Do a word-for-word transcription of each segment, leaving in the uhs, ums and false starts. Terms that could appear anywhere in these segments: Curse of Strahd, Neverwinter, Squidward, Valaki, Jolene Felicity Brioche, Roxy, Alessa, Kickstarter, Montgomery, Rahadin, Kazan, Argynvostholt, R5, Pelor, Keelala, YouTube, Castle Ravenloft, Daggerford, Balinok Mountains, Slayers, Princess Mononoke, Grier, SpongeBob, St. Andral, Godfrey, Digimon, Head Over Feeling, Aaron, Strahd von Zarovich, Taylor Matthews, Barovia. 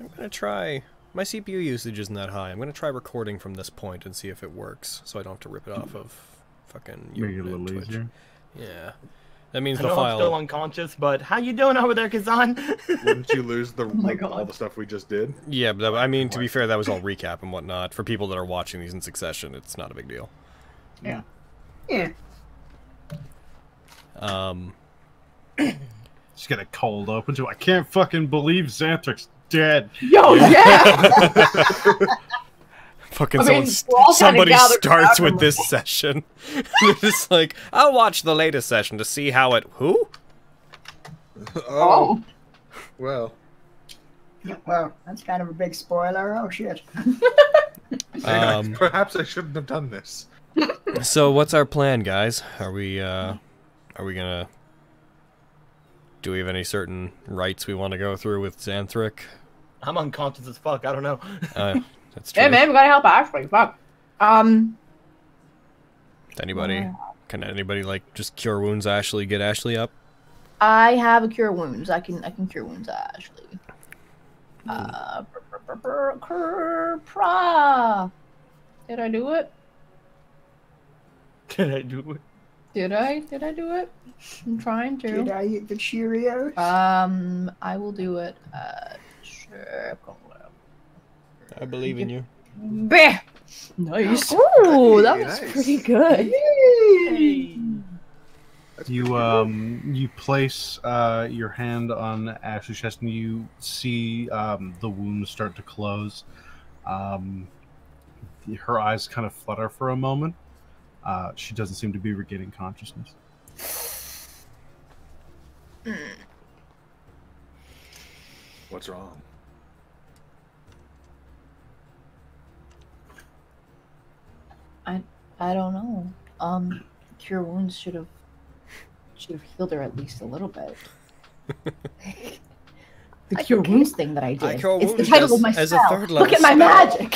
I'm going to try... My C P U usage isn't that high. I'm going to try recording from this point and see if it works, so I don't have to rip it off of fucking YouTube. Make it a little Twitch. Easier. Yeah. That means I the know file... I'm still unconscious, but how you doing over there, Kazan? Wouldn't you lose the, oh my God. all the stuff we just did? Yeah, but I mean, to be fair, that was all recap and whatnot. For people that are watching these in succession, it's not a big deal. Yeah. Yeah. Um... Just get a cold open to I can't fucking believe Xanthric's dead. Yo, yeah! Fucking I mean, someone, somebody starts with this room. session. It's like, I'll watch the latest session to see how it... Who? Oh. Well. Well, that's kind of a big spoiler. Oh, shit. um, Perhaps I shouldn't have done this. So what's our plan, guys? Are we, uh... Are we gonna... Do we have any certain rites we want to go through with Xanthric? I'm unconscious as fuck. I don't know. uh, that's true. Hey, man, we gotta help Ashley. Fuck. Um. Anybody? Yeah. Can anybody like just cure wounds? Ashley, get Ashley up. I have a cure wounds. I can. I can cure wounds, Ashley. Hmm. Uh. Br br br br pra. Did I do it? Did I do it? Did I? Did I do it? I'm trying to. Did I eat the Cheerios? Um, I will do it. Uh, sure. I believe in you. Bah! Nice. Ooh, that was nice. Pretty good. Yay. You um, you place uh your hand on Ashley's chest and you see um the wound start to close. Um, her eyes kind of flutter for a moment. Uh, she doesn't seem to be regaining consciousness. Mm. What's wrong? I I don't know. Um, cure wounds should have should have healed her at least a little bit. The cure wounds thing that I did. I it's the title as, of my spell. Look at my spell. Magic.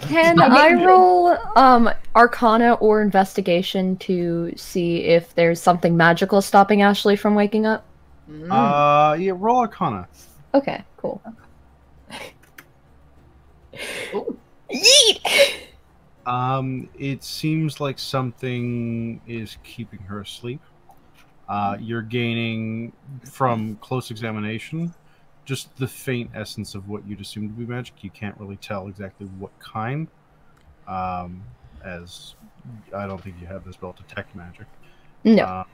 Can I roll um, Arcana or Investigation to see if there's something magical stopping Ashley from waking up? Mm. Uh, yeah, roll Arcana. Okay, cool. Yeet. Um, it seems like something is keeping her asleep. Uh, you're gaining from close examination. Just the faint essence of what you'd assume to be magic. You can't really tell exactly what kind, um, as I don't think you have the spell detect magic. No. Uh,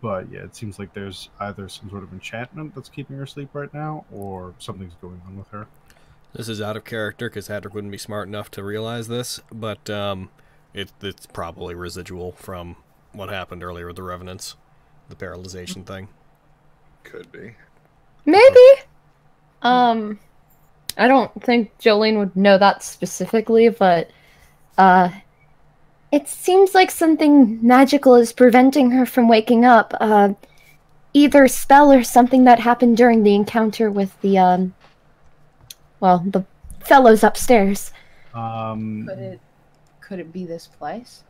but yeah, it seems like there's either some sort of enchantment that's keeping her asleep right now, or something's going on with her. This is out of character because Hadrick wouldn't be smart enough to realize this, but um, it, it's probably residual from what happened earlier with the Revenants, the paralyzation thing. Could be. Maybe. Um, I don't think Jolene would know that specifically, but uh, it seems like something magical is preventing her from waking up. Uh, either spell or something that happened during the encounter with the, um, well, the fellows upstairs. Um, could it, could it be this place?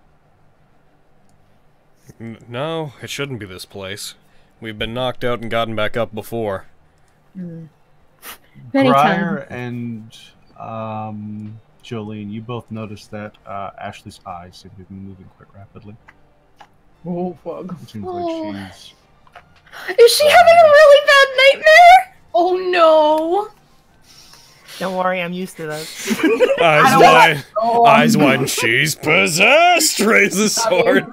N no, it shouldn't be this place. We've been knocked out and gotten back up before. Mm. Grier and um, Jolene, you both noticed that uh, Ashley's eyes seem to be moving quite rapidly. Oh, fuck. It seems oh. like she's... Is she um, having a really bad nightmare? Oh, no. Don't worry, I'm used to those. Eyes wide. Oh, eyes no. wide and she's possessed. Raise the sword.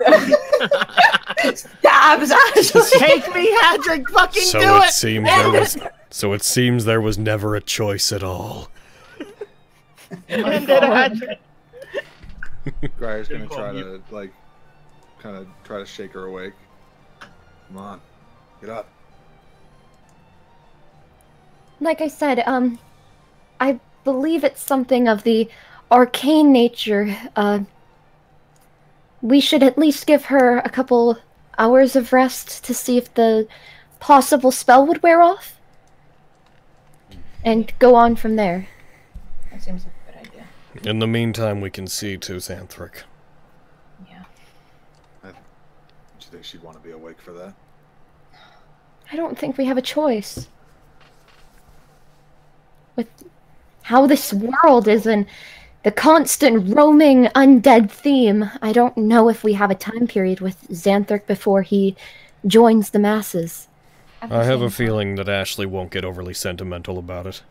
Stabs Ashley. Take me, Hadrick. Fucking so do it. it. Seems there was, so it seems there was never a choice at all. Grier's gonna try to like, kind of try to shake her awake. Come on, get up. Like I said, um, I believe it's something of the arcane nature. Uh, we should at least give her a couple hours of rest to see if the possible spell would wear off. And go on from there. That seems like a good idea. In the meantime, we can see to Xanthric. Yeah. I, do you think she'd want to be awake for that? I don't think we have a choice. with how this world is and the constant roaming undead theme. I don't know if we have a time period with Xanthric before he joins the masses. I have a feeling that Ashley won't get overly sentimental about it.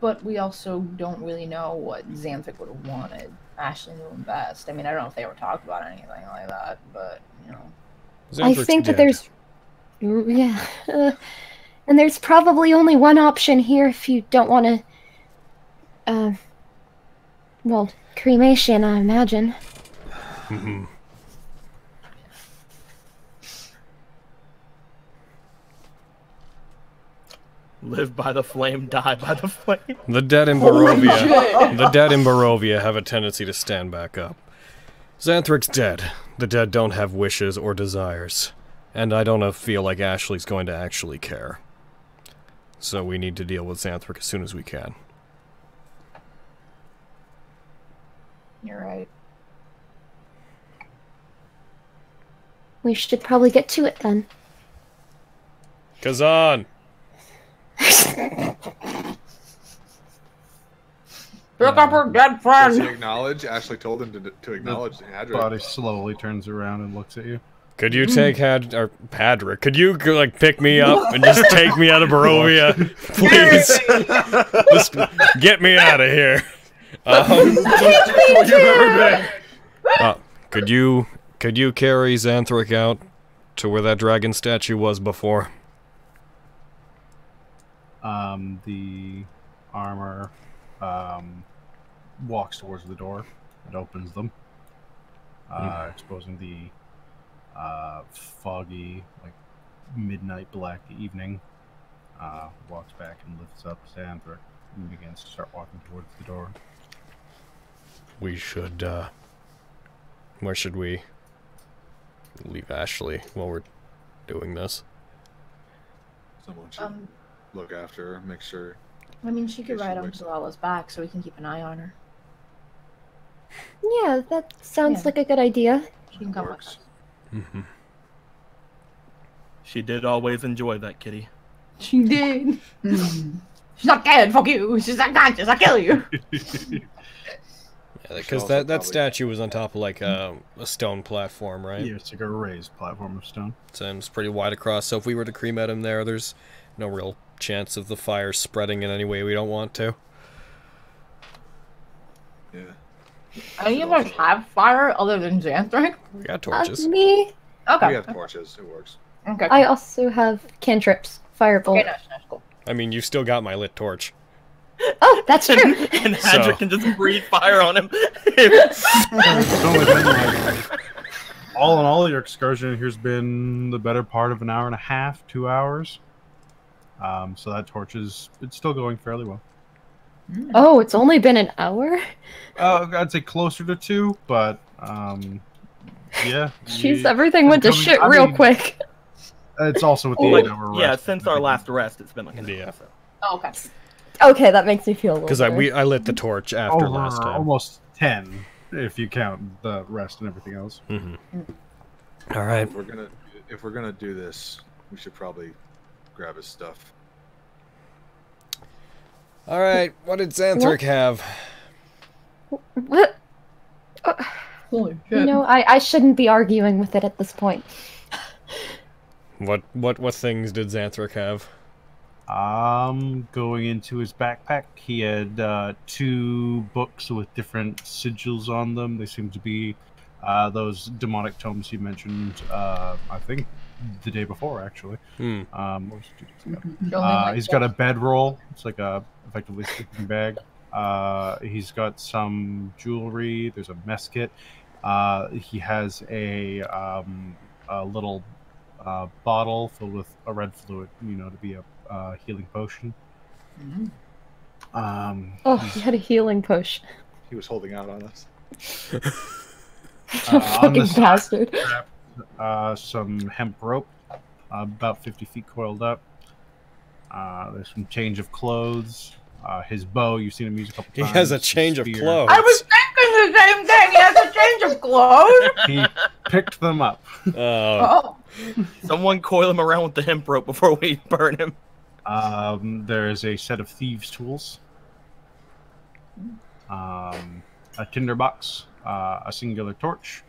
But we also don't really know what Xanthric would have wanted. Ashley knew him best. I mean, I don't know if they ever talked about anything like that, but, you know. Xanthic's I think dead. that there's... Yeah. Uh, and there's probably only one option here if you don't want to... Uh, well, cremation, I imagine. Mm-hmm. Live by the flame, die by the flame. The dead in Barovia, the dead in Barovia have a tendency to stand back up. Xanthric's dead. The dead don't have wishes or desires, and I don't feel like Ashley's going to actually care. So we need to deal with Xanthric as soon as we can. You're right. We should probably get to it then. Kazan. Pick up her dead friend. Does he acknowledge? Ashley told him to to acknowledge the Hadrick. Body slowly turns around and looks at you. Could you take Had or Hadrick? Could you like pick me up and just take me out of Barovia, please? Just get me out of here. Um, uh, could you could you carry Xanthric out to where that dragon statue was before? Um, the armor um, walks towards the door. It opens them, uh, exposing the uh, foggy, like midnight black evening. Uh, walks back and lifts up Xanthric and begins to start walking towards the door. We should. Uh, where should we leave Ashley while we're doing this? Someone should. Um, Look after her, make sure... I mean, she could ride on Keelala's back so we can keep an eye on her. Yeah, that sounds yeah. like a good idea. She can come with us. Mm-hmm. She did always enjoy that kitty. She did. She's not dead, fuck you. She's not conscious, I'll kill you. Because yeah, that, that probably... statue was on top of like a, a stone platform, right? Yeah, it's like a raised platform of stone. So it's pretty wide across, so if we were to cream at him there, there's no real chance of the fire spreading in any way we don't want to. Yeah. Any of us have fire other than Xanthric? We got torches. Uh, me? Okay. We have torches. It works. Okay. I also have cantrips, firebolt. Okay, no, no, cool. I mean, you've still got my lit torch. Oh, that's true. And, and Hadrick so. can just breathe fire on him. All in all, your excursion here's been the better part of an hour and a half, two hours. Um, so that torch is, it's still going fairly well. Oh, it's only been an hour? Uh, I'd say closer to two, but, um, yeah. Jeez, everything went to shit real quick. It's also with the eight hour rest. Yeah, since our last rest, it's been like an hour. Oh, okay. Okay, that makes me feel a little Because I, we, I lit the torch after last time. Almost ten, if you count the rest and everything else. Mm-hmm. All right. If we're gonna, if we're gonna do this, we should probably... grab his stuff. All right, what did Xanthric have? What? Uh, Holy shit. You know, I I shouldn't be arguing with it at this point. What what what things did Xanthric have? Um, going into his backpack, he had uh, two books with different sigils on them. They seemed to be uh, those demonic tomes he mentioned. Uh, I think. The day before, actually. Hmm. Um, uh, he's got a bedroll. It's like a effectively sleeping bag. Uh, he's got some jewelry. There's a mess kit. Uh, he has a, um, a little uh, bottle filled with a red fluid, you know, to be a uh, healing potion. Mm-hmm. um, oh, he had a healing potion. He was holding out on us. uh, fucking on bastard. Uh, some hemp rope, uh, about fifty feet coiled up. Uh, there's some change of clothes. Uh, his bow, you've seen him use a couple times. He has a change of clothes. I was thinking the same thing. He has a change of clothes. He picked them up. Uh, oh. Someone coil him around with the hemp rope before we burn him. Um, there's a set of thieves' tools, um, a tinderbox, uh, a singular torch,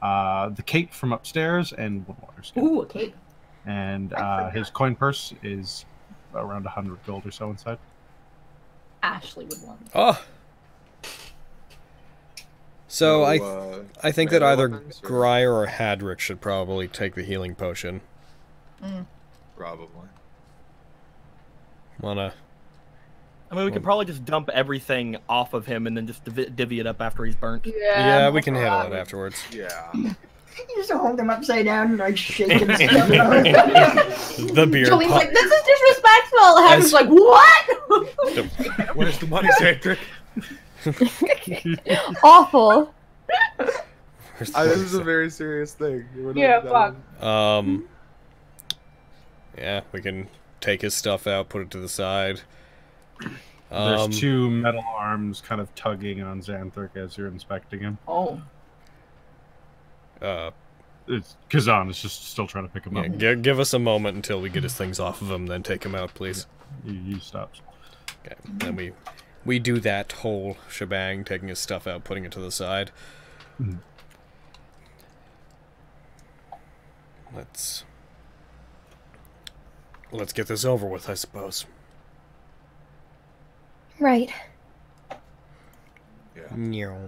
uh, the cape from upstairs, and one water skin. Ooh, a cape! And uh, his coin purse is around a hundred gold or so inside. Ashley would want. Oh. So no, I, uh, I think that either Grier or Hadrick should probably take the healing potion. Mm. Probably. Wanna? I mean, we wanna... can probably just dump everything off of him and then just div divvy it up after he's burnt. Yeah, yeah we can handle it afterwards. Yeah. You just hold him upside down and like shake him. The beard. Jolene's like, this is disrespectful. Hadrick's like, what? Where's the money, Xanthric? Awful. I, this is a very serious thing. Yeah, fuck. Um. Yeah, we can take his stuff out, put it to the side. Um, There's two metal arms kind of tugging on Xanthric as you're inspecting him. Oh. Uh, it's, Kazan is just still trying to pick him yeah, up. G give us a moment until we get his things off of him, then take him out, please. Yeah, he, he stops. Okay, then we we do that whole shebang, taking his stuff out, putting it to the side. Mm. Let's... Let's get this over with, I suppose. Right. Yeah. No.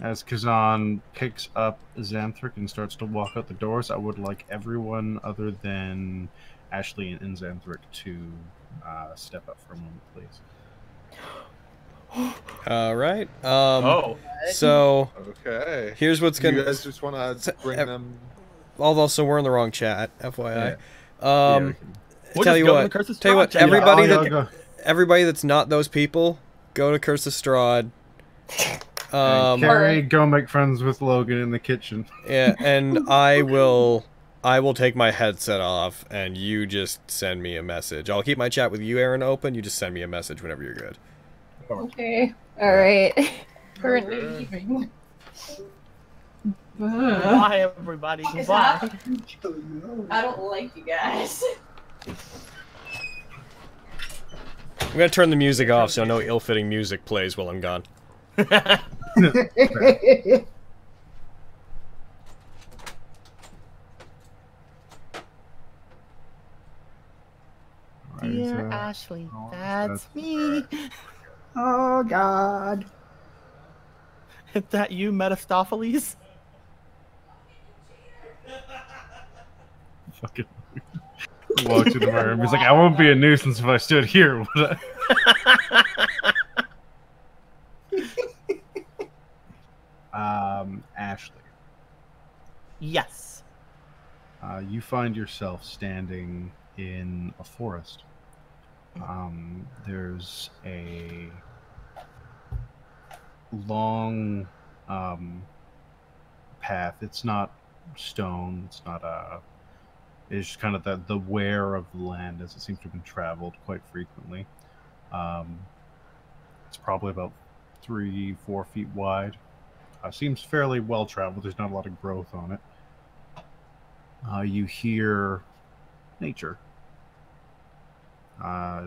As Kazan picks up Xanthric and starts to walk out the doors, I would like everyone other than Ashley and Xanthric to uh, step up for a moment, please. All right. Um, oh. So. Okay. Here's what's gonna. You guys just want to bring them. Although, so we're in the wrong chat, F Y I. Yeah. Um. Yeah, We'll tell, you what, tell you what, tell you what, everybody yeah, that, everybody that's not those people, go to Curse of Strahd. Um, Carrie, go make friends with Logan in the kitchen. Yeah, and I will, I will take my headset off, and you just send me a message. I'll keep my chat with you, Aaron, open. You just send me a message whenever you're good. Okay. All right. Currently leaving. Bye, everybody. Goodbye. I don't like you guys. I'm gonna turn the music off so no ill-fitting music plays while I'm gone. Dear Ashley, that's me. Oh God. Is that you, Metastopheles? Fucking. Walks into my room. He's like, I won't be a nuisance if I stood here, would I? um, Ashley. Yes. Uh, you find yourself standing in a forest. Um, there's a long um, path. It's not stone. It's not a. It's just kind of the, the wear of the land as it seems to have been traveled quite frequently. Um, it's probably about three, four feet wide. Uh, seems fairly well traveled. There's not a lot of growth on it. Uh, you hear nature. Uh,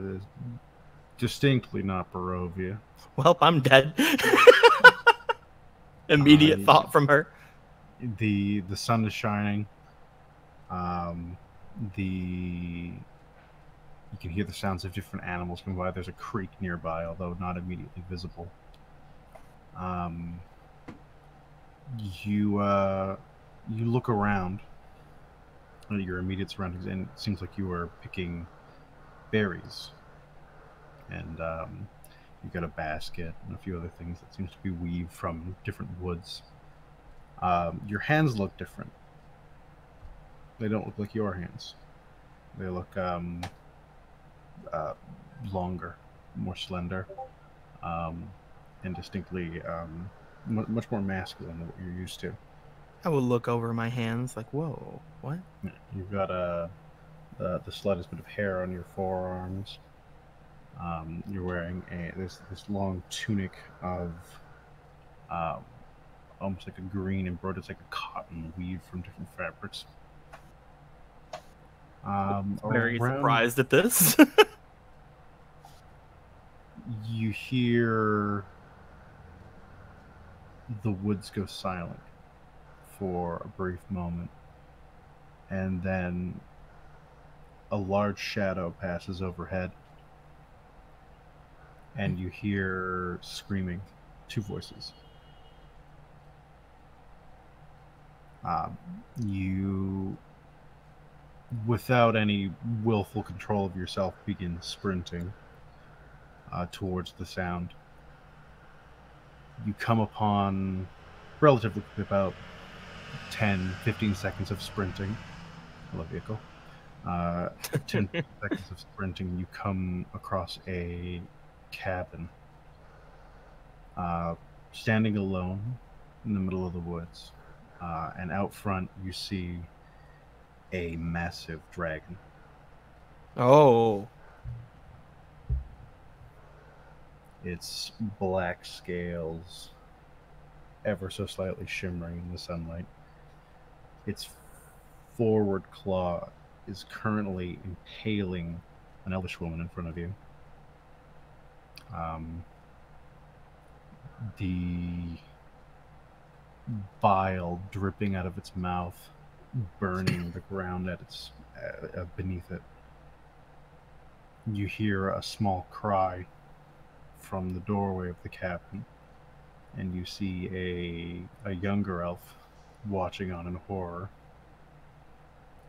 distinctly not Barovia. Well, I'm dead. Immediate uh, thought from her. The, the sun is shining. Um, the you can hear the sounds of different animals come by. There's a creek nearby, although not immediately visible. Um, you uh, you look around at your immediate surroundings, and it seems like you are picking berries. And um, you've got a basket and a few other things that seems to be weaved from different woods. Um, your hands look different. They don't look like your hands. They look um, uh, longer, more slender, um, and distinctly um, much more masculine than what you're used to. I will look over my hands like, whoa, what? You've got a, uh, the slightest bit of hair on your forearms. Um, you're wearing a, this, this long tunic of uh, almost like a green embroidered, it's like a cotton weave from different fabrics. Um, I'm very around, surprised at this. hear the woods go silent for a brief moment, and then a large shadow passes overhead, and you hear screaming, two voices. Um, you, without any willful control of yourself, begin sprinting uh, towards the sound. You come upon relatively about ten, fifteen seconds of sprinting. Hello, vehicle. Uh, ten seconds of sprinting, you come across a cabin. Uh, standing alone in the middle of the woods. Uh, and out front, you see a massive dragon. Oh. Its black scales ever so slightly shimmering in the sunlight. Its forward claw is currently impaling an elvish woman in front of you. Um, the bile dripping out of its mouth, burning the ground at its uh, beneath it. You hear a small cry from the doorway of the cabin, and you see a, a younger elf watching on in horror.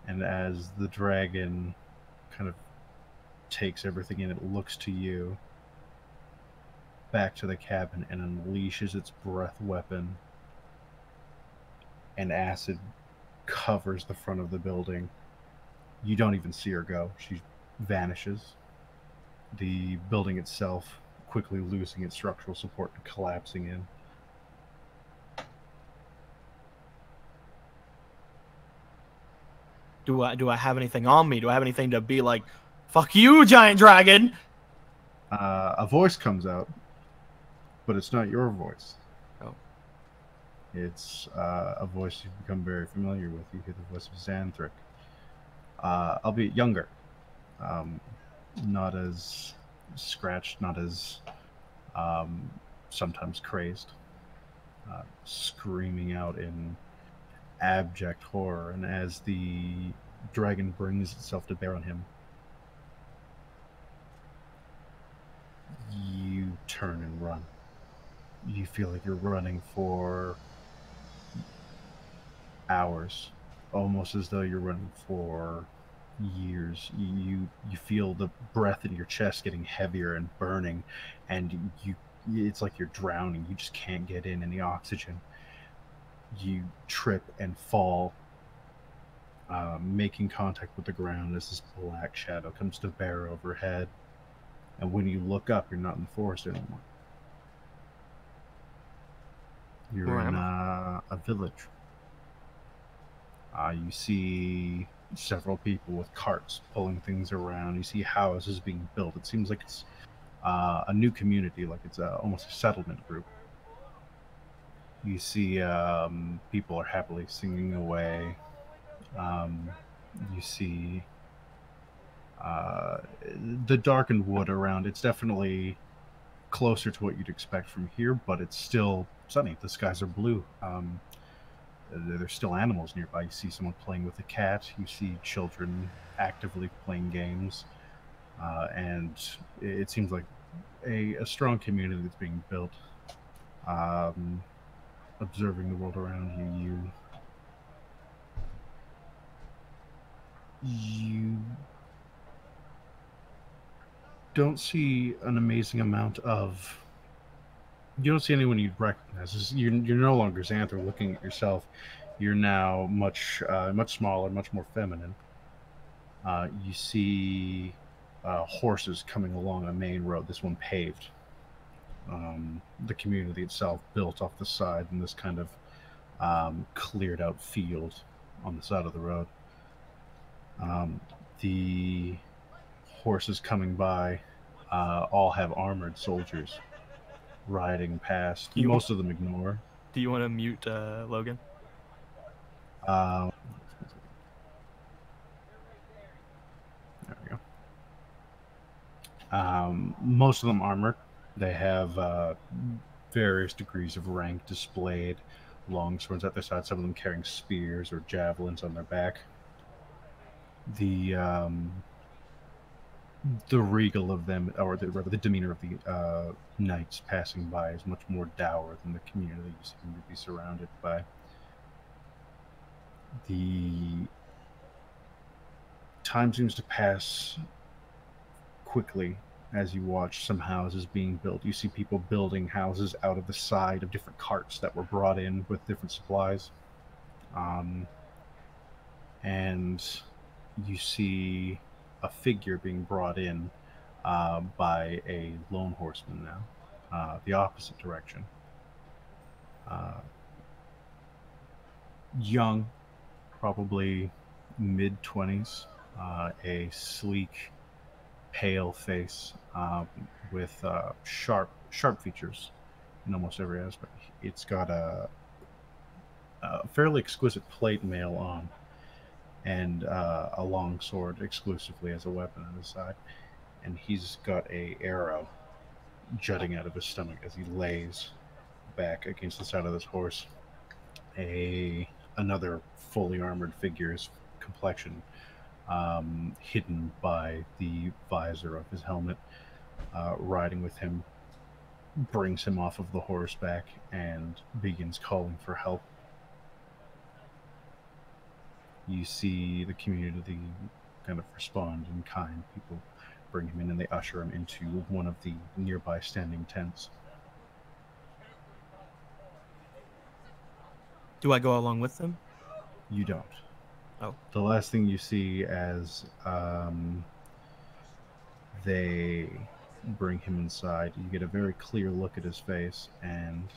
And as the dragon kind of takes everything in, it looks to you, back to the cabin, and unleashes its breath weapon, and acid covers the front of the building. You don't even see her go. She vanishes. The building itself quickly losing its structural support and collapsing in. Do I do I have anything on me? Do I have anything to be like, fuck you, giant dragon? Uh, a voice comes out, but it's not your voice. Oh. It's uh, a voice you've become very familiar with. You hear the voice of Xanthric, uh, albeit younger, um, not as scratched, not as um, sometimes crazed, uh, screaming out in abject horror. And as the dragon brings itself to bear on him, you turn and run. You feel like you're running for hours, almost as though you're running for years. You you feel the breath in your chest getting heavier and burning, and you it's like you're drowning. You just can't get in any oxygen. You trip and fall, uh, making contact with the ground as this black shadow comes to bear overhead. And when you look up, you're not in the forest anymore. You're Where in uh, a village. Uh, you see several people with carts pulling things around. You see houses being built. It seems like it's uh, a new community, like it's a, almost a settlement group. You see um, people are happily singing away. Um, you see uh, the darkened wood around. It's definitely closer to what you'd expect from here, but it's still sunny. The skies are blue. Um, there's still animals nearby. You see someone playing with a cat. You see children actively playing games. Uh, and it seems like a, a strong community that's being built. Um, observing the world around you, you... You... don't see an amazing amount of... You don't see anyone you'd recognize. You're, you're no longer Xanthar looking at yourself. You're now much uh, much smaller, much more feminine. Uh, you see uh, horses coming along a main road, this one paved. Um, the community itself built off the side in this kind of um, cleared out field on the side of the road. Um, the horses coming by uh, all have armored soldiers riding past. You Most want, of them ignore. Do you want to mute uh, Logan? Uh, there we go. Um, most of them armored. They have uh, various degrees of rank displayed, long swords at their side, some of them carrying spears or javelins on their back. The um, the regal of them, or the, rather the demeanor of the uh, knights passing by, is much more dour than the community you seem to be surrounded by. The time seems to pass quickly as you watch some houses being built. You see people building houses out of the side of different carts that were brought in with different supplies. Um, and you see a figure being brought in uh, by a lone horseman now, uh, the opposite direction. Uh, young, probably mid twenties, uh, a sleek, pale face uh, with uh, sharp, sharp features in almost every aspect. It's got a, a fairly exquisite plate mail on, and uh, a long sword exclusively as a weapon on his side. And he's got a arrow jutting out of his stomach as he lays back against the side of this horse. A another fully armored figure's complexion um, hidden by the visor of his helmet, uh, riding with him, brings him off of the horse back and begins calling for help. You see the community kind of respond in kind. People bring him in and they usher him into one of the nearby standing tents. Do I go along with them? You don't. Oh. The last thing you see as um, they bring him inside, you get a very clear look at his face, and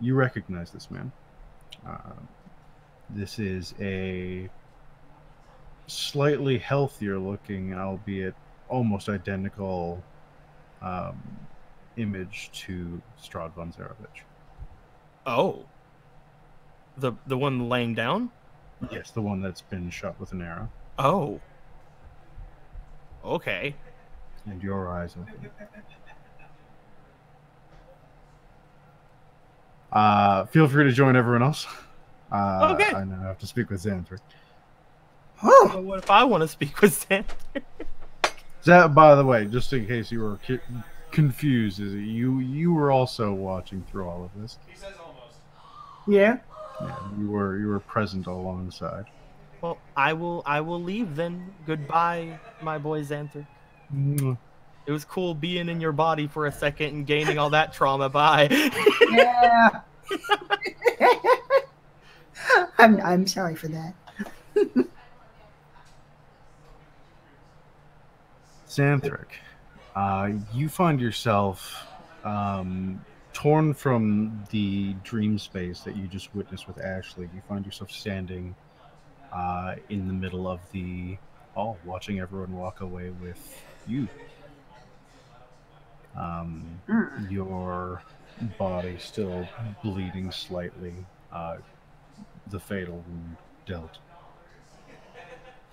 you recognize this man. Uh, This is a slightly healthier looking, albeit almost identical um, image to Strahd von Zarovich. Oh. The the one laying down? Yes, the one that's been shot with an arrow. Oh. Okay. And your eyes open. Uh, feel free to join everyone else. Uh, okay. I now have to speak with Xanthric. Huh. Well, what if I want to speak with Xanthric? That, by the way, just in case you were ki confused, is it you? You were also watching through all of this. He says almost. Yeah. Yeah. You were. You were present alongside. Well, I will. I will leave then. Goodbye, my boy Xanthric. Mm. It was cool being in your body for a second and gaining all that trauma. Bye. Yeah. I'm I'm sorry for that. Xanthric, uh, you find yourself um, torn from the dream space that you just witnessed with Ashley. You find yourself standing uh, in the middle of the hall, watching everyone walk away with you. Um, mm. Your body still bleeding slightly. Uh, The fatal wound dealt.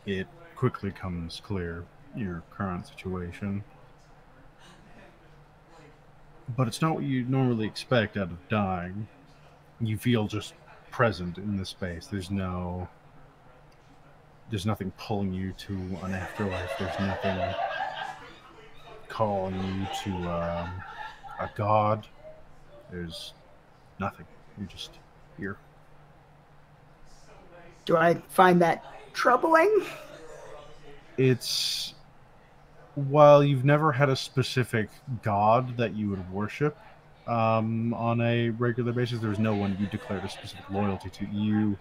It quickly comes clear your current situation, but it's not what you normally expect out of dying. You feel just present in this space. There's no, there's nothing pulling you to an afterlife. There's nothing calling you to um, a god. There's nothing. You're just here. Do I find that troubling? It's... While you've never had a specific god that you would worship um, on a regular basis, there's no one you declared a specific loyalty to. You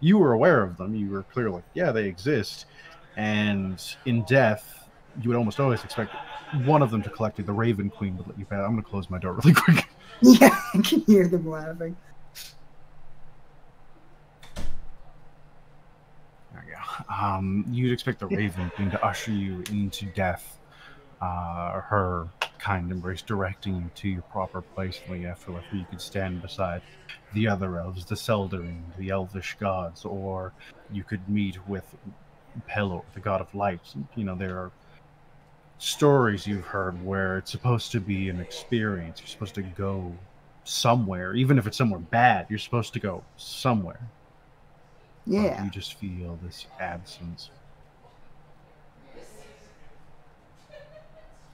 you were aware of them. You were clear, like, yeah, they exist. And in death, you would almost always expect one of them to collect you. The Raven Queen would let you pass. I'm going to close my door really quick. Yeah, I can hear them laughing. Um, you'd expect the Raven Queen to usher you into death, uh, her kind embrace directing you to your proper place in the afterlife, where you could stand beside the other elves, the Seldarine, the Elvish gods, or you could meet with Pelor, the god of light. You know, there are stories you've heard where it's supposed to be an experience. You're supposed to go somewhere, even if it's somewhere bad. You're supposed to go somewhere. Yeah. But you just feel this absence.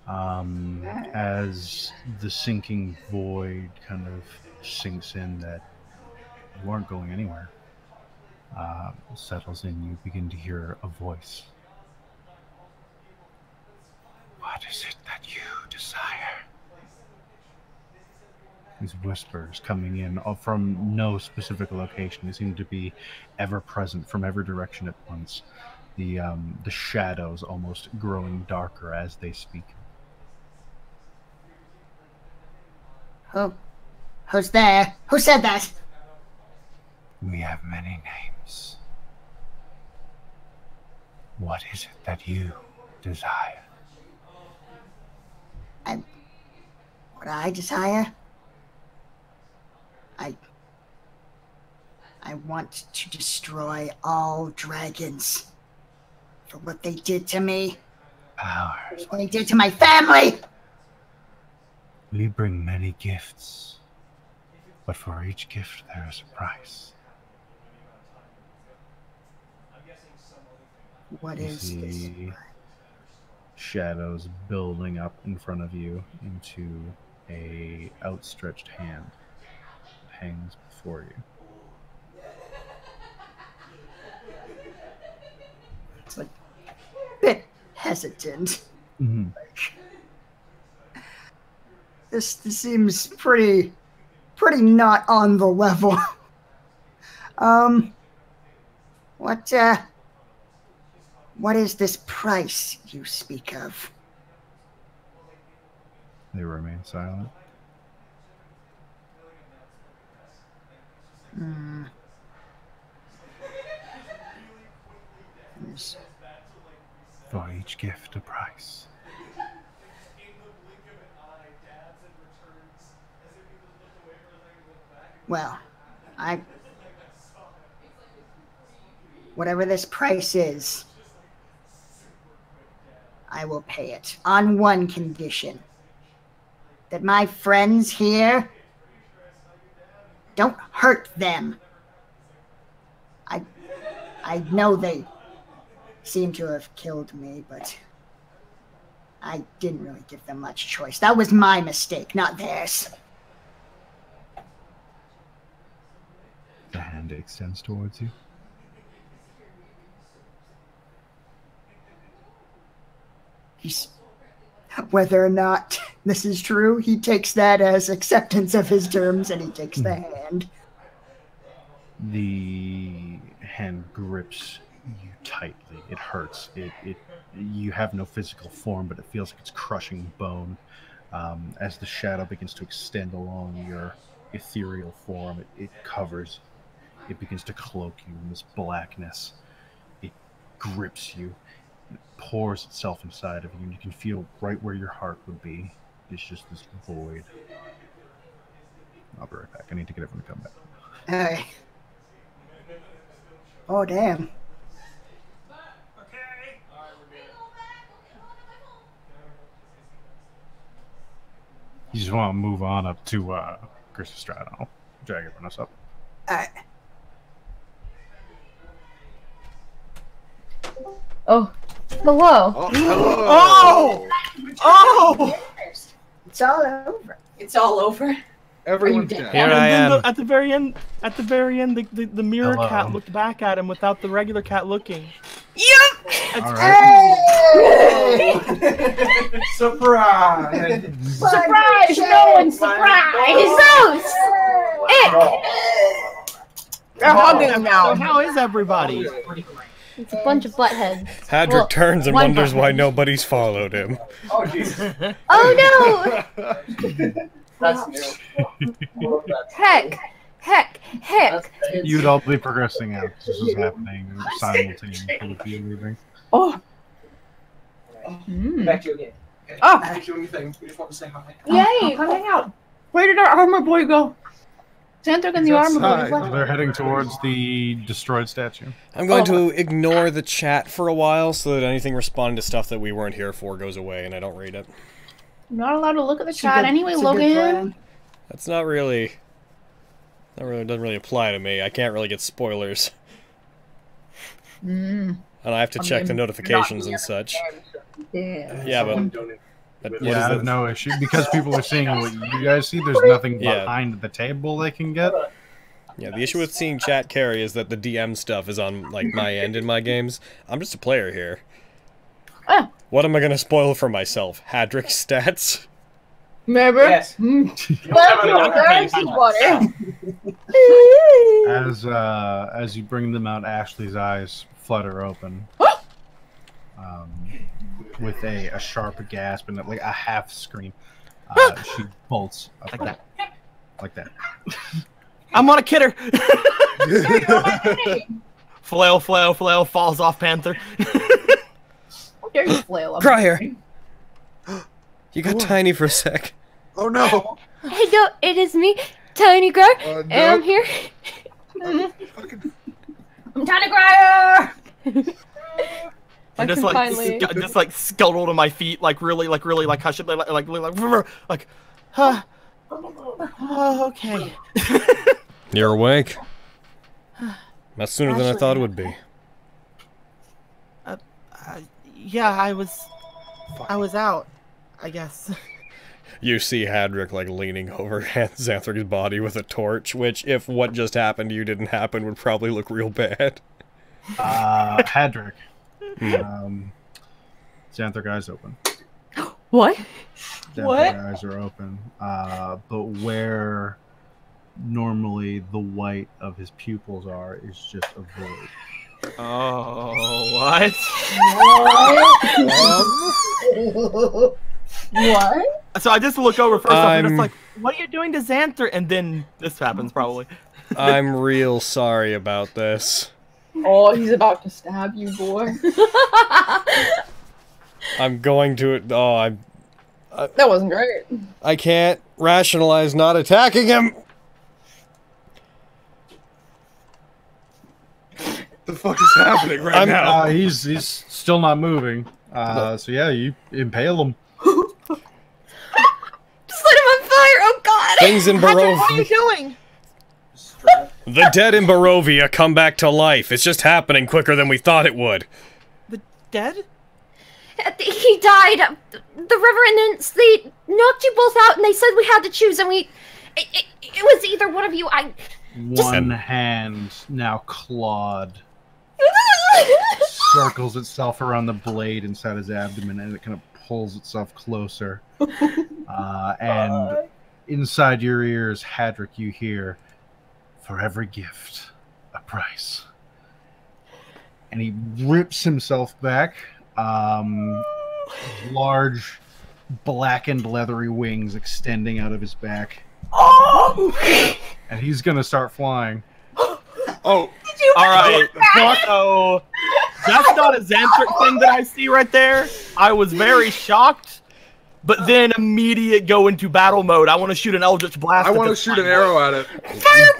Um, as the sinking void kind of sinks in that you aren't going anywhere, uh, settles in, you begin to hear a voice. What is it that you desire? These whispers coming in from no specific location. They seem to be ever-present from every direction at once. The, um, the shadows almost growing darker as they speak. Who? Who's there? Who said that? We have many names. What is it that you desire? I, what I desire? I... I want to destroy all dragons for what they did to me. Ours. What they did to my family! We bring many gifts, but for each gift there is a price. What you is this? Shadows building up in front of you into a outstretched hand that hangs before you. It's like a bit hesitant. Mm-hmm. This, this seems pretty, pretty not on the level. um, what, uh, what is this price you speak of? They remain silent. Hmm. For each gift, a price. Well, I... whatever this price is, I will pay it on one condition. That my friends here don't hurt them. I, I know they seem to have killed me, but I didn't really give them much choice. That was my mistake, not theirs. The hand extends towards you. He's, whether or not this is true, he takes that as acceptance of his terms, and he takes the hand. The hand grips you tightly. It hurts. It, it, you have no physical form, but it feels like it's crushing bone. Um, as the shadow begins to extend along your ethereal form, it, it covers. It begins to cloak you in this blackness. It grips you. It pours itself inside of you, and you can feel right where your heart would be. It's just this void. I'll be right back. I need to get everyone to come back. Hey. Right. Oh, damn. You just want to move on up to uh, Curse of Strahd. I'll drag everyone else up. All right. Oh, hello. Oh, hello. Oh, oh. It's all over. It's all over. Everyone's dead. Here I am. At the very end, at the very end, the, the, the mirror hello. Cat looked back at him without the regular cat looking. Yup. Right. Hey. Surprise! Surprise! No one's surprised. Zeus! Ick! They're hugging now. So how is everybody? It's a bunch of buttheads. Hadrick well, turns and wonders butthead. Why nobody's followed him. Oh, Jesus. Oh, no! That's new. Heck! Heck! Heck! You'd all be progressing out. This is happening simultaneously. Moving. Oh! Mm. Back to you again. Oh! Back to you, anything. We just want to say hi. Yay! Come hang out. Where did our armor boy go? Xanthric in the armor. Well, they're heading towards the destroyed statue. I'm going oh. to ignore the chat for a while so that anything responding to stuff that we weren't here for goes away and I don't read it. I'm not allowed to look at the chat anyway, Logan. That's not really... That really doesn't really apply to me. I can't really get spoilers. Mm. And I have to I check mean, the notifications and such. Yeah, yeah but... That, yeah, I have no issue because people are seeing what you guys see. There's nothing behind yeah. the table they can get. Yeah, the issue with seeing chat carry is that the D M stuff is on like my end in my games. I'm just a player here. Oh. What am I gonna spoil for myself? Hadrick stats. Remember? Yes. as uh, as you bring them out, Ashley's eyes flutter open. um. With a, a sharp gasp and like a half scream, uh, she bolts up like that. that, like that. I'm on a kidder. Flail, flail, flail, falls off Panther. How dare you flail up? Grier, you got oh. tiny for a sec. Oh no! Hey, no, it is me, Tiny Grier, uh, no. and I'm here. I'm, fucking... I'm Tiny Grier. I'm just like, finally... just like scuttled to my feet, like really, like really, like hush it, like, like, like, like, huh? Oh, okay. You're awake. Not sooner Ashley. than I thought it would be. Uh, uh, yeah, I was, Fuck. I was out, I guess. You see Hadrick like leaning over Xanthric's body with a torch, which, if what just happened to you didn't happen, would probably look real bad. Uh, Hadrick. Um, Xanthric eyes open. What? Xanthric what? eyes are open. Uh, but where normally the white of his pupils are is just a void. Oh, what? What? What? So I just look over first off and it's like, what are you doing to Xanthric? And then this happens probably. I'm real sorry about this. Oh, he's about to stab you, boy. I'm going to... Oh, I'm... I, that wasn't great. I can't rationalize not attacking him. The fuck is happening right I'm, now? Uh, he's he's still not moving. Uh, so yeah, you impale him. Just let him on fire! Oh god! Things in Barovia. What are you doing? The dead in Barovia come back to life. It's just happening quicker than we thought it would. The dead? He died. The reverendants, they knocked you both out and they said we had to choose and we... It, it, it was either one of you. I... One just... hand now clawed. Circles itself around the blade inside his abdomen and it kind of pulls itself closer. uh, and uh... inside your ears, Hadrick, you hear... For every gift, a price. And he rips himself back. Um, large, blackened, leathery wings extending out of his back. Oh! And he's gonna start flying. Oh! Did you all right. That? Oh, that's not a Xanthric thing that I see right there. I was very shocked. But then immediate go into battle mode. I want to shoot an Eldritch Blast. I want to shoot an arrow at it.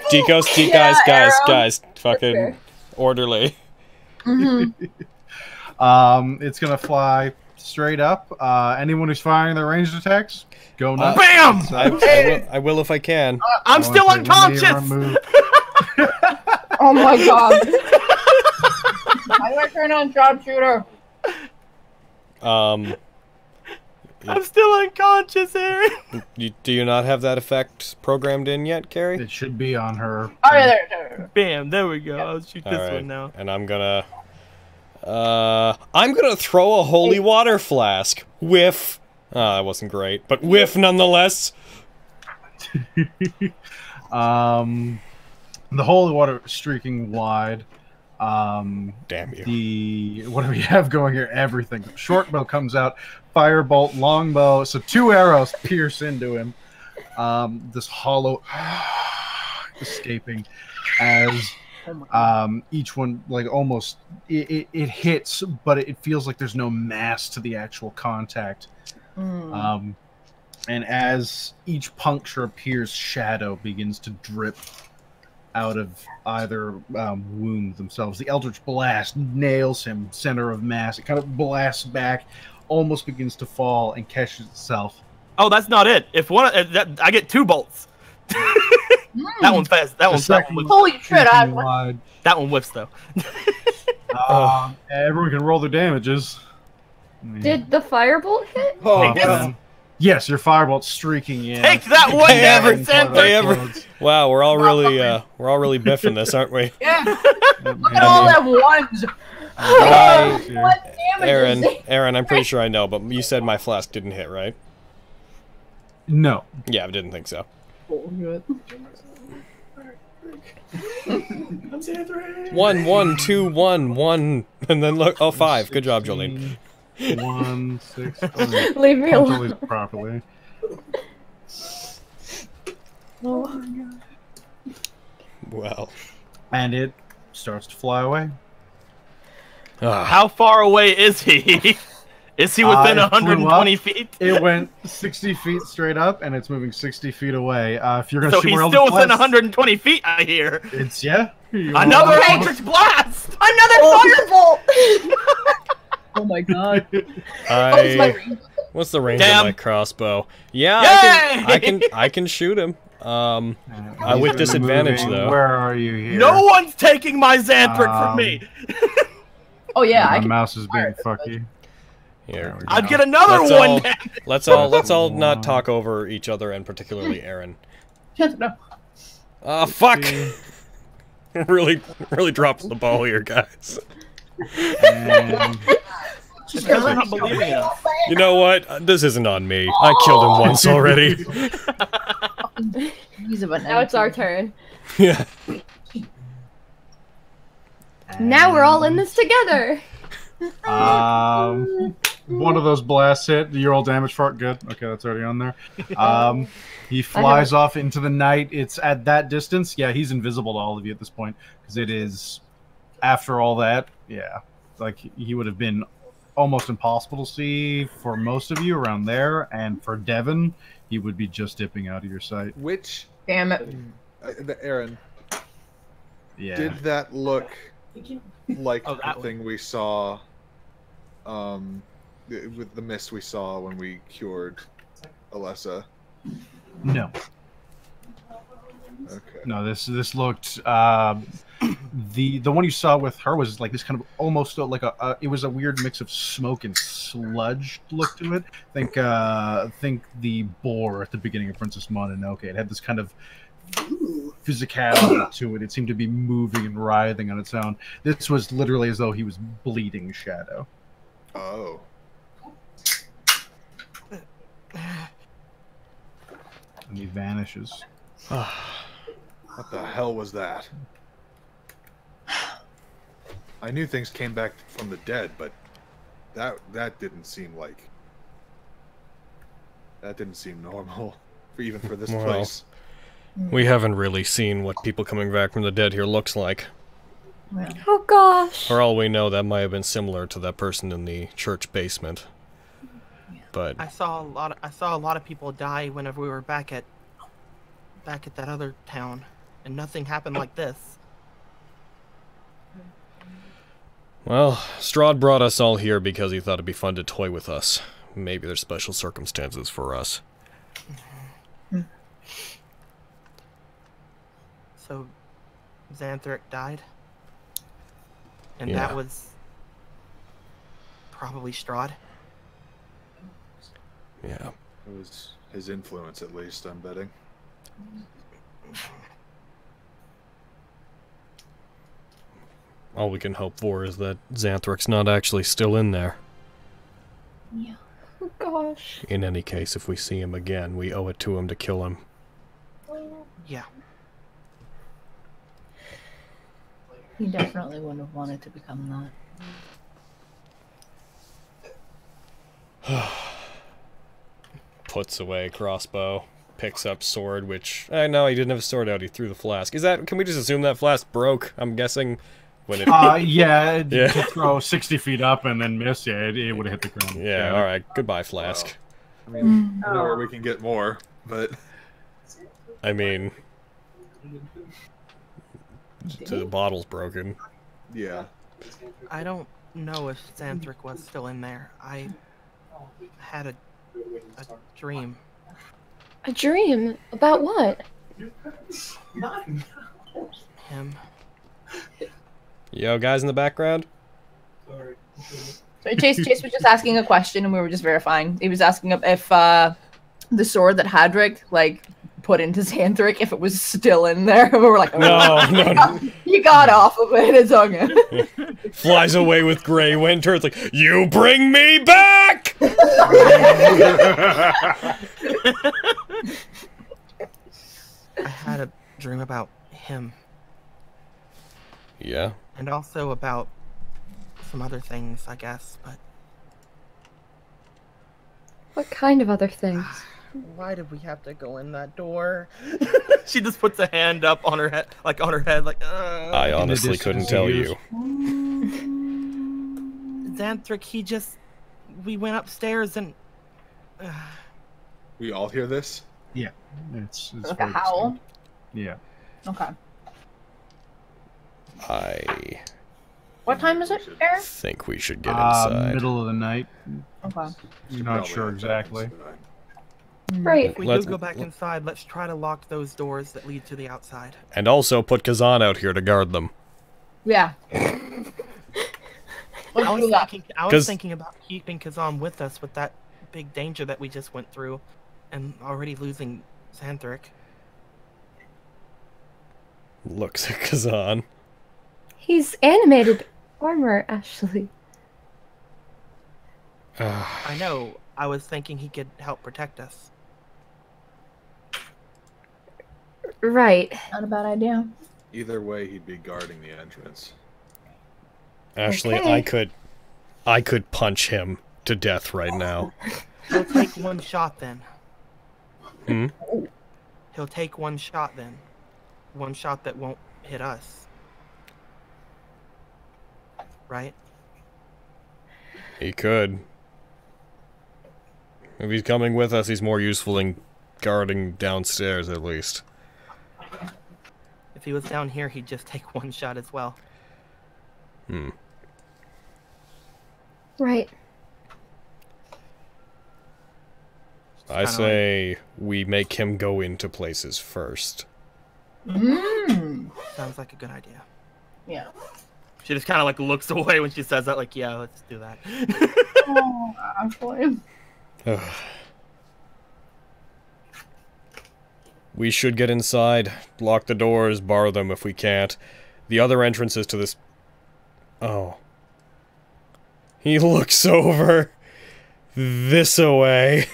Decos, de yeah, guys, guys, guys. Fucking okay. Orderly. Mm-hmm. um, it's going to fly straight up. Uh, anyone who's firing their ranged attacks, go nuts. Uh, BAM! I, I, will, I will if I can. Uh, I'm I still unconscious! Oh my god. How do I turn on Sharpshooter? Um... I'm still unconscious, Aaron. You, do you not have that effect programmed in yet, Carrie? It should be on her. Oh, yeah, there, there. Bam, there we go. Yep. I'll shoot All this right. one now. And I'm gonna... Uh, I'm gonna throw a holy water flask. Whiff. Ah, uh, that wasn't great, but whiff nonetheless. um, the holy water streaking wide. Um, Damn you. The, what do we have going here? Everything. Shortbow comes out. Firebolt, longbow, so two arrows pierce into him. Um, this hollow escaping as um, each one, like almost, it, it, it hits, but it feels like there's no mass to the actual contact. Mm. Um, And as each puncture appears, shadow begins to drip out of either um, wound themselves. The Eldritch Blast nails him center of mass. It kind of blasts back, almost begins to fall, and catches itself. Oh, that's not it. If one, uh, that, I get two bolts. Mm. That one's fast. That one's that one holy shit! I that one whiffs though. uh, everyone can roll their damages. Did the firebolt hit? Oh, um, yes, your firebolt streaking in. Take that one, Davin. Wow, we're all really, uh, we're all really biffing this, aren't we? Yeah. Look at all that ones. Uh, what Aaron, Aaron, I'm pretty sure I know, but you said my flask didn't hit, right? No. Yeah, I didn't think so. one, one, two, one, one, and then look. Oh, five. Good job, Jolene. One, six. Three. Leave me alone. Properly. Oh my god. Well. And it starts to fly away. Uh, How far away is he? Is he within uh, one hundred twenty up, feet? It went sixty feet straight up, and it's moving sixty feet away. Uh, if you're gonna so shoot he's still within blast, one hundred twenty feet, I hear. It's yeah. Another Eldritch Blast! Another oh. Firebolt! Oh my god! I, what's the range Damn. of my crossbow? Yeah, I can, I can. I can shoot him. Um, uh, with disadvantage moving. though. Where are you here? No one's taking my Xanthric um, from me. Oh yeah, my I can mouse is being fucky. Here we go. I'd get another let's one. All, let's all let's all not talk over each other, and particularly Aaron. Ah, uh, fuck! really, really drops the ball here, guys. And... Just I'm not believing it. You know what? This isn't on me. Oh. I killed him once already. Now it's our turn. Yeah. And... Now we're all in this together. Um, one of those blasts hit. You're all damage for it. Good. Okay, that's already on there. Um, he flies off into the night. It's at that distance. Yeah, he's invisible to all of you at this point because it is after all that. Yeah, like he would have been almost impossible to see for most of you around there, and for Devin, he would be just dipping out of your sight. Which damn it, uh, Aaron. Yeah. Did that look like oh, the thing one. we saw? Um, with the mist we saw when we cured Alessa? No. Okay. No, this this looked uh, the the one you saw with her was like this kind of almost like a uh, it was a weird mix of smoke and sludge look to it. Think uh, think the boar at the beginning of Princess Mononoke. It had this kind of physicality to it. It seemed to be moving and writhing on its own. This was literally as though he was bleeding shadow. Oh. And he vanishes. What the hell was that? I knew things came back from the dead, but that that didn't seem like that didn't seem normal, for even for this well, place. We haven't really seen what people coming back from the dead here looks like. Oh gosh! For all we know, that might have been similar to that person in the church basement. But I saw a lot. Of, I saw a lot of people die whenever we were back at. back at that other town, and nothing happened like this. Well, Strahd brought us all here because he thought it'd be fun to toy with us. Maybe there's special circumstances for us. So, Xanthric died? And yeah. that was... probably Strahd? Yeah. It was his influence, at least, I'm betting. All we can hope for is that Xanthric's not actually still in there. Yeah. Oh gosh. In any case, if we see him again, we owe it to him to kill him. Yeah. He definitely wouldn't have wanted to become that. Puts away crossbow. Picks up sword, which I uh, know he didn't have a sword out. He threw the flask. Is that? Can we just assume that flask broke? I'm guessing. When it. Uh, yeah. yeah. To throw sixty feet up and then miss. Yeah, it, it would have hit the ground. Yeah. yeah. All right. Goodbye, flask. Wow. I mean, mm. nowhere we can get more, but... I mean... the bottle's broken. Yeah. I don't know if Xanthric was still in there. I had a, a dream. A dream? About what? Him. Yo, guys in the background? Sorry. Chase, Chase was just asking a question, and we were just verifying. He was asking if uh, the sword that Hadrick like put into Xanthric, if it was still in there. We were like, oh, no, no, no, you got no. off of it. It's all good. Flies away with Greywinter. It's like, you bring me back. I had a dream about him. Yeah. And also about some other things, I guess, but... What kind of other things? Why did we have to go in that door? She just puts a hand up on her head, like on her head, like... Uh, I honestly couldn't tell you. Xanthric, he just... We went upstairs and... Uh... We all hear this? Yeah. It's, it's like a howl? Yeah. Okay. I... What time is it, Eric? I think we should get inside. Uh, middle of the night. Okay. You're not sure exactly. Right. If we let's, do go back inside, let's try to lock those doors that lead to the outside. And also put Kazan out here to guard them. Yeah. Well, I was, thinking, I was thinking about keeping Kazan with us with that big danger that we just went through and already losing Xanthric. Looks at Kazan. He's animated armor, Ashley. I know. I was thinking he could help protect us. Right. Not a bad idea. Either way, he'd be guarding the entrance. Ashley, okay. I could... I could punch him to death right now. He'll take one shot then. Hmm? He'll take one shot then. One shot that won't hit us. Right? He could. If he's coming with us, he's more useful in guarding downstairs, at least. If he was down here, he'd just take one shot as well. Hmm. Right. I say we make him go into places first. Mm. Sounds like a good idea. Yeah. She just kind of like looks away when she says that, like, yeah, let's do that. Oh, Ashley. We should get inside, lock the doors, bar them if we can't. The other entrance is to this... Oh. He looks over this away.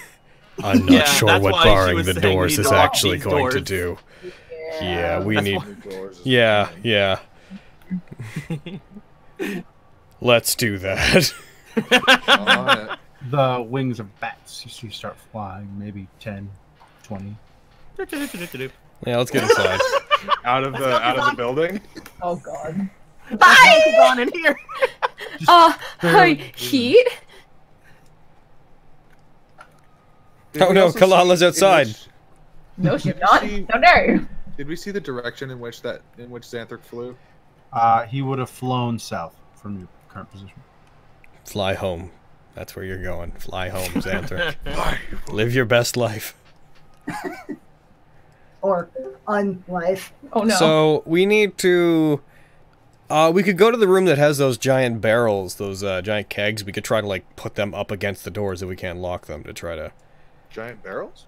I'm not yeah, sure what barring the doors is actually going doors. to do. Yeah, yeah we need... Why... Yeah, yeah. Let's do that. uh, the wings of bats used to start flying, maybe ten, twenty. Yeah, let's get inside. Out of the out of the building. Oh god. Bye. Gone in here. Oh, hi, heat. Oh no, Kalala's outside. Which... No, she's not. See... No, no. Did we see the direction in which that in which Xanthric flew? Uh, he would have flown south from your current position. Fly home. That's where you're going. Fly home, Xanthric. Live your best life. Or unlife. Oh no. So we need to... Uh, we could go to the room that has those giant barrels, those uh, giant kegs. We could try to like put them up against the doors if we can't lock them to try to... Giant barrels?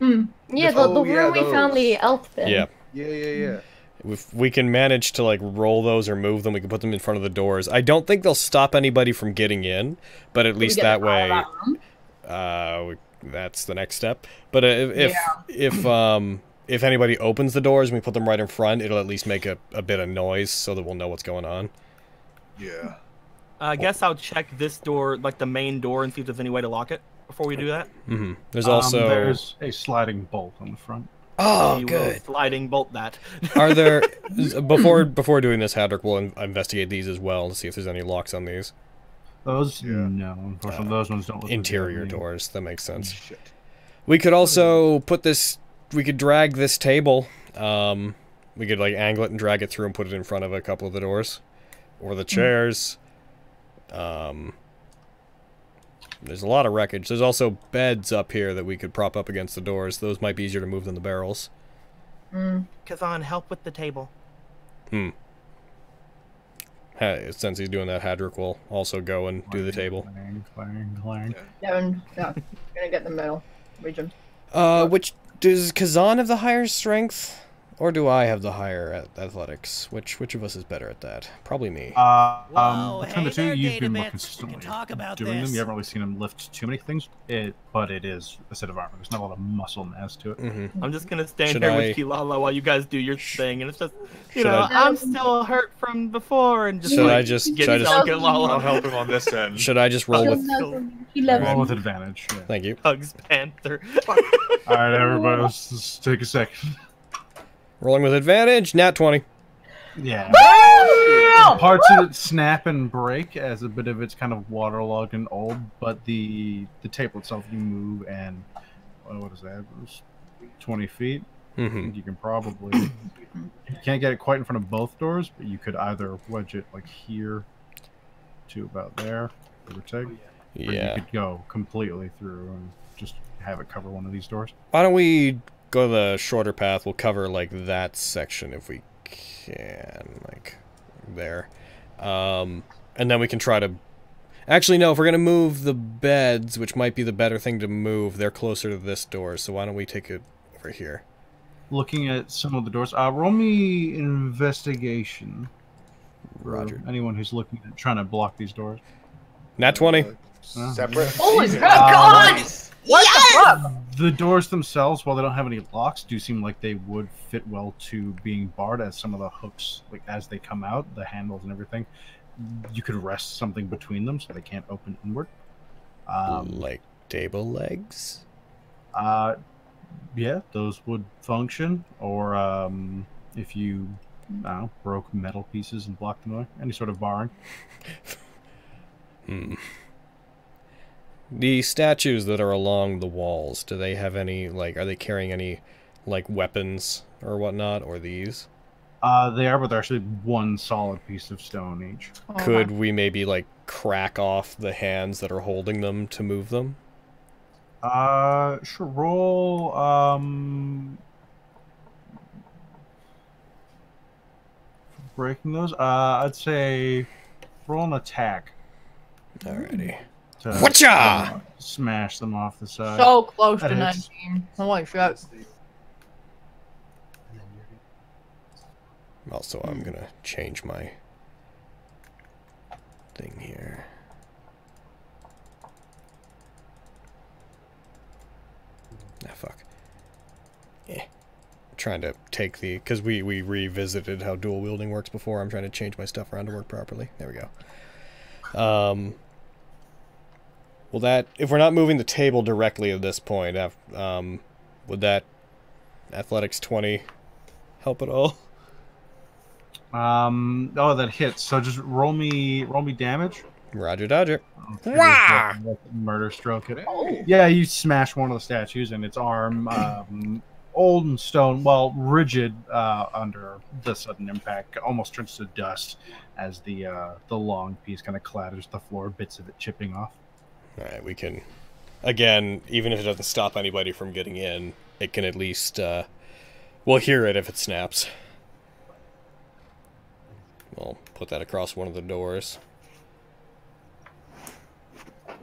Mm. Yeah, the, oh, the room yeah, we those. found the elf in. Yeah, yeah, yeah. yeah. If we can manage to, like, roll those or move them, we can put them in front of the doors. I don't think they'll stop anybody from getting in, but at least that way, uh, we, that's the next step. But if, if, yeah. if, um, if anybody opens the doors and we put them right in front, it'll at least make a, a bit of noise so that we'll know what's going on. Yeah. Uh, I guess I'll check this door, like, the main door, and see if there's any way to lock it before we do that. Mm-hmm. There's also... Um, there's a sliding bolt on the front. Oh, you good. Sliding bolt that. Are there before before doing this, Hadrick will in investigate these as well to see if there's any locks on these. Those? Yeah. No, unfortunately, uh, those ones don't look interior doors. That makes sense. Shit. We could also put this... We could drag this table. Um, we could, like, angle it and drag it through and put it in front of a couple of the doors. Or the chairs. Um, there's a lot of wreckage. There's also beds up here that we could prop up against the doors. Those might be easier to move than the barrels. Mm. Kazan, help with the table. Hmm. Hey, since he's doing that, Hadrick will also go and clang, do the table. Clang, clang, clang. Devin, yeah, gonna get the metal region. Uh, which does Kazan have the higher strength, or do I have the higher athletics? Which which of us is better at that? Probably me. Uh, um, between the two, you've been more consistently doing them. You haven't really seen him lift too many things. It, but it is a set of armor. There's not a lot of muscle mass to it. Mm-hmm. I'm just gonna stand Should here I... with Keelala while you guys do your thing, and it's just. You know, I... I'm still hurt from before, and just should like, I just, get should I just I'll help him on this end. Should I just roll with? He loves roll him. with advantage. Yeah. Thank you. Hugs Panther. All right, everybody, let's, let's take a second. Rolling with advantage, nat twenty. Yeah. Parts of it snap and break as a bit of it's kind of waterlogged and old, but the the table itself you move and what is that? twenty feet. Mm-hmm. I think you can probably you can't get it quite in front of both doors, but you could either wedge it like here to about there, or take, yeah. Or you could go completely through and just have it cover one of these doors. Why don't we go the shorter path? We'll cover like that section if we can, like there, um, and then we can try to. Actually, no. If we're gonna move the beds, which might be the better thing to move, they're closer to this door. So why don't we take it over here? Looking at some of the doors. Uh, roll me investigation. Roger. Anyone who's looking at trying to block these doors. nat twenty. Uh, Separate. Oh my God! Uh, what yes! the fuck? The doors themselves, while they don't have any locks, do seem like they would fit well to being barred. As some of the hooks, like as they come out, the handles and everything, you could rest something between them so they can't open inward. Um, like table legs. Uh. Yeah, those would function, or um, if you, I don't know, broke metal pieces and blocked them away, any sort of barring. Hmm. The statues that are along the walls, do they have any, like, are they carrying any, like, weapons or whatnot, or these? Uh, they are, but they're actually one solid piece of stone each. Could we maybe, like, crack off the hands that are holding them to move them? Uh, sure, roll, um, breaking those, uh, I'd say roll an attack. Alrighty. Whatcha! Smash them off the side. So close that to hits. nineteen. Holy shit. Also, I'm gonna change my thing here. Ah, fuck. Eh. I'm trying to take the... Because we, we revisited how dual wielding works before. I'm trying to change my stuff around to work properly. There we go. Um, well, that... If we're not moving the table directly at this point, um, would that athletics twenty help at all? Um, oh, that hits. So just roll me, roll me damage. Roger, Dodger. Okay. Wow. Murder stroke it. Oh. Yeah, you smash one of the statues and its arm, um, old and stone, well, rigid uh, under the sudden impact, almost turns to dust as the uh, the long piece kind of clatters the floor, bits of it chipping off. All right, we can, again, even if it doesn't stop anybody from getting in, it can at least, uh, we'll hear it if it snaps. We'll put that across one of the doors.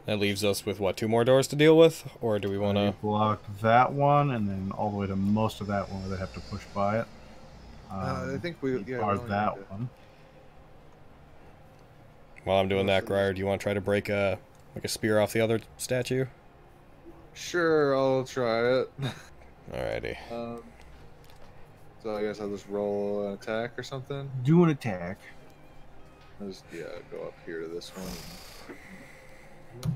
That leaves us with, what, two more doors to deal with? Or do we want to... block that one, and then all the way to most of that one where they have to push by it. Um, uh, I think we... Yeah, bar we that to... one. While I'm doing that, Grier, do you want to try to break a, like a spear off the other statue? Sure, I'll try it. Alrighty. Um, so I guess I'll just roll an attack or something? Do an attack. I'll just, yeah, go up here to this one.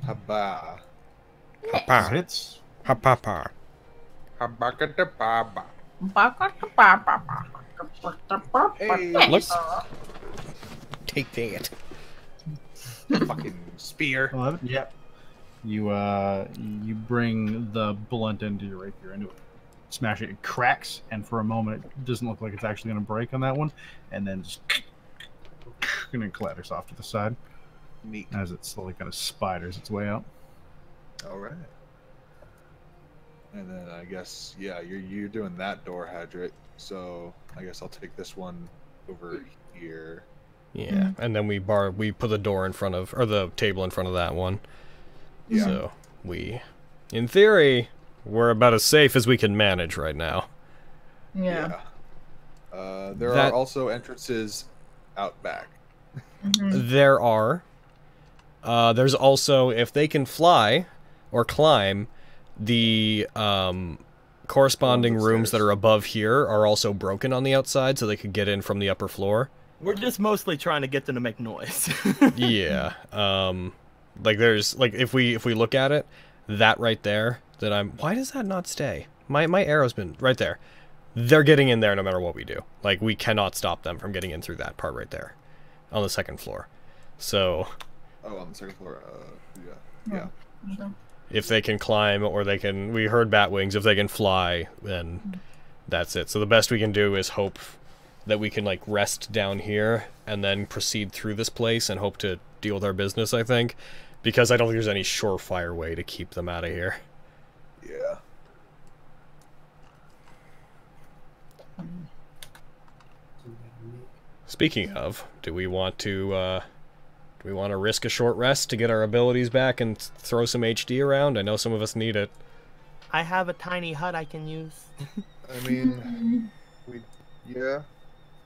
Haba. Hapa. Hits. Hapapa. Habakatapaba. Bakatapaba. Hey. Looks. Take that. Fucking spear. eleven? Yep. You uh, you bring the blunt end of your rapier into it, smash it. It cracks, and for a moment, it doesn't look like it's actually going to break on that one, and then just and it clatters off to the side. Neat. As it slowly kind of spiders its way out. All right. And then I guess yeah, you're you're doing that door, Hadrick. So I guess I'll take this one over here. Yeah, mm-hmm. And then we bar we put the door in front of or the table in front of that one. Yeah. So we, in theory, we're about as safe as we can manage right now. Yeah. yeah. Uh, there that... are also entrances out back. Mm-hmm. There are. Uh, there's also, if they can fly or climb, the um, corresponding oh, rooms that are above here are also broken on the outside, so they could get in from the upper floor. We're just mostly trying to get them to make noise. Yeah. Um, like there's like if we if we look at it, that right there that I'm. Why does that not stay? My my arrow's been right there. They're getting in there no matter what we do. Like we cannot stop them from getting in through that part right there, on the second floor. So. Oh, on the second floor. Uh, yeah. Yeah. yeah. Sure. If they can climb or they can, we heard bat wings. If they can fly, then that's it. So the best we can do is hope that we can like rest down here and then proceed through this place and hope to deal with our business. I think, because I don't think there's any surefire way to keep them out of here. Yeah. Speaking of, do we want to? Uh, Do we want to risk a short rest to get our abilities back and throw some H D around? I know some of us need it. I have a tiny hut I can use. I mean, we, yeah.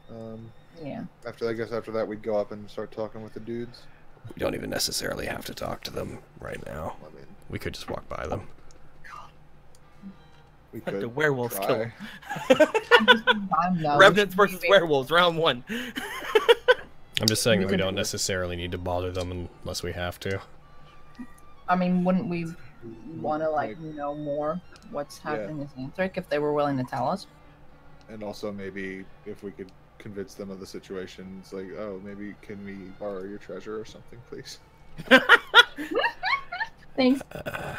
Um, yeah. After I guess after that we'd go up and start talking with the dudes. We don't even necessarily have to talk to them right now. I mean, we could just walk by them. We could the werewolves try. Kill. Remnants versus werewolves, round one. I'm just saying that we don't necessarily need to bother them unless we have to. I mean, wouldn't we want to, like, know more what's happening with yeah. Xanthric if they were willing to tell us? And also maybe if we could convince them of the situation, it's like, oh, maybe can we borrow your treasure or something, please? Thanks. Uh,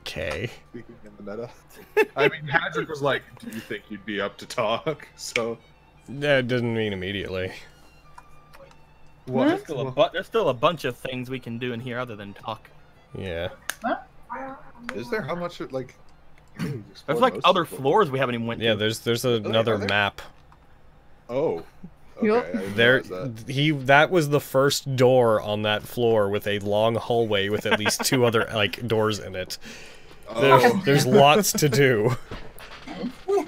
okay. Speaking in the meta. I mean, Hadrick was like, do you think you'd be up to talk? So... That doesn't mean immediately. Well, there's still, a there's still a bunch of things we can do in here other than talk. Yeah. What? Is there how much like? There's like other floors we haven't even went. Yeah, to. there's there's another okay, map. Oh. Okay, yep. There, that. he that was the first door on that floor with a long hallway with at least two other like doors in it. Oh. There's, there's lots to do.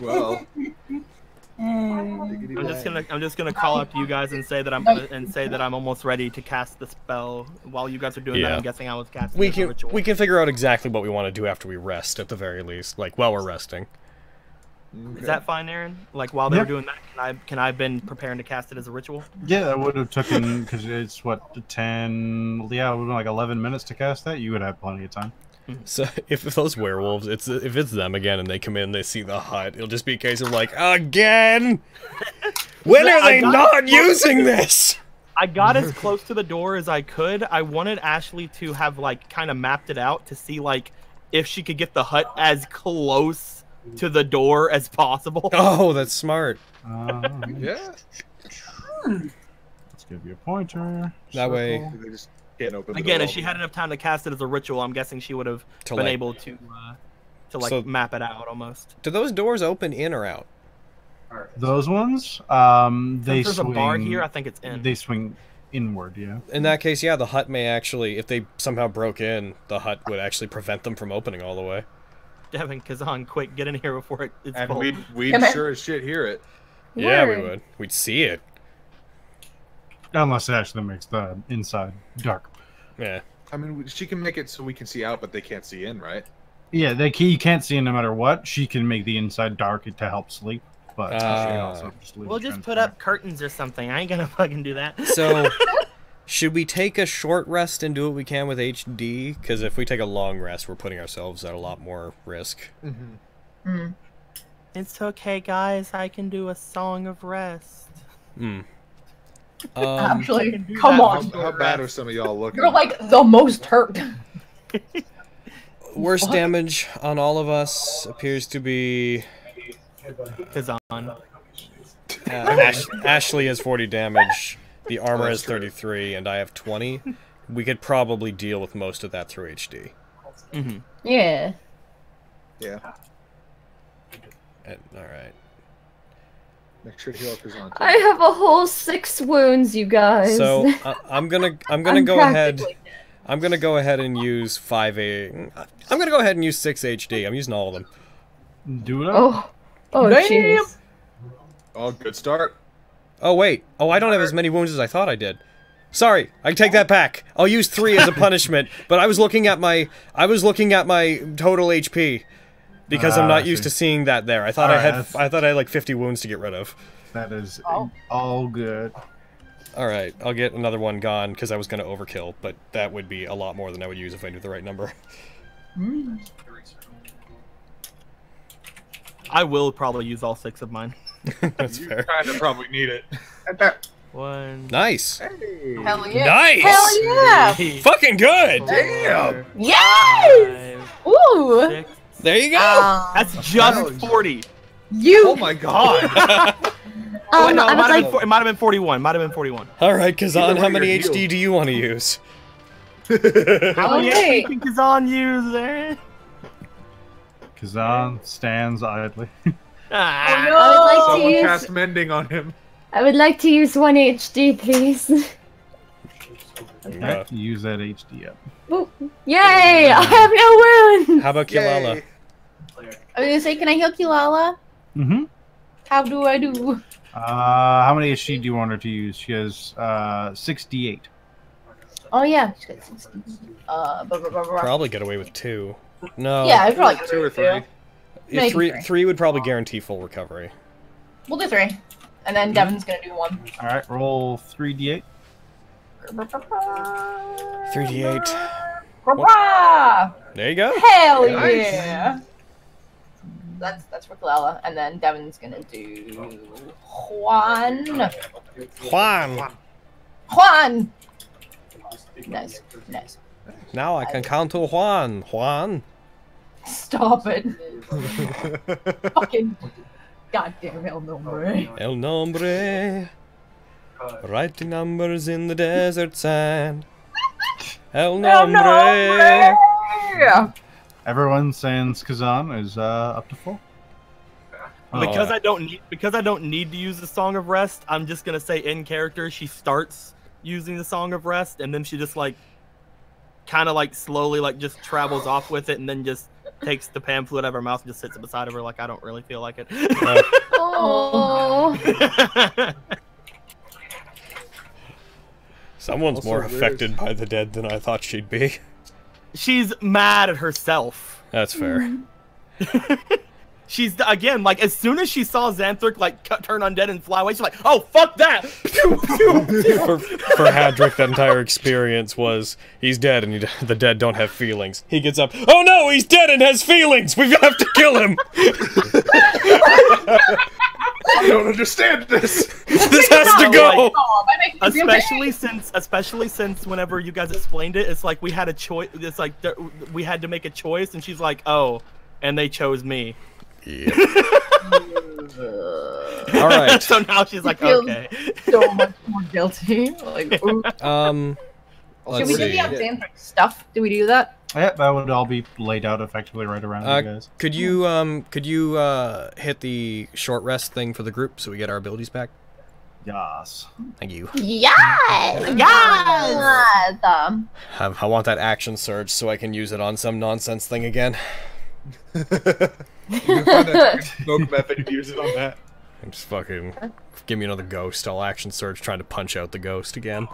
Well. Mm. I'm just gonna I'm just gonna call up to you guys and say that I'm and say that I'm almost ready to cast the spell while you guys are doing yeah. that. I'm guessing I was casting. We can we can figure out exactly what we want to do after we rest at the very least, like while we're resting. Okay. Is that fine, Aaron? Like while they're yeah. doing that, can I can I been preparing to cast it as a ritual? Yeah, that would have taken because it's what ten. Yeah, it would have been like eleven minutes to cast that. You would have plenty of time. So if, if those werewolves, it's if it's them again and they come in, they see the hut, it'll just be a case of like, again? When are they not using this? I got as close to the door as I could. I wanted Ashley to have like kind of mapped it out to see like if she could get the hut as close to the door as possible. Oh, that's smart. Uh, yeah. Let's give you a pointer. That way. Again, if she had enough time to cast it as a ritual, I'm guessing she would have been like, able to uh, to like so map it out almost. Do those doors open in or out? Those ones? Um, they Since there's swing, a bar here, I think it's in. They swing inward, yeah. In that case, yeah, the hut may actually, if they somehow broke in, the hut would actually prevent them from opening all the way. Devin, Kazan, quick, get in here before it, it's and bold. we'd, we'd sure as shit hear it. Yeah, Word. we would. We'd see it. Unless it actually makes the inside dark. Yeah. I mean, she can make it so we can see out, but they can't see in, right? Yeah, they can, you can't see in no matter what. She can make the inside dark to help sleep, but uh, she also just we'll just put up curtains or something. I ain't gonna fucking do that. So, should we take a short rest and do what we can with H D? Because if we take a long rest, we're putting ourselves at a lot more risk. Mm-hmm. Mm. It's okay, guys. I can do a song of rest. Hmm. Um, Actually, come on. How, how bad are some of y'all looking? You're like the most hurt. Worst what? damage on all of us appears to be Kazan. Uh, Ash Ashley has forty damage. The armor oh, has thirty-three, true. and I have twenty. We could probably deal with most of that through H D. Mm-hmm. Yeah. Yeah. And, all right. Make sure to heal up his own. I have a whole six wounds, you guys. So uh, I'm gonna I'm gonna I'm go ahead. Dead. I'm gonna go ahead and use five A. I'm gonna go ahead and use six H D. I'm using all of them. Do it. Up. Oh, oh, jeez. Oh, good start. Oh wait. Oh, I don't have as many wounds as I thought I did. Sorry, I take that back. I'll use three as a punishment. But I was looking at my I was looking at my total H P because uh, I'm not used to seeing that there. I thought all I had right, I thought I had like fifty wounds to get rid of. That is oh. all good. All right, I'll get another one gone because I was going to overkill, but that would be a lot more than I would use if I knew the right number. Mm. I will probably use all six of mine. That's you fair. Kind of probably need it. At that. One. Nice. Hey. Hell yeah. Nice. Hell yeah. Three, Fucking good. Four, Damn. Yes. Five, Ooh. Six. There you go. Um, That's just forty. You. Oh my god. Um, Wait, no, it, might like... been, it might have been forty-one. Might have been forty-one. All right, Kazan, how many H D deal. do you want to use? How many H D can Kazan use, Aaron? Kazan stands idly. Ah, oh, no. I would like Someone to use... cast mending on him. I would like to use one H D, please. I would like to use that H D up. Ooh. Yay! I have no wounds. How about Keelala? I was gonna say, can I heal Keelala? Mm-hmm. How do I do? Uh, how many H D do you want her to use? She has uh, sixty-eight. Oh yeah, she's got sixty. Uh, blah, blah, blah, blah. Probably get away with two. No. Yeah, I'd probably get away with two or three. Yeah, no, three, three. Three would probably guarantee full recovery. We'll do three, and then Devin's gonna do one. All right, roll three d eight. Three d eight. There you go. Hell nice. yeah. That's that's for Keelala, and then Devin's gonna do Juan. Juan. Juan. Nice, nice. Now I can I... count to Juan. Juan. Stop it. Fucking goddamn El Nombre. El Nombre. Writing numbers in the desert sand. El Nombre. El Nombre. Everyone since Kazan is uh, up to full. Because oh. I don't need because I don't need to use the Song of Rest. I'm just gonna say in character she starts using the Song of Rest, and then she just like, kind of like slowly like just travels off with it, and then just takes the pamphlet out of her mouth and just sits beside of her like I don't really feel like it. Uh, oh. Someone's also more weird. affected by the dead than I thought she'd be. She's mad at herself. That's fair. She's, again, like, as soon as she saw Xanthric, like, cut, turn undead and fly away, she's like, oh, fuck that! for, for Hadrick, that entire experience was, he's dead and he, the dead don't have feelings. He gets up, oh no, he's dead and has feelings! We have to kill him! I don't understand this! This has to go! Like, especially since, especially since whenever you guys explained it, it's like we had a choice, it's like we had to make a choice, and she's like, oh, and they chose me. Yeah. All right. So now she's like, okay. So much more guilty. Like, ooh. Um, Should we see. do the Xanthric stuff? Do we do that? Yeah, that would all be laid out effectively right around uh, you guys. Could you um could you uh hit the short rest thing for the group so we get our abilities back? Yes. Thank you. Yes. Yes. Um, I, I want that action surge so I can use it on some nonsense thing again. You can find that smoke method and use it on that. I'm just fucking give me another ghost. I'll action surge trying to punch out the ghost again.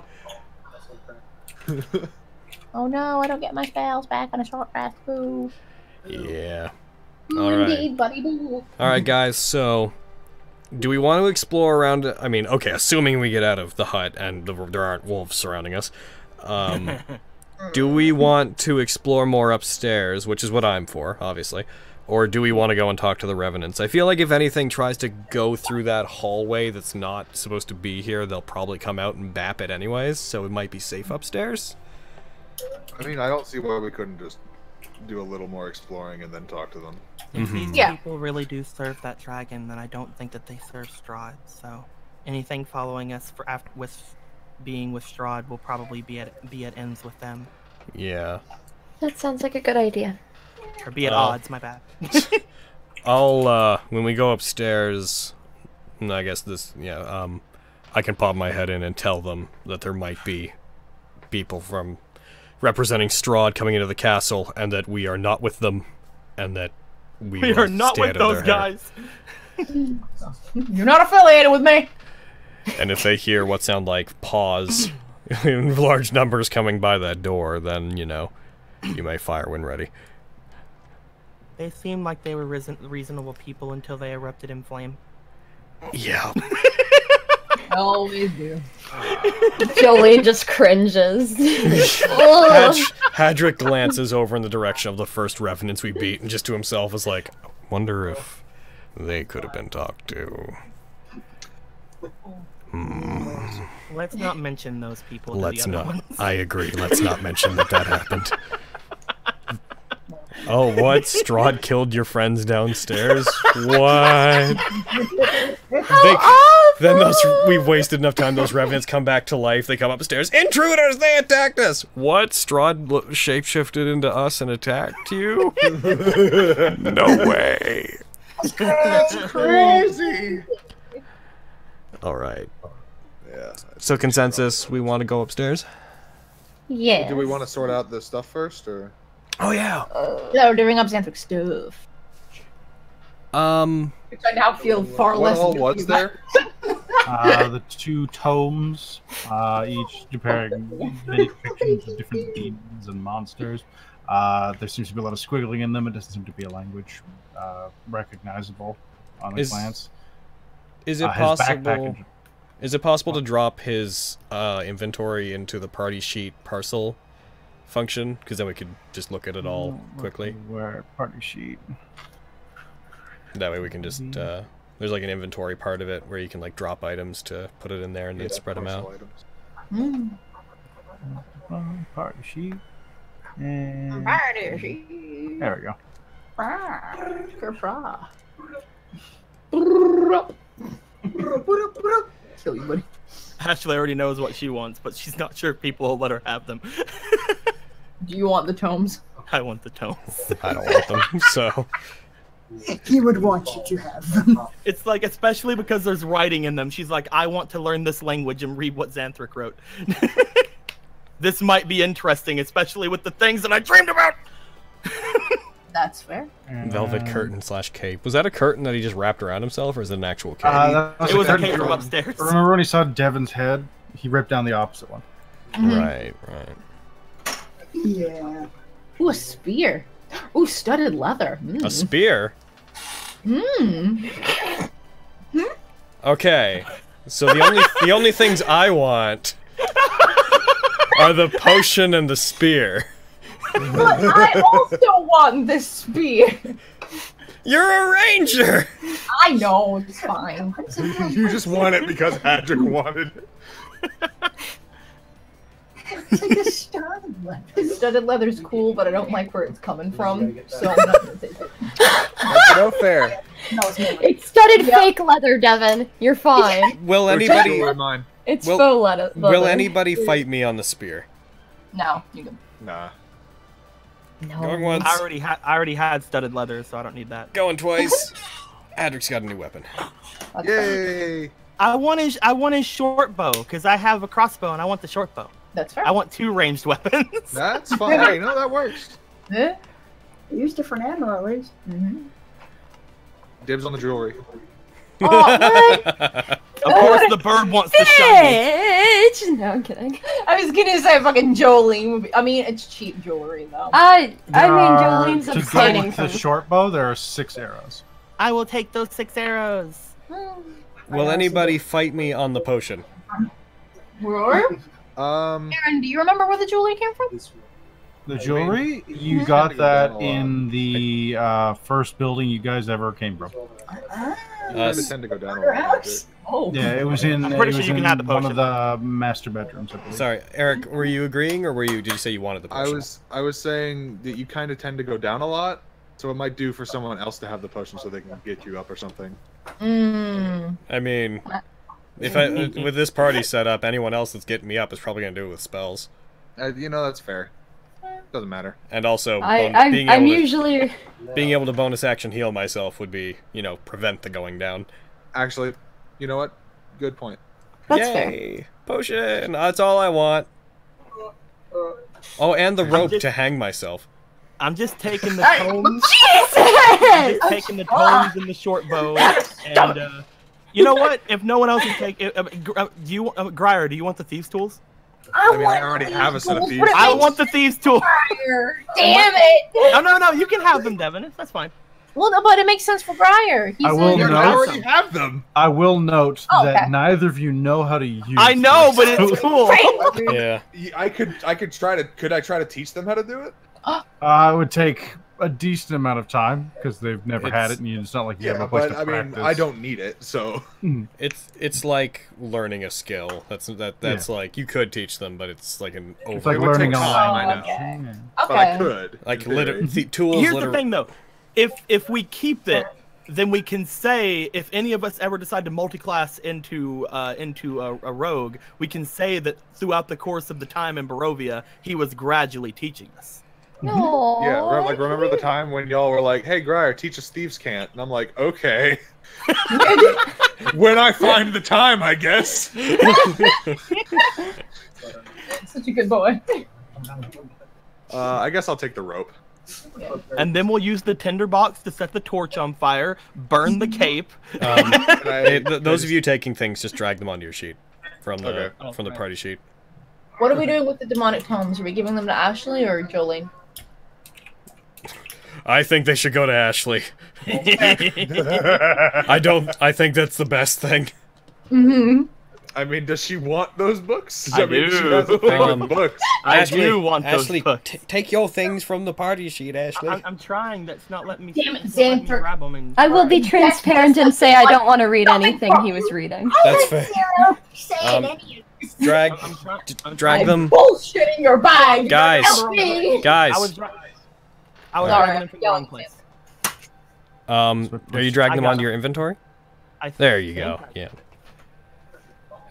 Oh no, I don't get my spells back on a short rest. Boo. Yeah. All right. Indeed, buddy boo. All right, guys. So, do we want to explore around? I mean, okay, assuming we get out of the hut and the, there aren't wolves surrounding us. Um, do we want to explore more upstairs, which is what I'm for, obviously, Or do we want to go and talk to the Revenants? I feel like if anything tries to go through that hallway that's not supposed to be here, they'll probably come out and bap it anyways, so it might be safe upstairs. I mean, I don't see why we couldn't just do a little more exploring and then talk to them. If mm-hmm. these yeah. people really do serve that dragon, then I don't think that they serve Strahd, so anything following us for after, with being with Strahd will probably be at, be at ends with them. Yeah. That sounds like a good idea. Or be at uh, odds, my bad. I'll, uh, when we go upstairs, I guess this, yeah, um, I can pop my head in and tell them that there might be people from representing Strahd coming into the castle, and that we are not with them, and that we, we are not with those guys. You're not affiliated with me. And if they hear what sound like paws in large numbers coming by that door, then, you know, you may fire when ready. They seemed like they were reason reasonable people until they erupted in flame. Yeah. Always do. Jolene just cringes. Had Hadrick glances over in the direction of the first Revenants we beat, and just to himself is like, I wonder if they could have been talked to. Mm. Let's not mention those people. Let's to the other not. Ones. I agree. Let's not mention that that happened. Oh, what? Strahd killed your friends downstairs? What? They, then those, we've wasted enough time, those Revenants come back to life, they come upstairs, intruders, they attacked us! What? Strahd shapeshifted into us and attacked you? No way. That's crazy! Alright. Yeah. So consensus, we want to go upstairs? Yeah. Do we want to sort out this stuff first, or...? Oh yeah. Uh, no, we're doing up Xanthric stuff. Um. Which I now feel far what less. What all was there? uh, the two tomes, uh, each preparing many fictions of different demons and monsters. Uh, there seems to be a lot of squiggling in them. It doesn't seem to be a language uh, recognizable on a glance. Is it uh, possible? Is it possible to drop his uh, inventory into the party sheet parcel function, because then we could just look at it all quickly? Where party sheet. That way we can just uh, there's like an inventory part of it where you can like drop items to put it in there and yeah, then spread them out. Mm. Party sheet. And... Party sheet. There we go. Kill you, buddy. Ashley already knows what she wants, but she's not sure people will let her have them. Do you want the tomes? I want the tomes. I don't want them, so... He would want you to have them. It's like, especially because there's writing in them. She's like, I want to learn this language and read what Xanthric wrote. This might be interesting, especially with the things that I dreamed about! That's fair. Velvet um, curtain slash cape. Was that a curtain that he just wrapped around himself, or is it an actual cape? Uh, was it was a cape from upstairs. I remember when he saw Devin's head, he ripped down the opposite one. Mm-hmm. Right, right. Yeah. Ooh, a spear. Ooh, studded leather. Mm. A spear? Mmm. Okay. So the only the only things I want are the potion and the spear. But I also want this spear. You're a ranger. I know, it's fine. It's okay. You just want it because Hadrick wanted it. It's like a studded leather. Studded leather's cool, but I don't like where it's coming from, so I'm not gonna take it. That's no fair. No, it's, it's studded yeah. fake leather, Devin. You're fine. Will anybody? It's will, faux leather. Will anybody fight me on the spear? No, you can. Nah. No. Going once. I already had I already had studded leather, so I don't need that. Going twice. Adric's got a new weapon. That's Yay! Fun. I want his I want his short bow because I have a crossbow and I want the short bow. That's fair. I want two ranged weapons. That's fine. Hey, no, that works. Yeah. Use different ammo at least. Mm-hmm. Dibs on the jewelry. Oh, of course, the bird wants to shiny. No, I'm kidding. I was gonna say fucking Jolene would be. I mean, it's cheap jewelry though. I I uh, mean Jolene's upsetting. To go with the short bow, there are six arrows. I will take those six arrows. Will anybody fight me on the potion? Roar? Um. Aaron, do you remember where the jewelry came from? The jewelry? I mean, you got that in the uh, first building you guys ever came from. Uh, uh, tend to go down perhaps? Oh. Yeah, it was in, I'm pretty sure you can have the potion. One of the master bedrooms. Sorry, Eric, were you agreeing or were you? Did you say you wanted the potion? I was, I was saying that you kind of tend to go down a lot, so it might do for someone else to have the potion so they can get you up or something. Mm. I mean, if I with this party set up, anyone else that's getting me up is probably going to do it with spells. Uh, you know, that's fair. Doesn't matter. And also, I, I, being I'm able to, usually being able to bonus action heal myself would be, you know, prevent the going down. Actually, you know what? Good point. That's Yay! Fair. Potion. That's all I want. Oh, and the rope just, to hang myself. I'm just taking the tomes. I'm just taking the tomes and the short bow. And uh, you know what? If no one else is taking, uh, uh, do you, uh, Grier, do you want the thieves' tools? I, I mean, I already have a set of thieves. I want the thieves tool. Damn it! No, no, no. You can have them, Devin. That's fine. Well, no, but it makes sense for Grier. He's I will note. I already have them. I will note oh, okay. that neither of you know how to use. I know, these. But it's cool. Yeah. I could. I could try to. Could I try to teach them how to do it? Uh, I would take a decent amount of time because they've never it's, had it, and you, it's not like you yeah, have a place but, to I practice. Mean, I don't need it, so it's it's like learning a skill. That's that that's yeah. like you could teach them, but it's like an over. It's like learning online. I know. Okay. Okay. But I could like liter tools. Here's liter the thing, though. If if we keep it, then we can say if any of us ever decide to multiclass into uh, into a, a rogue, we can say that throughout the course of the time in Barovia, he was gradually teaching us. No. Yeah, like remember the time when y'all were like, "Hey, Grier, teach us thieves can't," and I'm like, "Okay." When I find the time, I guess. Such a good boy. Uh, I guess I'll take the rope. Yeah. And then we'll use the tinderbox to set the torch on fire, burn the cape. Um, I, th those of you taking things, just drag them onto your sheet from the okay. from the party sheet. What are we doing with the demonic tomes? Are we giving them to Ashley or Jolene? I think they should go to Ashley. I don't. I think that's the best thing. Mm-hmm. I mean, does she want those books? I, I mean, do. She has a thing um, with books. I Ashley, do want Ashley, those books. T take your things from the party sheet, Ashley. I, I'm trying. That's not letting me. Damn it, Xanthric. I will be transparent and say I don't want to read anything he was reading. That's fair. Um, drag, I'm trying, I'm drag I'm them. Bullshit in your bag, guys. Guys. I was, I was right. them from the wrong place. Um, are you dragging them onto your inventory? I there you go. Yeah.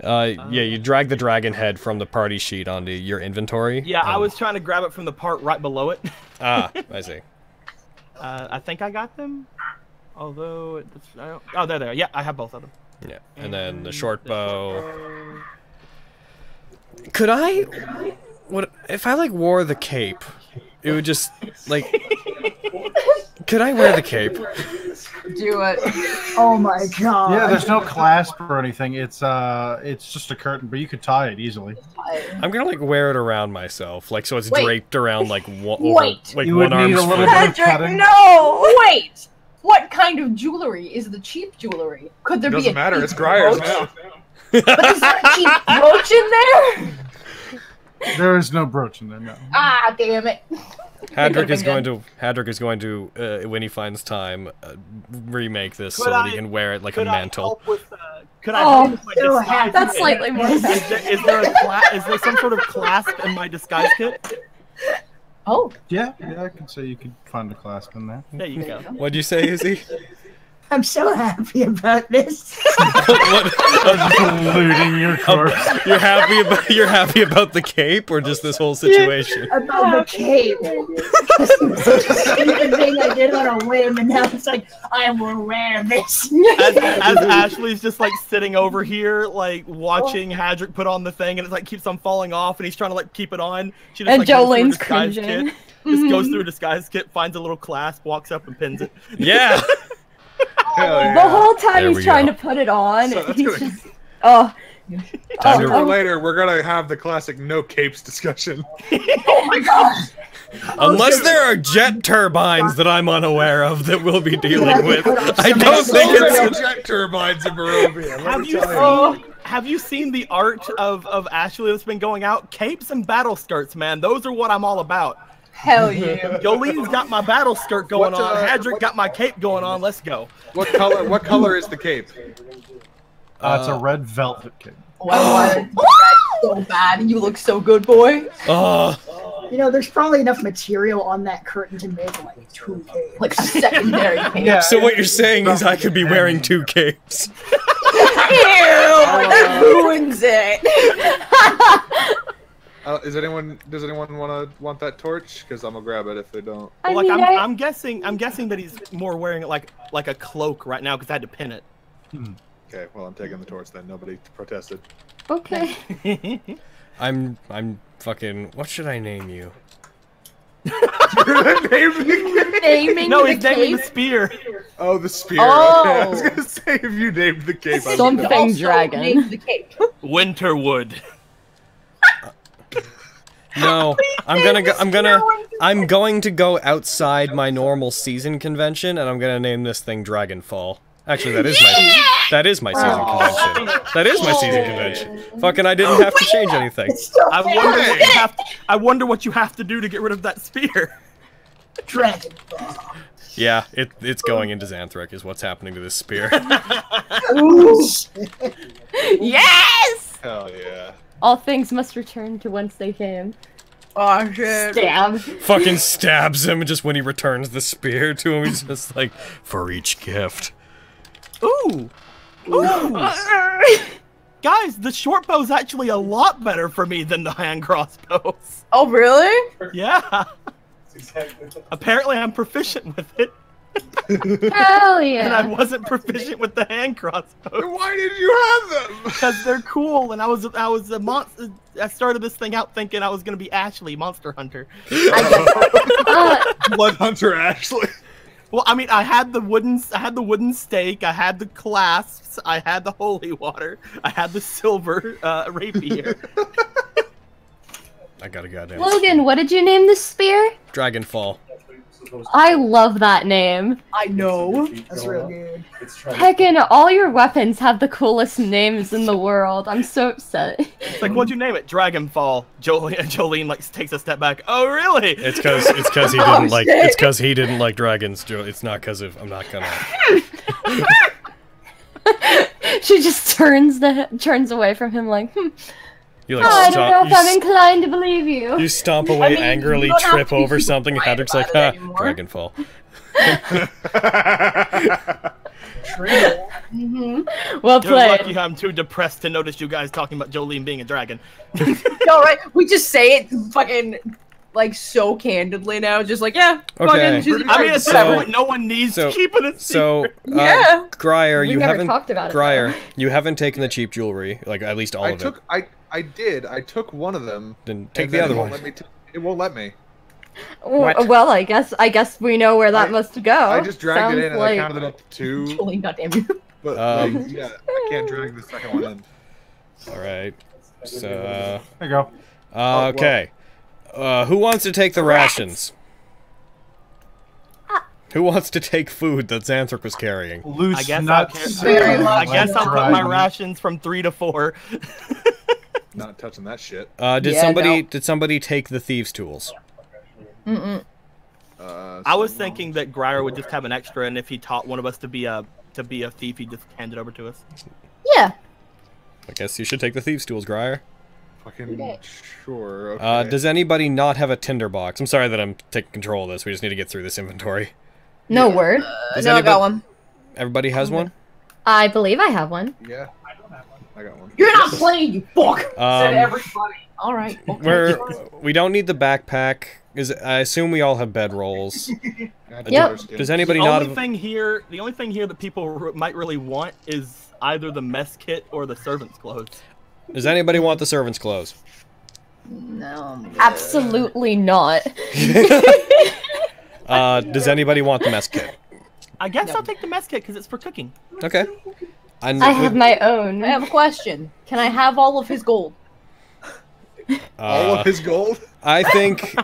Uh, yeah, you drag the dragon head from the party sheet onto your inventory. Yeah, um, I was trying to grab it from the part right below it. Ah, I see. Uh, I think I got them. Although, it's, I don't, oh, there they are. Yeah, I have both of them. Yeah, and, and then the short bow. The short bow. Could I? What if I like wore the cape? It would just like. Could I wear the cape? Do it. Oh my god. Yeah, there's no clasp or anything. It's uh it's just a curtain, but you could tie it easily. I'm gonna like wear it around myself, like so it's wait. draped around like one over wait. like you one arm. No wait! What kind of jewelry is the cheap jewelry? Could there it doesn't be a matter, cheap it's Grier's now. But is there a cheap brooch in there? There is no brooch in there, no. Ah, damn it. Hadrick is going to Hadrick is going to uh, when he finds time uh, remake this could so I, that he can wear it like a mantle. I with, uh, could I oh, help with my that's slightly more. Is, is there a cla is there some sort of clasp in my disguise kit? Oh. Yeah, yeah, I can say you could find a clasp in there. There you go. What'd you say, Izzy? I'm so happy about this. What, I'm just looting your corpse. Um, you're happy about you're happy about the cape, or just this whole situation? Yeah, about the cape. The thing I did on a whim, and now it's like I will wear this. As, as Ashley's just like sitting over here, like watching Hadrick put on the thing, and it like keeps on falling off, and he's trying to like keep it on. She just, and like, Jolene's cringing. Kit, just mm-hmm. goes through her disguise kit, finds a little clasp, walks up, and pins it. Yeah. Yeah. The whole time there he's trying go. to put it on, so he's gonna... just oh. Time oh. Later, we're gonna have the classic no capes discussion. Oh my gosh! Unless oh, there are jet turbines that I'm unaware of that we'll be dealing with, I don't think it's jet turbines in Barovia. Have you, seen, have you seen the art of of Ashley that's been going out? Capes and battle skirts, man. Those are what I'm all about. Hell yeah. Jolene's got my battle skirt going what, on. Uh, Hadrick what, got my cape going on. Let's go. What color? What color is the cape? Uh, it's a red velvet cape. Oh, I want it so bad. You look so good, boy. Uh, you know, there's probably enough material on that curtain to make like two capes, like secondary capes. Yeah, so what you're saying is I could be wearing two capes. Ew, that ruins it. Uh, is anyone? Does anyone want to want that torch? Because I'm gonna grab it if they don't. I well, mean, like I'm, I... I'm guessing. I'm guessing that he's more wearing like like a cloak right now because I had to pin it. Hmm. Okay. Well, I'm taking the torch then. Nobody protested. Okay. I'm. I'm fucking. What should I name you? You're naming the cape. No, he's naming the spear. Oh, the spear. Oh. Okay. I was gonna say if you named the cape. Something also dragon. Named the cape. Winterwood. No, I'm gonna go, I'm gonna, I'm going to go outside my normal season convention, and I'm gonna name this thing Dragonfall. Actually, that is yeah! my, that is my season Aww. convention. That is my season convention. Fucking, I didn't have to change anything. I wonder what you have to, I wonder what you have to do to get rid of that spear. Dragonfall. Yeah, it, it's going into Xanthric is what's happening to this spear. Yes! Hell yeah. All things must return to whence they came. Oh shit. Stab. Fucking stabs him, and just when he returns the spear to him, he's just like, for each gift. Ooh! Ooh! Uh, guys, the short bow's actually a lot better for me than the hand crossbows. Oh, really? Yeah. Apparently I'm proficient with it. Hell yeah! And I wasn't proficient with the hand crossbows. Then why did you have them? Because they're cool, and I was I was a monster. I started this thing out thinking I was gonna be Ashley, Monster Hunter. Oh. Blood Hunter Ashley. Well, I mean, I had the wooden I had the wooden stake. I had the clasps. I had the holy water. I had the silver uh, rapier. I got a goddamn. Logan, what did you name this spear? Dragonfall. I love that name. I know. That's real good. Heckin', all your weapons have the coolest names in the world. I'm so upset. It's like, what'd you name it? Dragonfall. Jolene, Jolene like takes a step back. Oh, really? It's because it's because he didn't oh, like shit. It's because he didn't like dragons. It's not because of I'm not gonna. She just turns the turns away from him like. Hmm. You like, oh, I don't know if I'm inclined to believe you. You stomp away I mean, angrily, trip over something, and Hadrick's like, ha, Dragonfall. True. Mm-hmm. Well played. You're lucky I'm too depressed to notice you guys talking about Jolene being a dragon. No, right? We just say it fucking, like, so candidly now. Just like, yeah, okay. Fucking, I mean, it's so, no one needs so, to keep it a secret. So, uh, yeah. Grier, you haven't, talked about Grier, it, you haven't taken the cheap jewelry, like, at least all I of took, it. I I did. I took one of them. Then take the other one. It won't let me. Well, well, I guess I guess we know where that I, must go. I just dragged Sounds it in and like... I counted it up to two. Totally goddamn you. But um, like, yeah, I can't drag the second one in. All right. So uh, there you go. Uh, okay. Uh, who wants to take the rations? Who wants to take food that Xanthric was carrying? Loose I guess nuts. I'll, I guess I'll put my rations from three to four. Not touching that shit. Uh, did yeah, somebody no. did somebody take the thieves' tools? Mm-mm. Uh, I was thinking that Grier would just have an extra, and if he taught one of us to be a to be a thief, he just hand it over to us. Yeah. I guess you should take the thieves' tools, Grier. Fucking okay. Sure. Okay. Uh, does anybody not have a tinderbox? I'm sorry that I'm taking control of this. We just need to get through this inventory. No yeah. word. Uh, no, I got one. Everybody has one. I believe I have one. Yeah. I got one. You're not playing, you fuck! Um, Said everybody. All right. We're, we don't need the backpack. Is I assume we all have bedrolls. Yep. Does anybody the not? The only thing here, the only thing here that people re might really want is either the mess kit or the servants' clothes. Does anybody want the servants' clothes? No. Absolutely not. uh, does anybody want the mess kit? I guess no. I'll take the mess kit because it's for cooking. Okay. I have my own. I have a question. Can I have all of his gold? Uh, all of his gold? I think...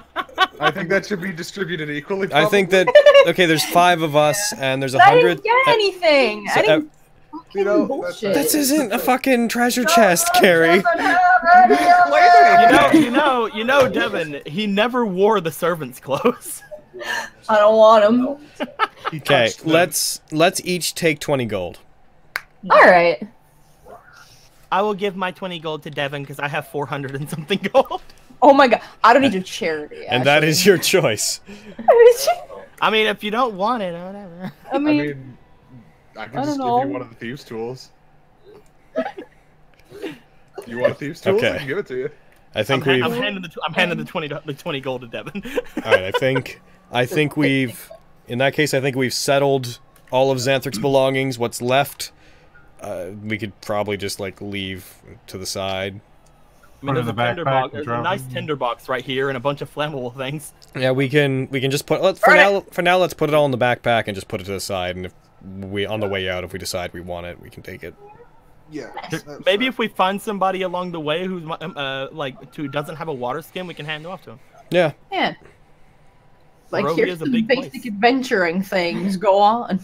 I think that should be distributed equally, probably. I think that... Okay, there's five of us, and there's a hundred... I didn't get anything! So, I didn't... Uh, You know, that's, this isn't a fucking treasure chest, Carrie. You know, you know, you know, Devin. He never wore the servant's clothes. I don't want him. Okay, let's let's each take twenty gold. All right. I will give my twenty gold to Devin because I have four hundred and something gold. Oh my god! I don't need a charity. And actually. That is your choice. I mean, if you don't want it, whatever. I mean, I, mean, I can I just know. give you one of the thieves' tools. You want a thieves' tools? Okay. I can give it to you. I think I'm, we've. I'm handing the I'm handing the twenty the twenty gold to Devin. All right, I think I think we've. In that case, I think we've settled all of Xanthric's belongings. What's left. Uh, we could probably just like leave to the side. I mean, there's the a, tinderbox, there's a nice tinderbox right here, and a bunch of flammable things. Yeah, we can we can just put. Let's, for right. now, for now, let's put it all in the backpack and just put it to the side. And if we on the way out, if we decide we want it, we can take it. Yeah. Maybe right. if we find somebody along the way who's uh, like who doesn't have a water skin, we can hand it off to him. Yeah. Yeah. Like Barovia here's some basic place. adventuring things. Go on.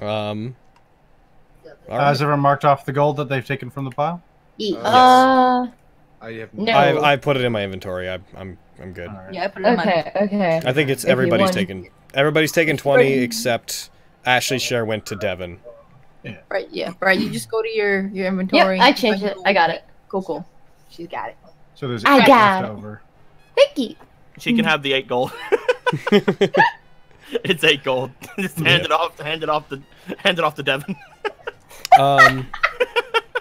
Um. All right. Has everyone marked off the gold that they've taken from the pile? Uh, uh yes. I have no. I, I put it in my inventory. I, I'm I'm good. Right. Yeah, I put it in okay, my... okay. I think it's if everybody's taken. Everybody's taken twenty right. except Ashley's share went to Devin. Yeah. Right. Yeah. Right. You just go to your your inventory. Yeah, I changed it. I got it. Cool. Cool. She's got it. So there's I eight got left it. over. Thank you. She can have the eight gold. It's eight gold. Just hand yeah. it off. Hand it off to hand it off to Devin. Um,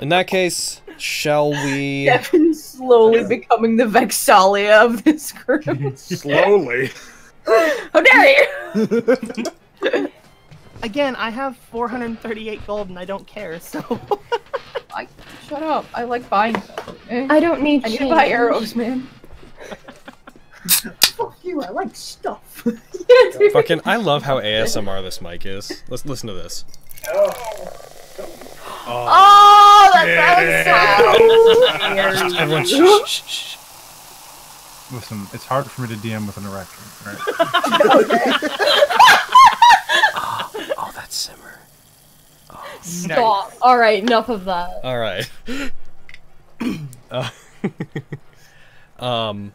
in that case, shall we? Devin's slowly becoming the Vexalia of this group. Slowly. How dare you! Again, I have four hundred thirty-eight gold and I don't care. So, I shut up. I like buying stuff. Okay? I don't need. I need change. to buy arrows, man. Fuck you! I like stuff. Yeah, fucking! I love how A S M R this mic is. Let's listen to this. Oh. Oh, oh, that yeah. sounds sad. Everyone, shh, shh, shh. Listen, it's hard for me to D M with an erection, right? oh, oh, that simmer. Oh, Stop. Nice. All right, enough of that. All right. uh, um.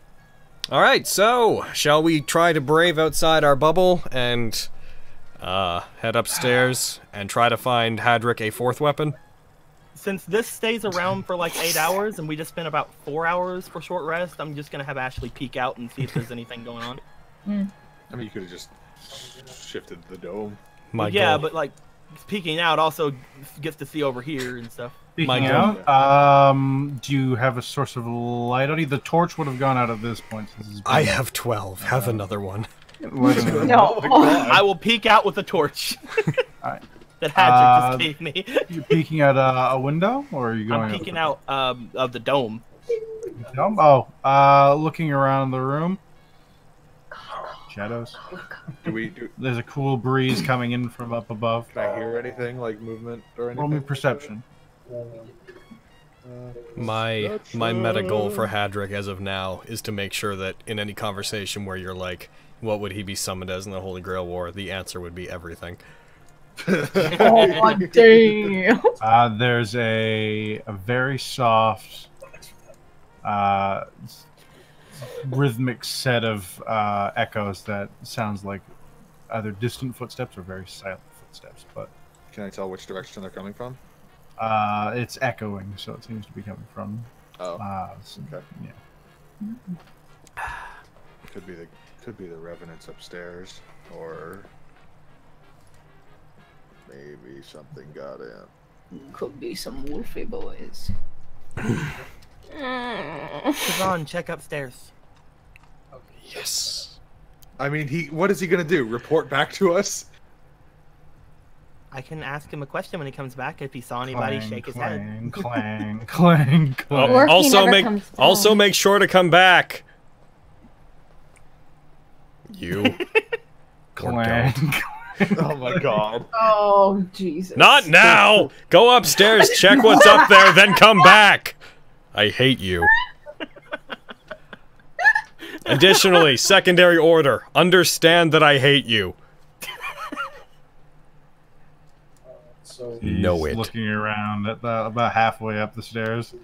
All right. So, shall we try to brave outside our bubble and? Uh, head upstairs and try to find Hadrick a fourth weapon. Since this stays around for like eight hours and we just spent about four hours for short rest, I'm just gonna have Ashley peek out and see if there's anything going on. Mm. I mean, you could have just shifted the dome. My yeah, goal. but like peeking out also gets to see over here and stuff. Peeking out. Um, do you have a source of light? I need the torch would have gone out at this point. Since I have twelve. Uh, have another one. No, I will peek out with a torch. All right. That Hadrick uh, just gave me. You're peeking at a, a window, or are you going? I'm peeking out um, of the dome. The dome? Oh, uh, looking around the room. Shadows. Do we? Do... There's a cool breeze coming in from up above. Can I hear anything like movement or anything? Roll me perception. My my meta goal for Hadrick as of now is to make sure that in any conversation where you're like. What would he be summoned as in the Holy Grail War? The answer would be everything. Oh my damn! Uh, there's a, a very soft, uh, rhythmic set of uh, echoes that sounds like either distant footsteps or very silent footsteps. But can I tell which direction they're coming from? Uh, it's echoing, so it seems to be coming from. Oh. Uh, so, okay. Yeah. Could be the. Could be the revenants upstairs, or maybe something got in. Could be some wolfy boys. Kazan, check upstairs. Okay. Yes. I mean, he. What is he gonna do? Report back to us? I can ask him a question when he comes back. If he saw anybody, clang, shake his clang, head. Clang, clang, clang. Well, also make. Also make sure to come back. You. Clang. Oh my god. Oh, Jesus. Not now! Go upstairs, check what's up there, then come back! I hate you. Additionally, secondary order. Understand that I hate you. So he's know it. Looking around at the, about halfway up the stairs.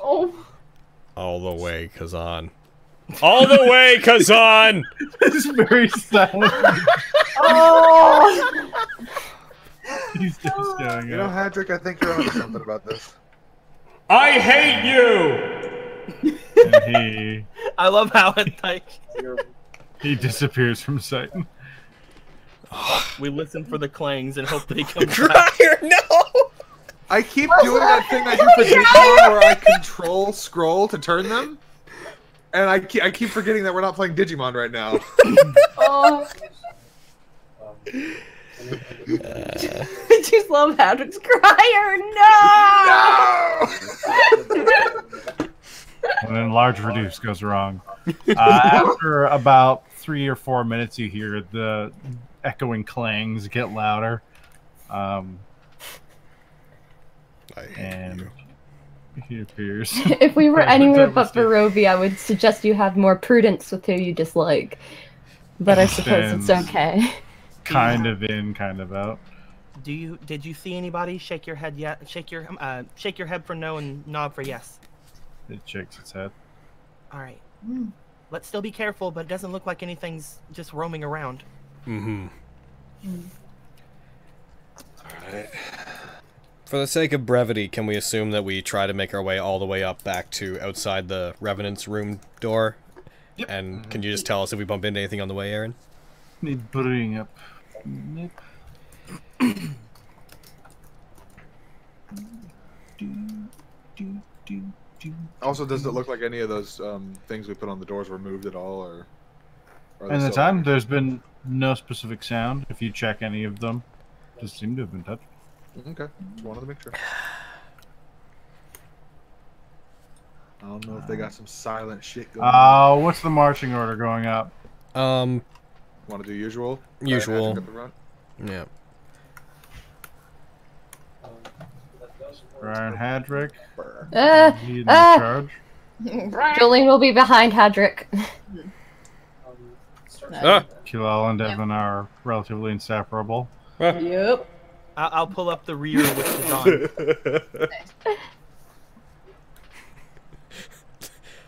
Oh. All the way, Kazan. All the way, Kazan. It's very silent. Oh. He's just going. You know, Hadrick, I think you're on something about this. I hate you. And he. I love how it like. He disappears from sight. We listen for the clangs and hope that he comes Grier, back. No! I keep doing that thing I do for Digimon where I control scroll to turn them, and I keep, I keep forgetting that we're not playing Digimon right now. Oh. I just love Hadrick's Grier. No! No! And then large reduce goes wrong. Uh, after about three or four minutes, you hear the echoing clangs get louder. Um, and he appears. If we were anywhere but Barovia, I would suggest you have more prudence with who you dislike. But I suppose it's okay. Kind of in, kind of out. Do you? Did you see anybody? Shake your head. Yeah. Shake your. Uh, shake your head for no and nod for yes. It shakes its head. All right. Mm. Let's still be careful, but it doesn't look like anything's just roaming around. Mm-hmm. Mm. All right. For the sake of brevity, can we assume that we try to make our way all the way up back to outside the Revenant's room door? Yep. And can you just tell us if we bump into anything on the way, Aaron? Need putting up. Yep. do, do, do. Also, does it look like any of those um, things we put on the doors were moved at all? Or, or in the time, there's been no specific sound. If you check any of them, it does seem to have been touched. Okay, just wanted to make sure. I don't know if they got some silent shit going uh, on. What's the marching order going up? Um, want to do usual? Usual. Right, run? Yeah. Brian Hadrick. Uh, he in uh, charge. Jolene will be behind Hadrick. uh, Keelala and Devin yep. are relatively inseparable. Yep. I I'll pull up the rear with Kazan.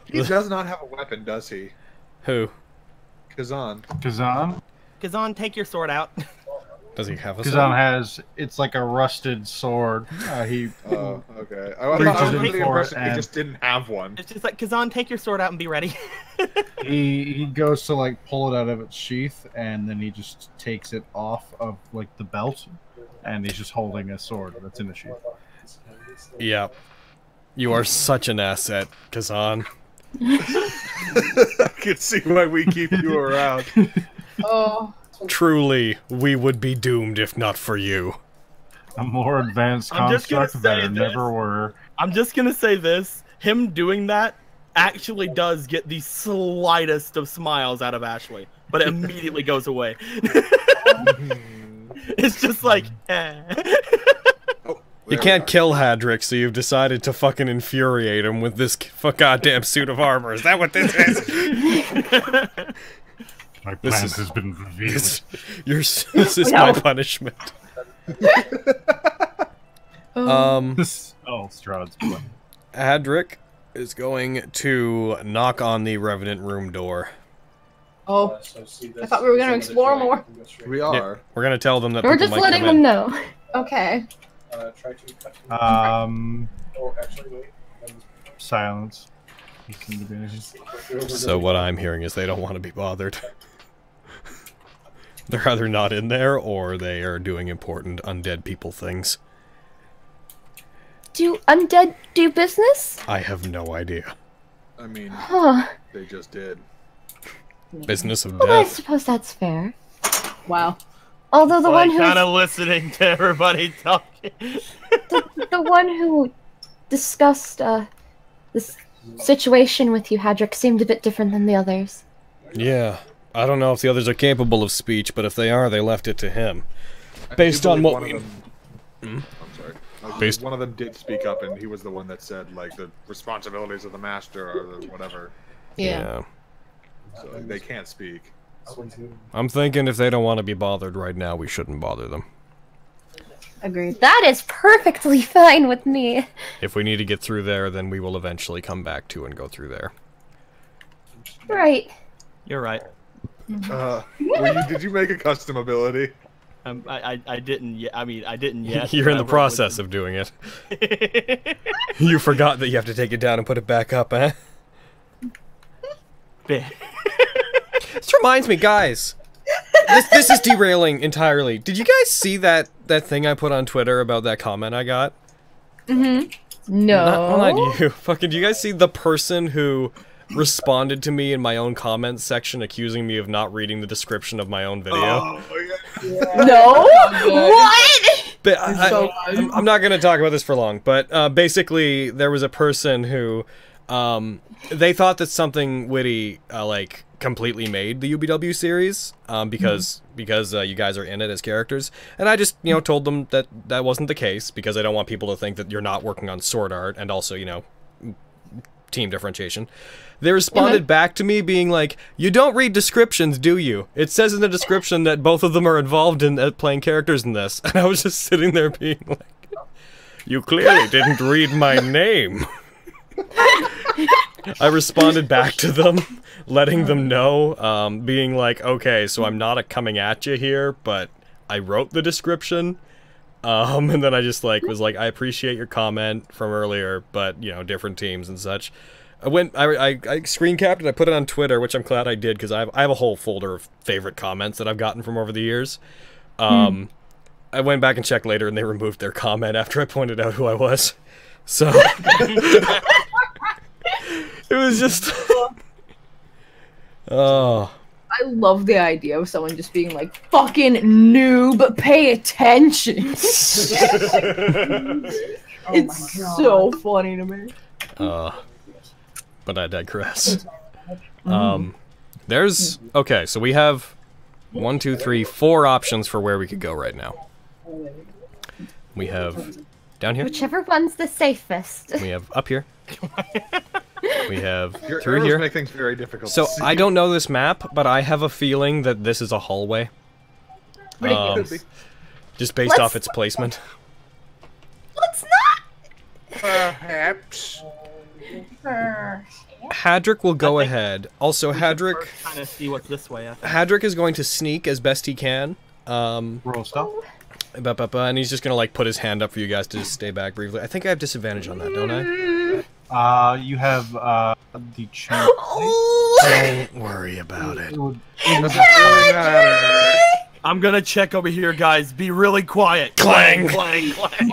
He does not have a weapon, does he? Who? Kazan. Kazan? Kazan, take your sword out. Does he have a sword? Kazan has, it's like a rusted sword. Uh, he oh, okay. I, I, I was under the impression he just didn't have one. It's just like, Kazan, take your sword out and be ready. he, he goes to like pull it out of its sheath, and then he just takes it off of like the belt, and he's just holding a sword that's in the sheath. Yeah. You are such an asset, Kazan. I can see why we keep you around. Oh. Truly, we would be doomed if not for you. A more advanced construct there never were. I'm just gonna say this. Him doing that actually does get the slightest of smiles out of Ashley, but it immediately goes away. It's just like, eh. Oh, you can't kill Hadrick, so you've decided to fucking infuriate him with this goddamn suit of armor. Is that what this is? My plan this has been revealed. This, your, this is no. my punishment. um, oh, Strahd's plan. Hadrick is going to knock on the Revenant room door. Oh, uh, so see this, I thought we were going to explore more. We are. Yeah, we're going to tell them that we're just letting them in. know. Okay. Uh, try to cut to um. Or actually, wait. Silence. So what I'm hearing is they don't want to be bothered. They're either not in there or they are doing important undead people things. Do undead do business? I have no idea. I mean, huh. They just did. Business of well, death. I suppose that's fair. Wow. Although the well, one who kind of listening to everybody talking. the, the one who discussed uh, this situation with you, Hadrick, seemed a bit different than the others. Yeah. I don't know if the others are capable of speech, but if they are, they left it to him. Based on what we... Them... Hmm? I'm sorry. Uh, Based... One of them did speak up, and he was the one that said, like, the responsibilities of the master or whatever. Yeah. yeah. So they can't speak. I'm thinking if they don't want to be bothered right now, we shouldn't bother them. Agreed. That is perfectly fine with me. If we need to get through there, then we will eventually come back to and go through there. Right. You're right. Uh, well, you, did you make a custom ability? Um, I, I, I didn't. I mean, I didn't yet. You're in the process of doing it. You forgot that you have to take it down and put it back up, huh? This reminds me, guys. This, this is derailing entirely. Did you guys see that that thing I put on Twitter about that comment I got? Mm-hmm. No. Not, not you. Fucking. Do you guys see the person who responded to me in my own comments section accusing me of not reading the description of my own video? Oh, yeah. No? What? But I, so I, I'm not going to talk about this for long, but uh, basically there was a person who, um, they thought that something witty, uh, like, completely made the U B W series, um, because, mm-hmm. because uh, you guys are in it as characters, and I just, you know, told them that that wasn't the case, because I don't want people to think that you're not working on sword art, and also, you know, team differentiation. They responded mm-hmm. back to me being like, you don't read descriptions, do you? It says in the description that both of them are involved in uh, playing characters in this. And I was just sitting there being like, you clearly didn't read my name. I responded back to them, letting them know, um, being like, okay, so I'm not a coming at you here, but I wrote the description. Um, and then I just, like, was like, I appreciate your comment from earlier, but, you know, different teams and such. I went, I, I, I screen capped it, I put it on Twitter, which I'm glad I did, because I have, I have a whole folder of favorite comments that I've gotten from over the years. Um, mm. I went back and checked later, and they removed their comment after I pointed out who I was. So, it was just, oh. I love the idea of someone just being like, fucking noob, pay attention. Oh, it's so funny to me. Uh, but I digress. Um, there's, okay, so we have one, two, three, four options for where we could go right now. We have down here. Whichever one's the safest. We have up here. We have Your through here. Make things very difficult so to see. I don't know this map, but I have a feeling that this is a hallway. Um, just based let's, off its placement. Let's not. Perhaps. Hadrick will go ahead. Also, Hadrick. Kind of see what's this way. I think. Hadrick is going to sneak as best he can. Um, Roll stuff. And he's just gonna like put his hand up for you guys to just stay back briefly. I think I have disadvantage on that, don't I? Uh, you have, uh, the chance. Don't worry about it. I'm gonna check over here, guys. Be really quiet. Clang! Clang! Clang!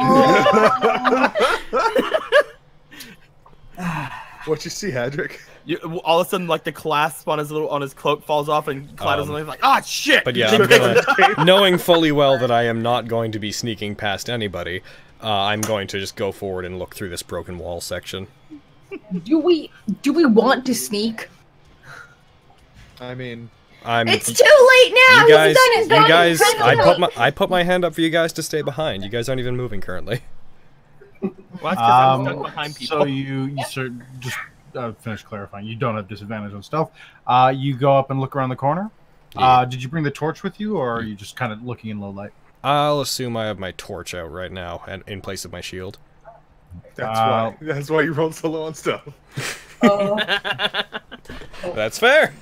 What you see, Hadrick? You, all of a sudden, like, the clasp on his little on his cloak falls off, and Clado's um, like, ah, shit! But yeah, I'm gonna, knowing fully well that I am not going to be sneaking past anybody, uh, I'm going to just go forward and look through this broken wall section. Do we do we want to sneak? I mean, I'm. It's too late now. You guys, you guys, I put my I put my hand up for you guys to stay behind. You guys aren't even moving currently. Well, that's 'cause I'm stuck behind people. So you you sort of just. Uh, finish clarifying. You don't have disadvantage on stealth. Uh, you go up and look around the corner. Yeah. Uh, did you bring the torch with you, or are you just kind of looking in low light? I'll assume I have my torch out right now, and in place of my shield. That's uh, why. That's why you rolled so low on stealth. Oh. That's fair.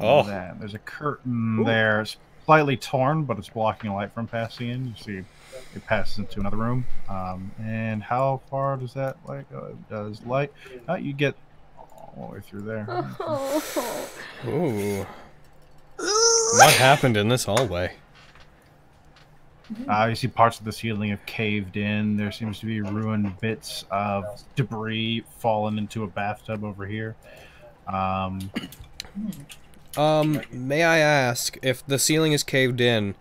Oh, that. There's a curtain Ooh. there. It's slightly torn, but it's blocking light from passing in. You see. It passes into another room. Um, and how far does that light go? It does light. Oh, you get all the way through there. Oh. Ooh. What happened in this hallway? Uh, you see parts of the ceiling have caved in. There seems to be ruined bits of debris fallen into a bathtub over here. Um, um, may I ask, if the ceiling is caved in,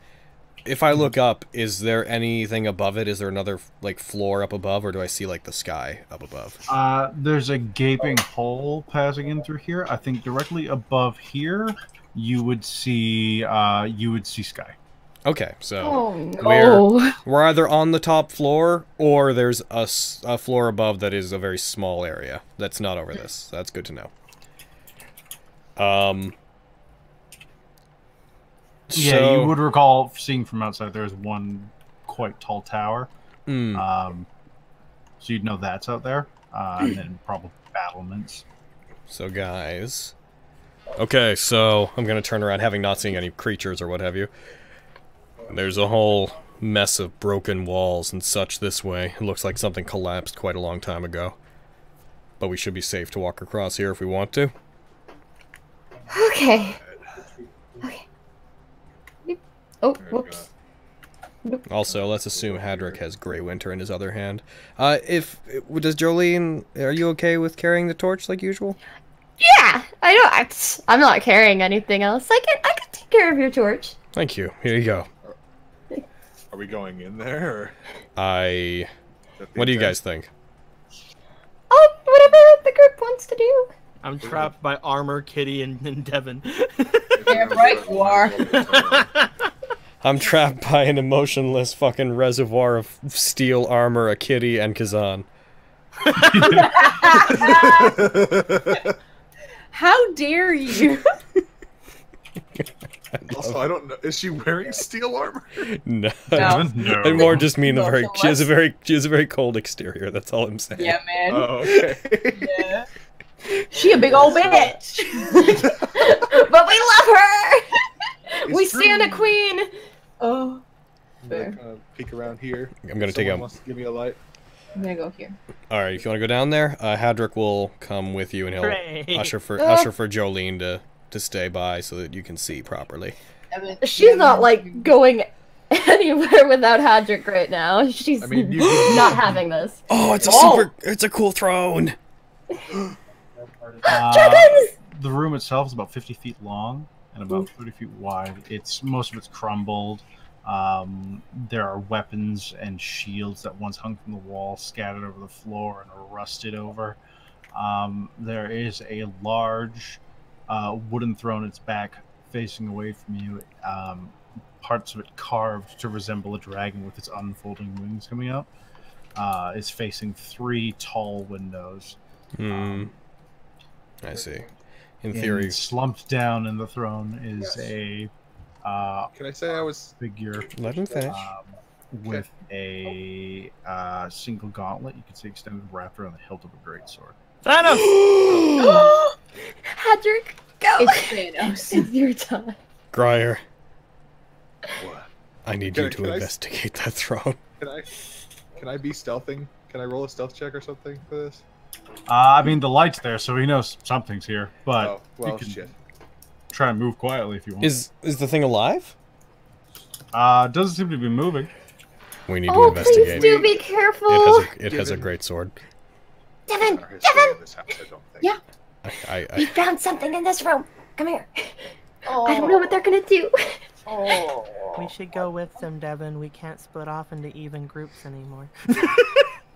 if I look up, is there anything above it? Is there another, like, floor up above, or do I see, like, the sky up above? Uh, there's a gaping hole passing in through here. I think directly above here, you would see, uh, you would see sky. Okay, so oh, no. we're, we're either on the top floor, or there's a, a floor above that is a very small area. That's not over this. That's good to know. Um... Yeah, so, you would recall seeing from outside there's one quite tall tower. Mm. Um, so you'd know that's out there. Uh, and then probably battlements. So, guys... Okay, so I'm going to turn around having not seen any creatures or what have you. There's a whole mess of broken walls and such this way. It looks like something collapsed quite a long time ago. But we should be safe to walk across here if we want to. Okay. Okay. Oh, whoops. Also, let's assume Hadrick has Greywinter in his other hand. Uh, if... Does Jolene... Are you okay with carrying the torch like usual? Yeah, I don't. I, I'm not carrying anything else. I can. I can take care of your torch. Thank you. Here you go. Are we going in there? Or... I. The what do you guys think? Oh, whatever the group wants to do. I'm trapped by Armor, Kitty, and, and Devin. Yeah, right you are. I'm trapped by an emotionless fucking reservoir of steel armor, a kitty, and Kazan. How dare you? Also, I don't know. Is she wearing steel armor? No. No. no. I more just mean the very. She has a very. She has a very cold exterior. That's all I'm saying. Yeah, man. Oh, okay. Yeah. She a big old bitch. But we love her. It's we true. Stand a queen. Oh. Fair. I'm gonna peek around here. I'm gonna take out. Give me a light. I'm gonna go here. Alright, if you want to go down there, uh, Hadrick will come with you and he'll Hooray. usher for uh, usher for Jolene to, to stay by so that you can see properly. I mean, she's not, like, going anywhere without Hadrick right now. She's I mean, you, not having this. Oh, it's a oh. super... It's a cool throne! uh, Dragons! The room itself is about fifty feet long and about Ooh. thirty feet wide. It's Most of it's crumbled. Um, there are weapons and shields that once hung from the wall, scattered over the floor and are rusted over. Um, there is a large uh, wooden throne, its back facing away from you, um, parts of it carved to resemble a dragon with its unfolding wings coming out. Uh, it's facing three tall windows. Mm. Um, I see. In theory. Slumped down in the throne is yes. a... Uh, Can I say I was figure Let him finish. Um, with okay. a uh, single gauntlet, you can see extended wrapped around the hilt of a great sword. Thanos! Oh, Hadrick, go! It's Thanos. It's your time. Grier, what? I need can you I, to investigate I, that throne. Can I? Can I be stealthing? Can I roll a stealth check or something for this? Uh, I mean, the light's there, so he knows something's here. But oh, well, you can, shit. Try and move quietly if you want. Is is the thing alive? Uh, doesn't seem to be moving. We need oh, to investigate. Oh, please do be careful. It has a, it has a great sword. Devin, Devin. House, I don't think. Yeah. I, I, I... We found something in this room. Come here. Oh. I don't know what they're gonna do. Oh. We should go with them, Devin. We can't split off into even groups anymore. You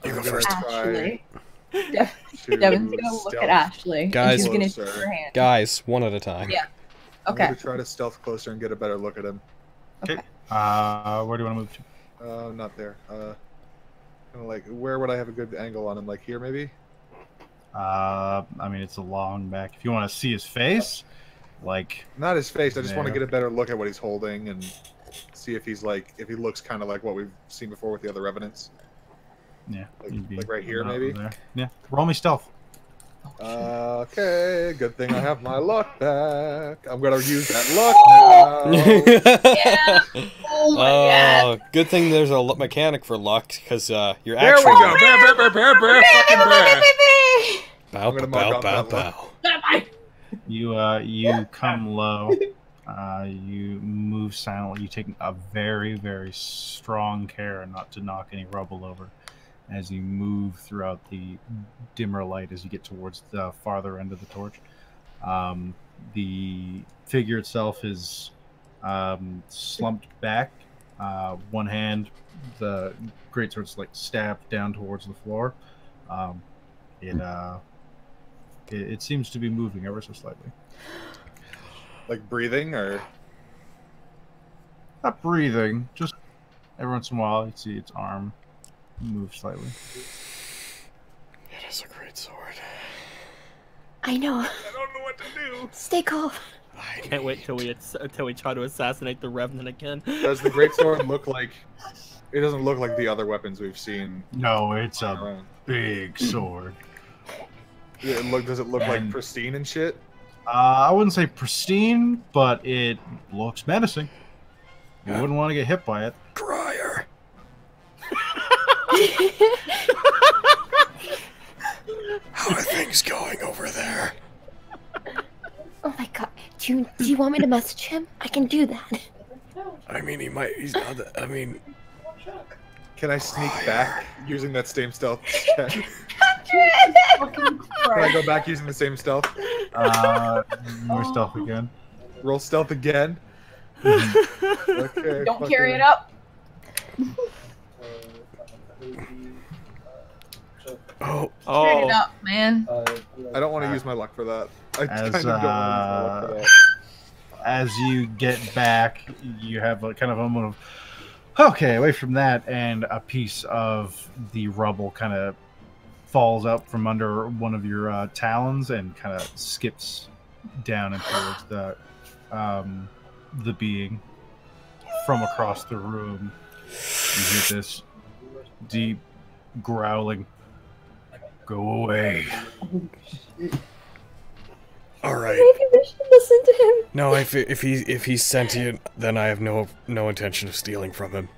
go first. Ashley. Devin, Devin's gonna look stealth. At Ashley. Guys, she's gonna take her hand. Guys, one at a time. Yeah. Okay. I'm going to try to stealth closer and get a better look at him. Okay. Uh, where do you want to move to? Uh, not there. Uh, kind of like, where would I have a good angle on him? Like here, maybe? Uh, I mean, it's a long back. If you want to see his face, like... Not his face. I just there. want to get a better look at what he's holding and see if he's like, if he looks kind of like what we've seen before with the other revenants. Yeah. Like, like right here, maybe? There. Yeah. Roll me stealth. Uh, okay, good thing I have my luck back. I'm gonna use that luck now. Yeah. Oh my uh, god! Good thing there's a mechanic for luck because uh, you're actually. There we go. Bear, bear, bear, bear, fucking bear. Bow, bow, bow, bow. You uh, you come low. Uh, you move silently. You take a very, very strong care not to knock any rubble over. As you move throughout the dimmer light, as you get towards the farther end of the torch, um, the figure itself is um, slumped back. Uh, one hand, the greatsword's like stabbed down towards the floor. Um, it, uh, it it seems to be moving ever so slightly, like breathing or not breathing. Just every once in a while, you see its arm. Move slightly. It is a great sword. I know. I don't know what to do. Stay calm. I can't wait till we until we try to assassinate the Revenant again. Does the greatsword look like? It doesn't look like the other weapons we've seen. No, it's a around. big sword. Yeah, it look, does it look and, like pristine and shit? Uh, I wouldn't say pristine, but it looks menacing. You yeah. wouldn't want to get hit by it. Grier. How are things going over there? Oh my god. Do you, do you want me to message him? I can do that. I mean, he might. He's not that. I mean. Can I sneak Grier. back using that same stealth check? Can I go back using the same stealth? Uh, more oh. stealth again. Roll stealth again. Okay, don't carry it up. Oh, oh. Carry it up, man. I don't want to use my luck for that. I as, kind of don't uh, want to use my luck for that. As you get back, you have a kind of a moment of. Okay, away from that, and a piece of the rubble kind of falls out from under one of your uh, talons and kind of skips down and towards the um, the being from across the room. You hear this deep growling. Go away. All right. Maybe we should listen to him. No, if if he if he's sentient, then I have no no intention of stealing from him.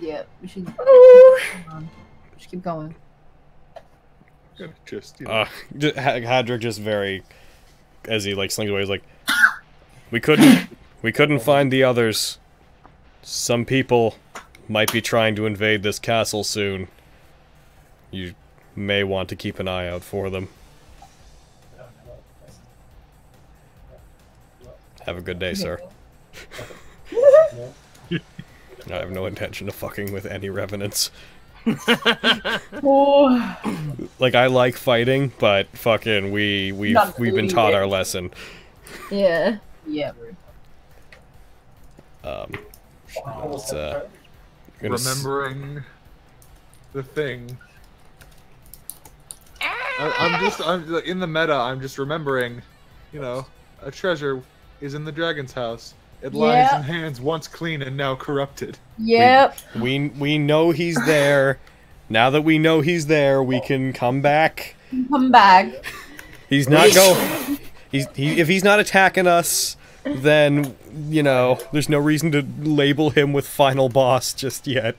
Yeah, we should. Oh. We should keep going. Just, you know. uh, Hadrick just very, as he like slings away, he's like, we couldn't we couldn't find the others. Some people might be trying to invade this castle soon. You may want to keep an eye out for them. Have a good day, sir. I have no intention of fucking with any revenants. Like, I like fighting, but fucking we we've Not we've been taught it. our lesson. Yeah. Yeah. Um it's, uh, remembering the thing. I, I'm just I'm in the meta, I'm just remembering, you know, a treasure is in the dragon's house. It lies yep. in hands once clean and now corrupted. Yep. We, we we know he's there. Now that we know he's there, we can come back. Come back. He's not going. He's he, if he's not attacking us, then you know there's no reason to label him with final boss just yet.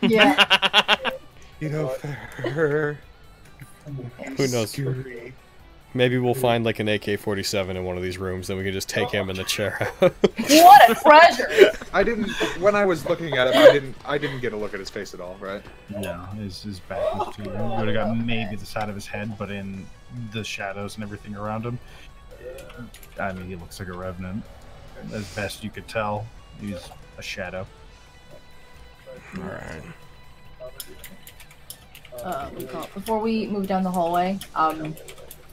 Yeah. You know, for her. Who knows? Scary. Maybe we'll find like an A K forty-seven in one of these rooms, then we can just take him in the chair. What a treasure! I didn't. When I was looking at him, I didn't. I didn't get a look at his face at all, right? No, his his back was too. You would have got maybe the side of his head, but in the shadows and everything around him, I mean, he looks like a revenant. As best you could tell, he's a shadow. All right. Uh, before we move down the hallway, um.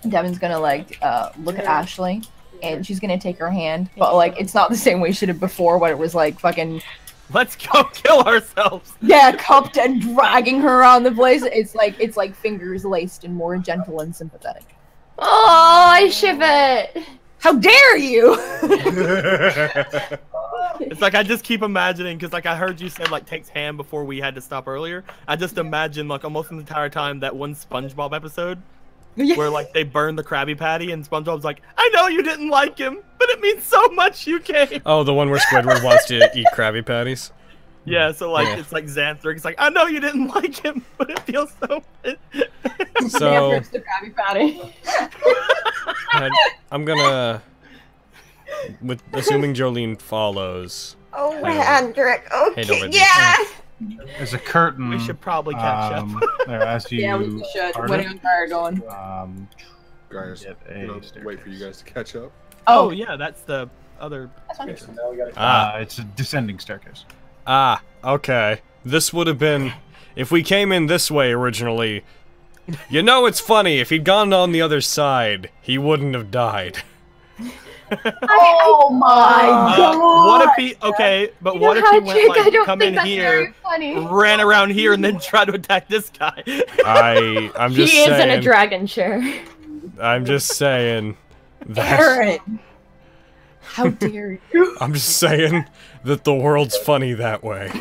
Devin's gonna like uh, look at Ashley, and she's gonna take her hand, but like it's not the same way she did before when it was like fucking. Let's go kill ourselves. Yeah, cupped and dragging her around the place. It's like it's like fingers laced and more gentle and sympathetic. Oh, I ship it. How dare you? It's like I just keep imagining, because like I heard you said like takes hand before we had to stop earlier. I just imagine like almost the entire time that one SpongeBob episode. Yeah. Where like they burn the Krabby Patty and SpongeBob's like, I know you didn't like him, but it means so much you came. Oh, the one where Squidward wants to eat Krabby Patties. Yeah, so like yeah. it's like Xanthric. It's like I know you didn't like him, but it feels so. So the Krabby Patty. I, I'm gonna, with assuming Jolene follows. Oh, Andrick. Okay. Hey, yeah. There's a curtain. We should probably catch um, up. There, as you yeah, we should. What are you on? Um, guys, wait for you guys to catch up. Oh, oh yeah, that's the other. That's ah, it's a descending staircase. Ah, okay. This would have been if we came in this way originally. You know, it's funny if he'd gone on the other side, he wouldn't have died. Oh my uh, god! What if he? Okay, but you what if he went like come in here, ran around here, and then tried to attack this guy? I, I'm just he saying. He is in a dragon chair. I'm just saying that. Aaron. How dare you? I'm just saying that the world's funny that way.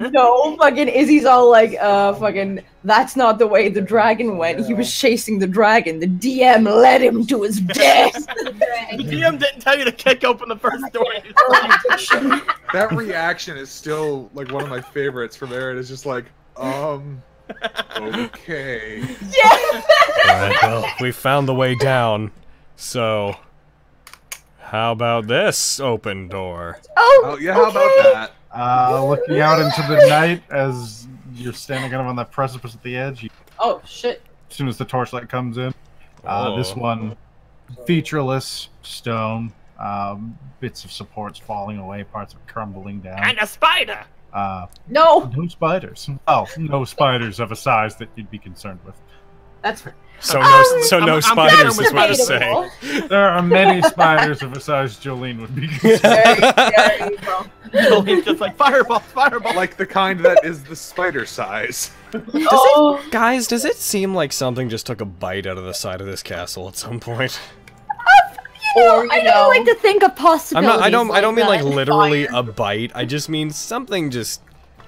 No, fucking Izzy's all like, uh, fucking, that's not the way the dragon went. He was chasing the dragon. The D M led him to his death. The D M didn't tell you to kick open the first door. That reaction is still, like, one of my favorites from Aaron. It's just like, um... okay. Yes! Right, well, we found the way down, so... How about this open door? Oh, oh yeah, how okay. about that? Uh, looking out into the night as you're standing kind of on that precipice at the edge. You, oh, shit. As soon as the torchlight comes in. Uh, oh. This one, featureless stone, um, bits of supports falling away, parts of it crumbling down. And a spider! Uh, no! No spiders. Oh, no spiders of a size that you'd be concerned with. That's fair. So no, um, so no I'm, spiders I'm is what to say. There are many spiders of a size Jolene would be concerned. Very, very Jolene's just like, fireball, fireball. Like the kind that is the spider size. Does oh. it, guys, does it seem like something just took a bite out of the side of this castle at some point? Uh, you know, or, you I know. don't like to think of possibilities. I'm not, I don't. Like I don't mean like literally fire. a bite. I just mean something just.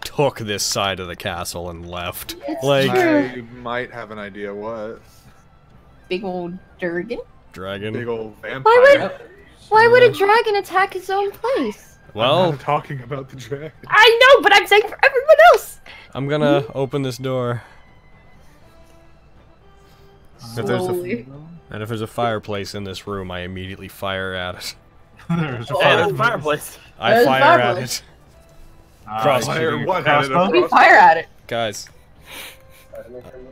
took this side of the castle and left. It's like true. I might have an idea what. Big old dragon. Dragon. Big old vampire. Why would, why would a dragon attack his own place? Well, I'm not talking about the dragon. I know, but I'm saying for everyone else. I'm gonna mm-hmm. open this door. Slowly. If there's a, and if there's a fireplace in this room, I immediately fire at it. There's a fire oh, fireplace. I there's fire fireplace. at it. Uh, Crossfire! What? We fire at it, guys.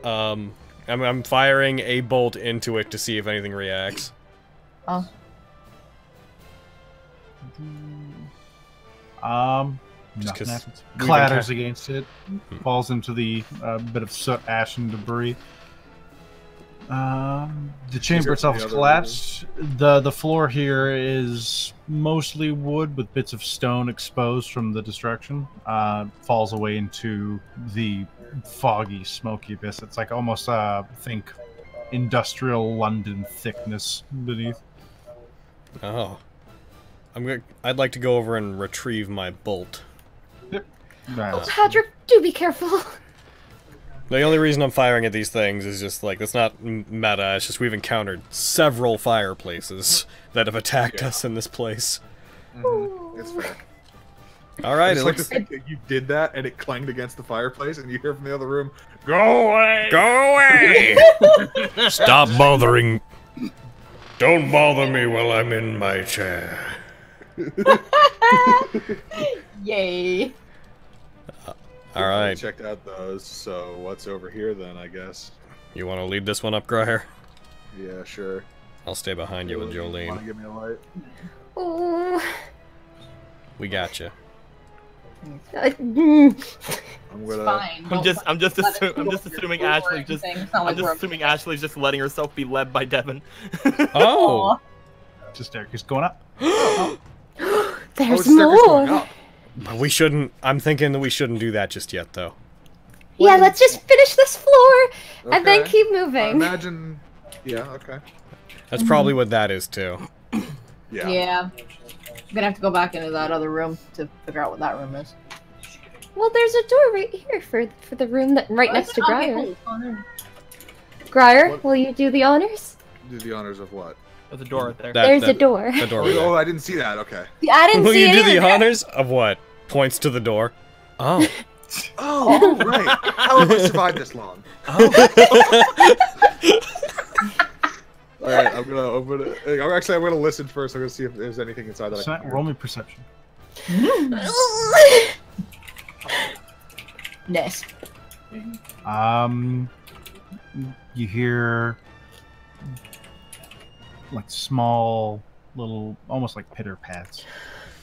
Um, I'm I'm firing a bolt into it to see if anything reacts. Oh. Um. Just because clatters against it, falls into the uh, bit of soot, ash, and debris. Um, the chamber itself is collapsed. The the floor here is mostly wood with bits of stone exposed from the destruction. Uh, falls away into the foggy, smoky abyss. It's like almost, uh, think, industrial London thickness beneath. Oh, I'm gonna. I'd like to go over and retrieve my bolt. Yep. Right. Oh, Hadrick, do be careful. The only reason I'm firing at these things is just, like, that's not meta, it's just we've encountered several fireplaces that have attacked yeah. us in this place. Mm-hmm. It's fair. Alright, it like looks like you did that, and it clanged against the fireplace, and you hear from the other room, "Go away! Go away! Stop bothering... Don't bother me while I'm in my chair." Yay. All right. Checked out those. So what's over here then? I guess. You want to lead this one up, Grier? Yeah, sure. I'll stay behind you, you with Jolene. Want to give me a light? Oh. We got you. I'm gonna. Fine. I'm just. I'm just. Assume, I'm just assuming Ashley's just. I'm just assuming Ashley's just letting herself be led by Devin. Oh. Just there. He's going up. There's oh, more. But we shouldn't. I'm thinking that we shouldn't do that just yet, though. Yeah, let's just finish this floor okay. and then keep moving. I imagine. Yeah. Okay. That's mm-hmm. probably what that is too. Yeah. Yeah. I'm gonna have to go back into that other room to figure out what that room is. Well, there's a door right here for for the room that right oh, next to Grier. Grier, what? Will you do the honors? Do the honors of what? There's a door right there. That, There's that, a door. The door right there. Oh, I didn't see that. Okay. Yeah, I didn't Will see it. Will you do either. the honors of what? Points to the door. Oh. Oh, right. How have we survived this long? Oh. All right, I'm gonna open it. Actually, I'm gonna listen first. I'm gonna see if there's anything inside that. So I can roll me perception. Yes. Um, you hear. Like small, little, almost like pitter pats.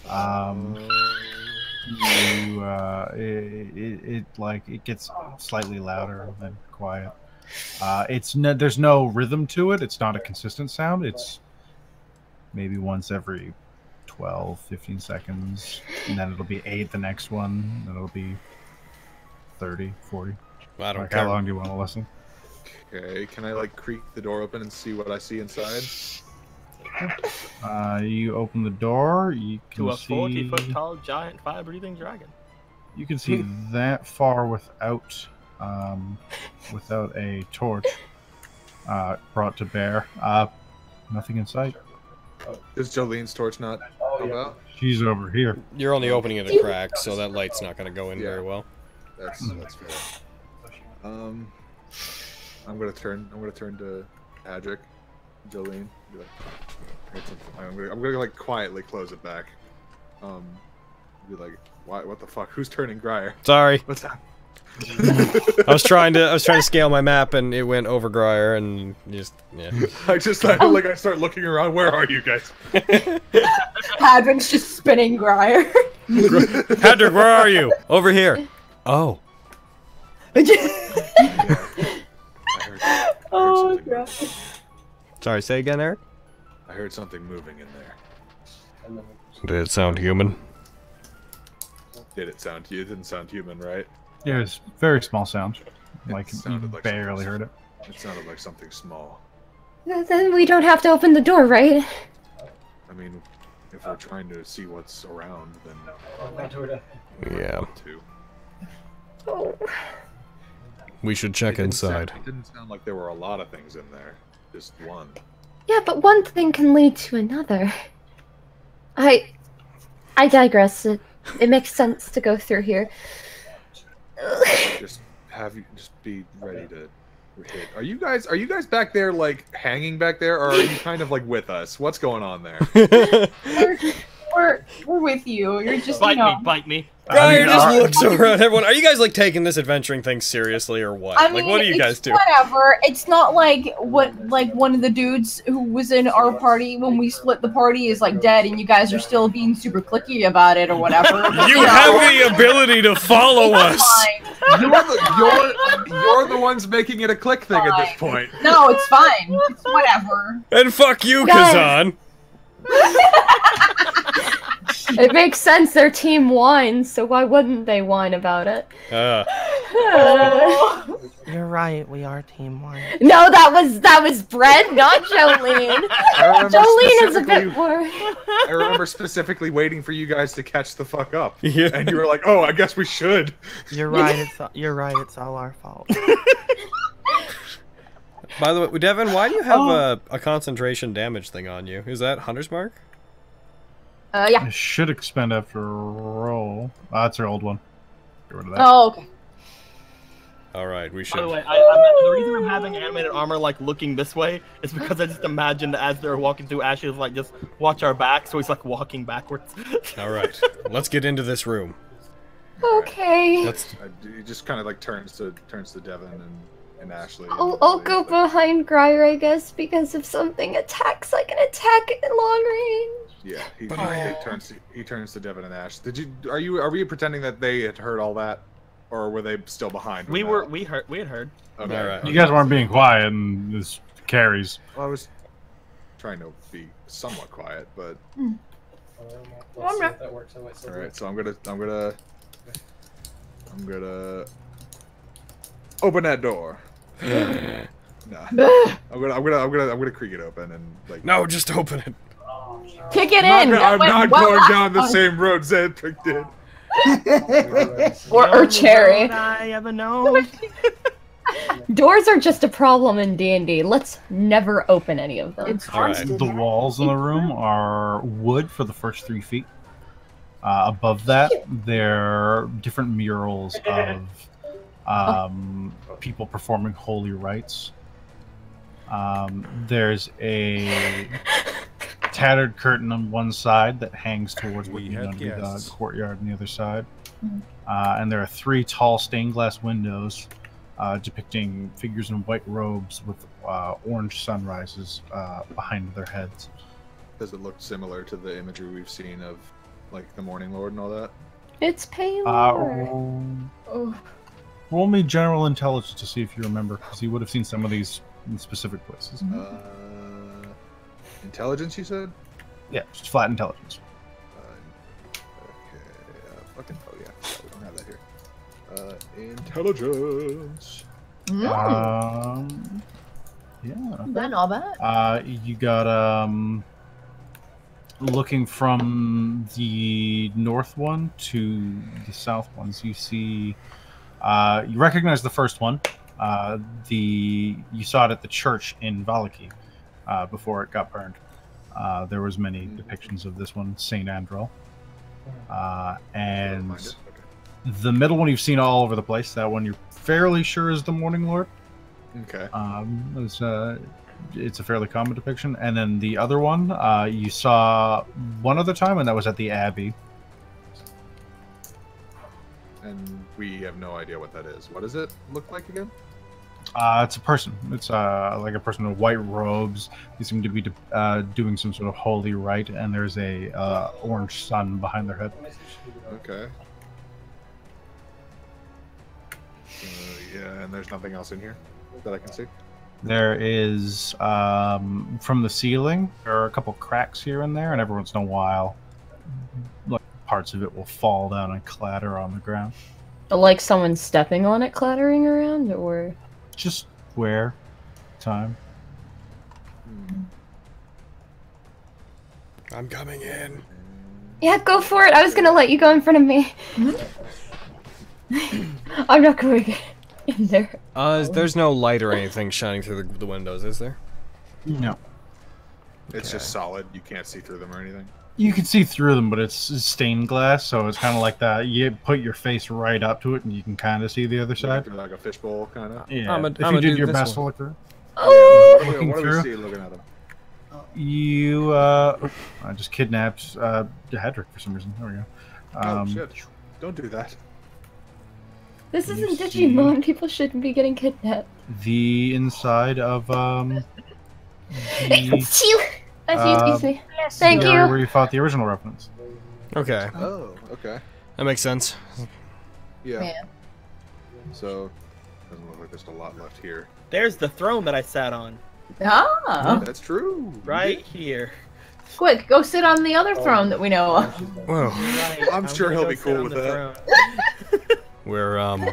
Um, you, uh, it, it, it like it gets slightly louder than quiet. Uh, it's no, there's no rhythm to it. It's not a consistent sound. It's maybe once every twelve, fifteen seconds, and then it'll be eight the next one, and it'll be thirty, forty. Well, I don't like, care. How long do you want to listen? Okay, can I like creak the door open and see what I see inside? Uh, you open the door, you can to a forty-foot-tall giant fire-breathing dragon. You can see that far without, um, without a torch uh, brought to bear. Uh, nothing in sight. Is Jolene's torch not oh, about? She's over here. You're only opening it a crack, so that light's not going to go in yeah. very well. That's that's fair. Um, I'm gonna turn. I'm gonna turn to Hadrick, Jolene. Like, I'm gonna, I'm gonna like quietly close it back. Um, be like, why? What the fuck? Who's turning Grier? Sorry. What's that? I was trying to. I was trying to scale my map, and it went over Grier, and just yeah. I just I, like I start looking around. Where are you guys? Hadrick's just spinning Grier. Hadrick, where are you? Over here. Oh. Oh god. Sorry, say again, Eric? I heard something moving in there. Did it sound human? Did it sound human? It didn't sound human, right? Yeah, it's very small sound. Like, you like barely heard it. It sounded like something small. Then we don't have to open the door, right? I mean, if we're trying to see what's around, then... Yeah. Oh. We should check inside. Sound, it didn't sound like there were a lot of things in there. Just one. Yeah, but one thing can lead to another. I... I digress. It, it makes sense to go through here. Just have you... Just be ready to... Hit. Are you guys... Are you guys back there, like, hanging back there? Or are you kind of, like, with us? What's going on there? we're, we're, we're with you. You're just... Bite you know, me, bite me. Grier just are. looks around everyone. Are you guys like taking this adventuring thing seriously or what? I like mean, what do you guys do? Whatever. It's not like what like one of the dudes who was in our party when we split the party is like dead and you guys are still being super cliquey about it or whatever. you you know. have the ability to follow us. You're the, you're, you're the ones making it a click thing fine. at this point. No, it's fine. It's whatever. And fuck you, Kazan. It makes sense, their team whines, so why wouldn't they whine about it? Uh. Uh. You're right, we are team whine. No, that was that was Brett, not Jolene. Jolene is a bit worse. I remember specifically waiting for you guys to catch the fuck up. Yeah. And you were like, oh, I guess we should. You're right, it's all, you're right, it's all our fault. By the way, Devin, why do you have oh. a, a concentration damage thing on you? Is that Hunter's Mark? Uh, yeah. It should expend after a roll. Oh, that's our old one. Get rid of that. Oh, okay. Alright, we should. By the way, I, I'm, the reason I'm having animated armor like looking this way is because I just imagined as they're walking through, Ashley's like, just watch our back, so he's like walking backwards. Alright, let's get into this room. Okay. Let's... He just kind of like turns to turns to Devin and, and Ashley. I'll, and I'll go like... behind Grier, I guess, because if something attacks, I can attack it in long range. Yeah, he, he turns. To, he turns to Devin and Ash. Did you? Are you? Are we pretending that they had heard all that, or were they still behind? We were. That? We heard. We had heard. Okay. Yeah, right. You guys weren't being quiet, and this carries. Well, I was trying to be somewhat quiet, but. Mm. Let's see if that works. All right, so I'm gonna. I'm gonna. I'm gonna open that door. no, I'm gonna. I'm gonna. I'm gonna. I'm gonna creak it open and like. No, just open it. Kick it I'm in! Not, I'm not well going up. down the same road Xanthric did. or, or Cherry. I ever know. Doors are just a problem in D and D. Let's never open any of them. It's right. The walls in the room are wood for the first three feet. Uh, above that, there are different murals of um, oh. people performing holy rites. Um, there's a... tattered curtain on one side that hangs towards what you know the courtyard on the other side. Mm-hmm. Uh, and there are three tall stained glass windows uh, depicting figures in white robes with uh, orange sunrises uh, behind their heads. Does it look similar to the imagery we've seen of like the Morning Lord and all that? It's Pelor. Uh, roll, oh. roll me general intelligence to see if you remember, because you would have seen some of these in specific places. Mm-hmm. uh, Intelligence, you said? Yeah, just flat intelligence. Uh, okay, uh, fucking oh yeah, we don't have that here. Uh, intelligence. Mm. Um, yeah. Then all that. Uh, you got um, looking from the north one to the south ones, you see, uh, you recognize the first one. Uh, the you saw it at the church in Valaki uh, before it got burned. Uh, there was many depictions of this one, Saint Andral, uh, and the middle one you've seen all over the place. That one you're fairly sure is the Morning Lord. Okay. Um, it's a it's a fairly common depiction. And then the other one uh, you saw one other time, and that was at the Abbey. And we have no idea what that is. What does it look like again? Uh, it's a person. It's uh, like a person in white robes. They seem to be uh, doing some sort of holy rite, and there's a uh, orange sun behind their head. Okay. Uh, yeah, and there's nothing else in here that I can see? There is, um, from the ceiling, there are a couple cracks here and there, and every once in a while, like, parts of it will fall down and clatter on the ground. Like someone stepping on it, clattering around, or...? Just wear time. I'm coming in. Yeah, go for it. I was gonna let you go in front of me. I'm not going in there. Uh, there's no light or anything shining through the, the windows, is there? No. Okay. It's just solid. You can't see through them or anything. You can see through them, but it's stained glass, so it's kind of like that. You put your face right up to it, and you can kind of see the other side. Yeah, like a fishbowl, kind of. Yeah. I'm a, if I'm you did your best to look through. Oh. Yeah, what do we see looking at them? You, uh, I just kidnapped uh, Hadrick for some reason. There we go. Um, oh shit! Don't do that. This isn't Digimon. People shouldn't be getting kidnapped. The inside of um. The, uh, excuse me. Thank you. Where you fought the original reference. Okay. Oh, okay. That makes sense. Yeah. yeah. So doesn't look like there's a lot left here. There's the throne that I sat on. Ah. Yeah, that's true. Right here. Quick, go sit on the other oh. throne that we know of. Whoa. Right. I'm, I'm sure he'll be cool with that. Where um,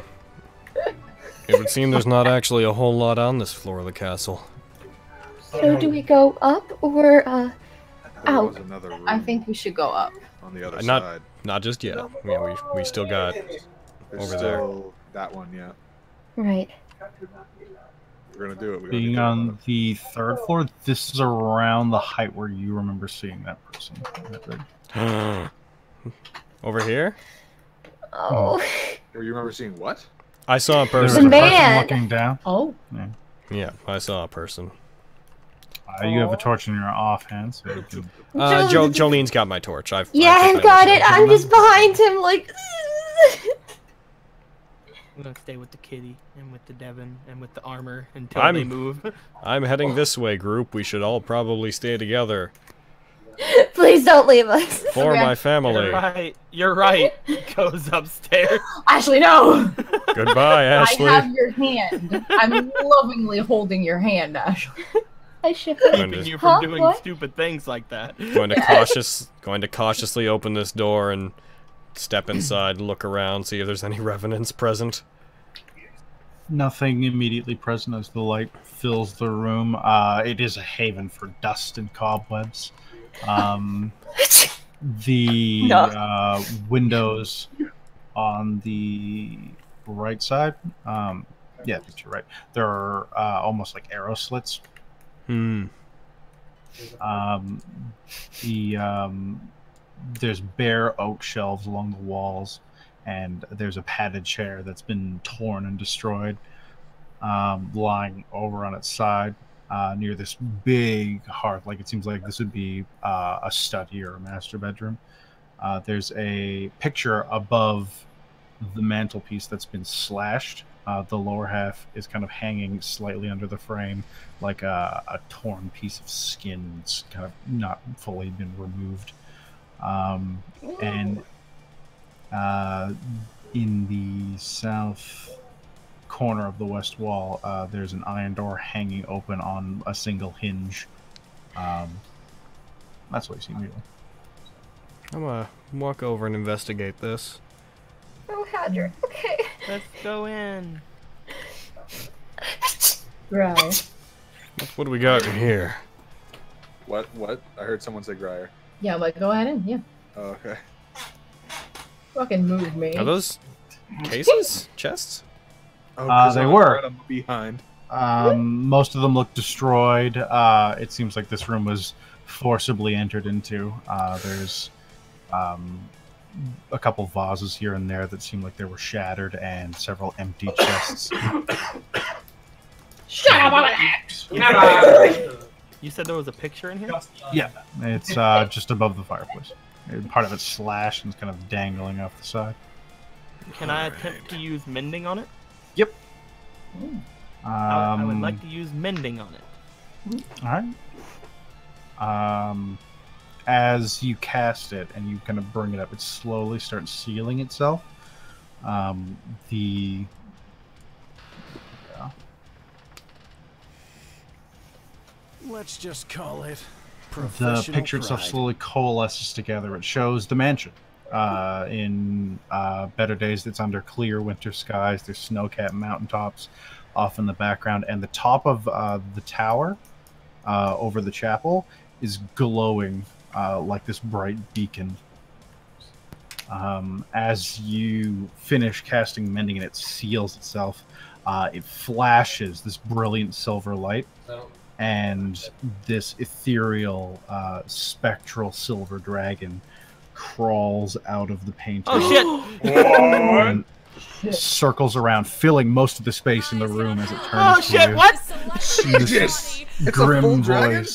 it would seem there's not actually a whole lot on this floor of the castle. So do we go up or uh, out? I think we should go up. On the other uh, not, side. Not just yet. I mean, we we still got There's over still there. That one, yeah. Right. We're gonna do it. We're Being do on it. The third floor, this is around the height where you remember seeing that person. Over here. Oh. Where you remember seeing what? I saw a person. A man. Person looking down. Oh. Yeah. yeah, I saw a person. Uh, you have a torch in your offhand, so you can... Uh, jo Jolene's got my torch. I've Yeah, I've got it! I'm just behind him, like... I'm gonna stay with the kitty, and with the Devin, and with the armor, until I'm, they move. I'm heading this way, group. We should all probably stay together. Please don't leave us. For my family. You're right. You're right. Goes upstairs. Ashley, no! Goodbye, Ashley. I have your hand. I'm lovingly holding your hand, Ashley. I should keeping you from huh? doing what? stupid things like that. Going to cautious, going to cautiously open this door and step inside, look around, see if there's any revenants present. Nothing immediately present as the light fills the room. Uh, it is a haven for dust and cobwebs. Um, the no. uh, windows on the right side, um, yeah, that's right. There are uh, almost like arrow slits. Hmm. Um, the um, there's bare oak shelves along the walls, and there's a padded chair that's been torn and destroyed, um, lying over on its side uh, near this big hearth. Like it seems like this would be uh, a study or a master bedroom. Uh, there's a picture above the mantelpiece that's been slashed. Uh, the lower half is kind of hanging slightly under the frame, like a, a torn piece of skin that's kind of not fully been removed. Um, and uh, in the south corner of the west wall, uh, there's an iron door hanging open on a single hinge. Um, that's what you see immediately. I'm gonna walk over and investigate this. Oh, Hadrick. Okay. Let's go in. Bro. What do we got in here? What? What? I heard someone say Grier. Yeah, like go ahead in. Yeah. Oh, okay. Fucking move me. Are those cases? Chests? Oh, uh, they were. I'm behind. Um, most of them look destroyed. Uh, it seems like this room was forcibly entered into. Uh, there's um, a couple vases here and there that seem like they were shattered, and several empty chests. Shut up on that! You said there was a picture in here? Yeah, it's uh, just above the fireplace. Part of it's slashed and it's kind of dangling off the side. Can I attempt to use mending on it? Yep. Um, I would like to use mending on it. All right. Um, as you cast it and you kind of bring it up, it slowly starts sealing itself. Um, the yeah. Let's just call it. The picture itself slowly coalesces together. It shows the mansion. Uh, in uh, better days, it's under clear winter skies. There's snow-capped mountaintops off in the background. And the top of uh, the tower uh, over the chapel is glowing uh, like this bright beacon. Um, as you finish casting Mending and it seals itself, uh, it flashes this brilliant silver light. So and this ethereal, uh, spectral silver dragon crawls out of the painting. Oh, shit! And shit. Circles around, filling most of the space in the room as it turns oh, to shit, you. What? Jesus! It's grim a full voice. Dragon?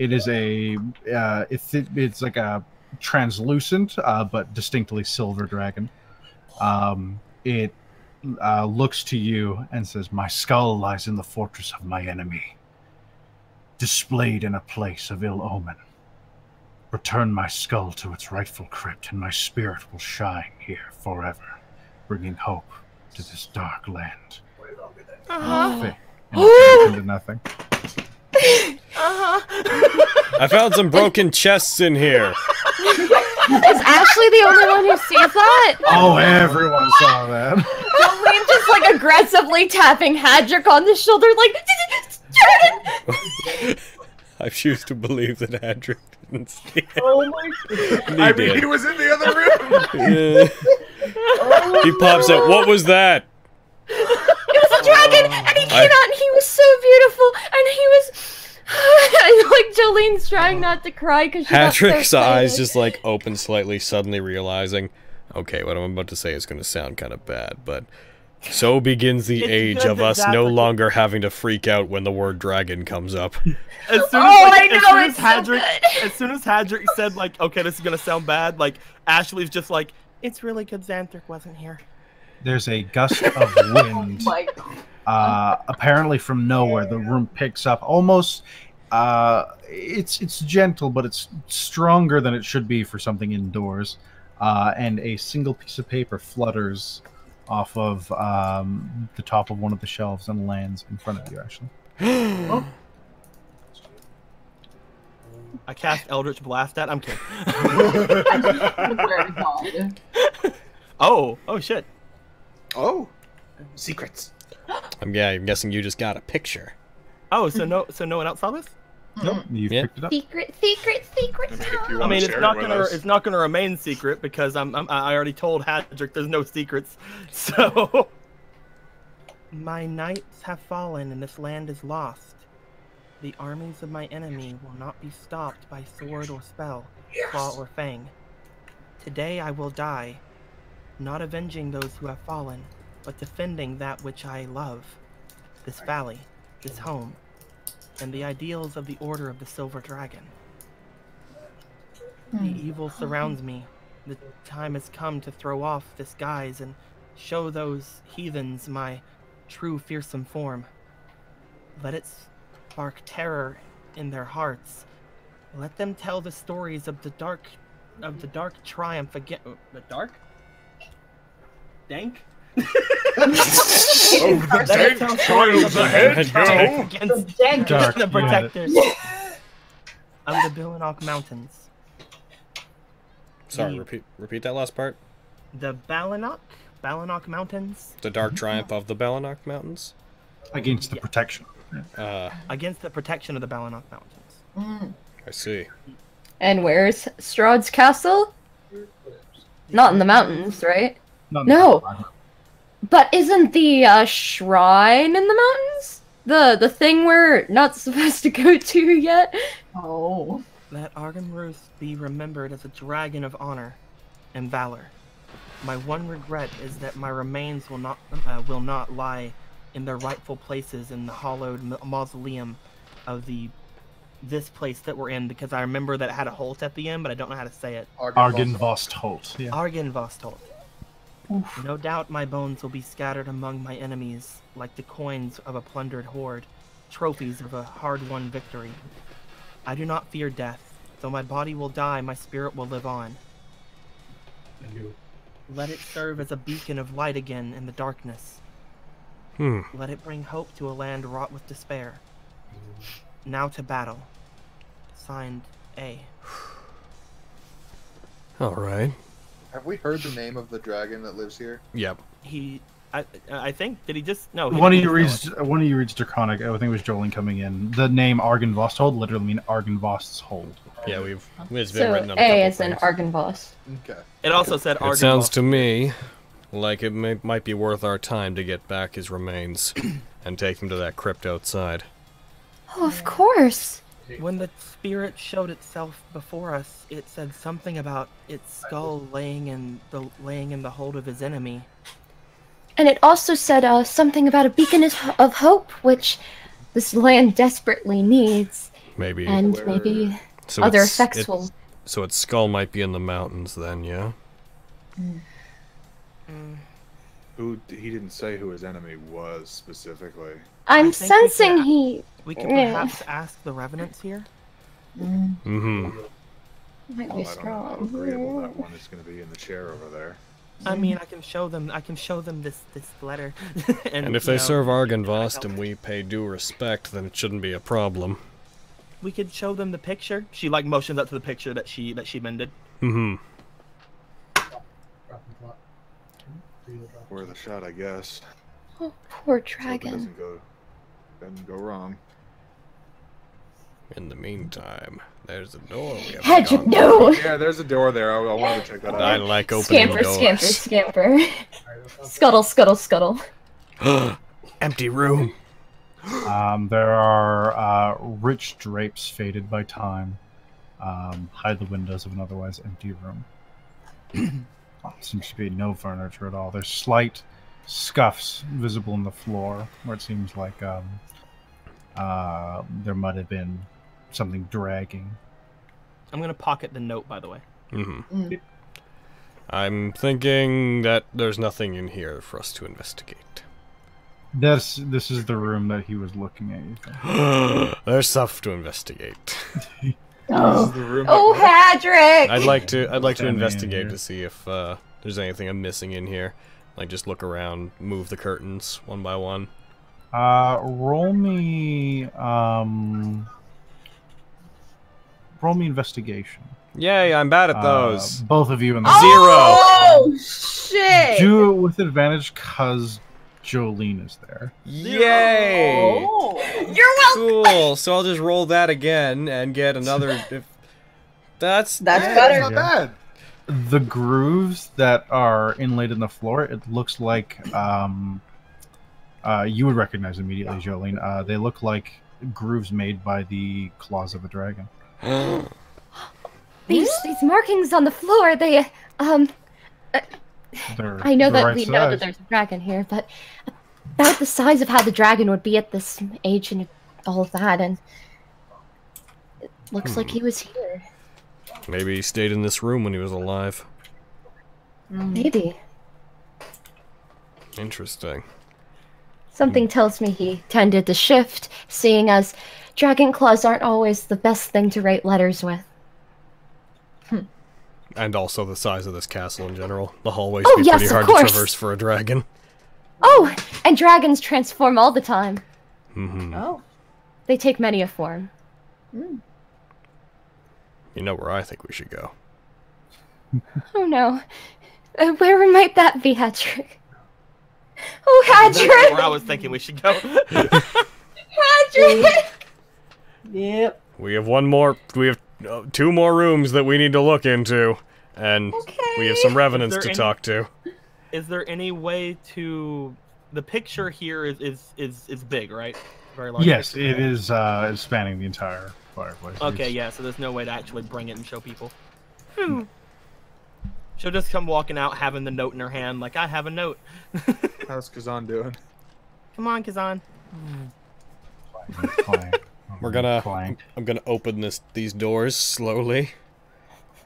It is a, uh, it's, it, it's like a translucent, uh, but distinctly silver dragon. Um, it, uh, looks to you and says, "My skull lies in the fortress of my enemy, displayed in a place of ill omen. Return my skull to its rightful crypt, and my spirit will shine here forever, bringing hope to this dark land." Uh-huh. Into nothing. Uh-huh. I found some broken chests in here. Is Ashley the only one who sees that? Oh, everyone saw that. Jolene just like aggressively tapping Hadrick on the shoulder, like. I choose to believe that Hadrick didn't see it. Oh my god. I mean, he was in the other room. Yeah. Oh, he pops no. up. What was that? It was a dragon, and he came I... out, and he was so beautiful, and he was. Like Jolene's trying not to cry because she Hadrick's so eyes just like open slightly, suddenly realizing, okay, what I'm about to say is going to sound kind of bad, but. So begins the it's age of us no longer having to freak out when the word dragon comes up. As soon as, oh, like, I as, know, soon as, Hadrick, so as soon as Hadrick said, like, okay, this is going to sound bad, like, Ashley's just like, it's really good Xanthric wasn't here. There's a gust of wind. uh, apparently from nowhere, the room picks up almost, uh, it's, it's gentle, but it's stronger than it should be for something indoors. Uh, and a single piece of paper flutters off of um, the top of one of the shelves and lands in front of you, actually. Oh. I cast Eldritch Blast at. I'm kidding. oh, oh shit. Oh, secrets. Um, yeah, I'm guessing you just got a picture. Oh, so no, so no one else saw this? Nope, you've yeah. picked it up. Secret, secret, secret. I mean, it's not gonna, it's not gonna remain secret because I'm, I'm I already told Hadrick there's no secrets. So, my knights have fallen and this land is lost. The armies of my enemy will not be stopped by sword or spell, yes. claw or fang. Today I will die, not avenging those who have fallen, but defending that which I love, this valley, this home, and the ideals of the Order of the Silver Dragon. The evil surrounds me. The time has come to throw off this guise and show those heathens my true fearsome form. Let it spark terror in their hearts. Let them tell the stories of the dark, of the dark triumph again. The dark? Dank? Oh, the dank trials ahead, Joe! Against the, dark, the protectors of the Balinok Mountains. Sorry, the, repeat repeat that last part. The Balinok, Balinok Mountains. The dark triumph of the Balinok Mountains. Against the yeah. protection. Uh, Against the protection of the Balinok Mountains. I see. And where's Strahd's castle? Not in the mountains, right? Not no. But isn't the uh, shrine in the mountains? The the thing we're not supposed to go to yet? Oh. Let Argynvostholt be remembered as a dragon of honor and valor. My one regret is that my remains will not uh, will not lie in their rightful places in the hollowed mausoleum of the this place that we're in, because I remember that it had a holt at the end, but I don't know how to say it. Argynvostholt. Yeah. Argynvostholt. Oof. No doubt my bones will be scattered among my enemies, like the coins of a plundered horde, trophies of a hard-won victory. I do not fear death. Though my body will die, my spirit will live on. And you. Let it serve as a beacon of light again in the darkness. Hmm. Let it bring hope to a land wrought with despair. Now to battle. Signed, A. All right. Have we heard the name of the dragon that lives here? Yep. He, I, I think, did he just no? He one, of reads, one of you reads. One of you reads Draconic. I think it was Jolene coming in. The name Argynvostholt literally mean Argynvostholt. Yeah, we've it's been so written up. So A is an Argynvost. Okay. It also said Argynvost. It sounds to me like it may, might be worth our time to get back his remains and take him to that crypt outside. Oh, of course. When the spirit showed itself before us, it said something about its skull laying in the laying in the hold of his enemy. And it also said uh, something about a beacon of hope, which this land desperately needs. Maybe. And where... maybe so other effects it, will... So its skull might be in the mountains then, yeah? Mm. Mm. Who, he didn't say who his enemy was specifically. I'm sensing we he... We could yeah. perhaps ask the Revenants here? Mm. Mm-hmm. Might be oh, strong. I don't know how agreeable that one is going to be in the chair over there. I mean, I can show them. I can show them this this letter. and, and if they know, serve Argynvost and we pay due respect, then it shouldn't be a problem. We could show them the picture. She like motions up to the picture that she that she mended. Mm-hmm. Worth a shot, I guess. Oh, poor dragon. So it doesn't go, doesn't go wrong. In the meantime, there's a door we have How'd you know? Yeah, there's a door there. I, I wanted to check that out. I like opening scamper, doors. Scamper, scamper, scamper. Scuttle, scuttle, scuttle. Empty room. Um, there are uh, rich drapes faded by time. Um, hide the windows of an otherwise empty room. Oh, seems to be no furniture at all. There's slight scuffs visible in the floor, where it seems like um, uh, there might have been something dragging. I'm gonna pocket the note, by the way. Mm-hmm. Mm. I'm thinking that there's nothing in here for us to investigate. This this is the room that he was looking at. There's stuff to investigate. oh, oh Hadrick! I'd like to I'd like to investigate to see if uh, there's anything I'm missing in here. Like just look around, move the curtains one by one. Uh, roll me. Um. Roll me investigation. Yay, I'm bad at those. Uh, both of you in the oh, zero. Oh, shit. Do it with advantage because Jolene is there. Yay. Oh. You're welcome. Cool, so I'll just roll that again and get another... if That's, that's yeah, better. That's not bad. The grooves that are inlaid in the floor, it looks like... Um, uh, you would recognize immediately, Jolene. Uh, they look like grooves made by the claws of a dragon. these these markings on the floor, they um uh, I know that right we size. know that there's a dragon here, but about the size of how the dragon would be at this age and all of that, and it looks hmm. like he was here. Maybe he stayed in this room when he was alive. Maybe. Interesting. Something tells me he tended to shift, seeing as dragon claws aren't always the best thing to write letters with. Hm. And also the size of this castle in general. The hallways oh, be yes, pretty hard course. to traverse for a dragon. Oh, and dragons transform all the time. Mm-hmm. Oh. They take many a form. Mm. You know where I think we should go. Oh no. Uh, where might that be, Hadrick? Oh, Hadrick! Where I was thinking we should go. Hadrick! Yep. We have one more. We have uh, two more rooms that we need to look into, and okay. we have some revenants to any, talk to. Is there any way to... The picture here is is, is, is big, right? Very large. Yes, picture. It is uh, spanning the entire fireplace. Okay, it's... yeah, so there's no way to actually bring it and show people. Hmm. She'll just come walking out having the note in her hand, like, I have a note. How's Kazan doing? Come on, Kazan. Clank, clank. We're gonna... Clank. I'm gonna open this these doors slowly.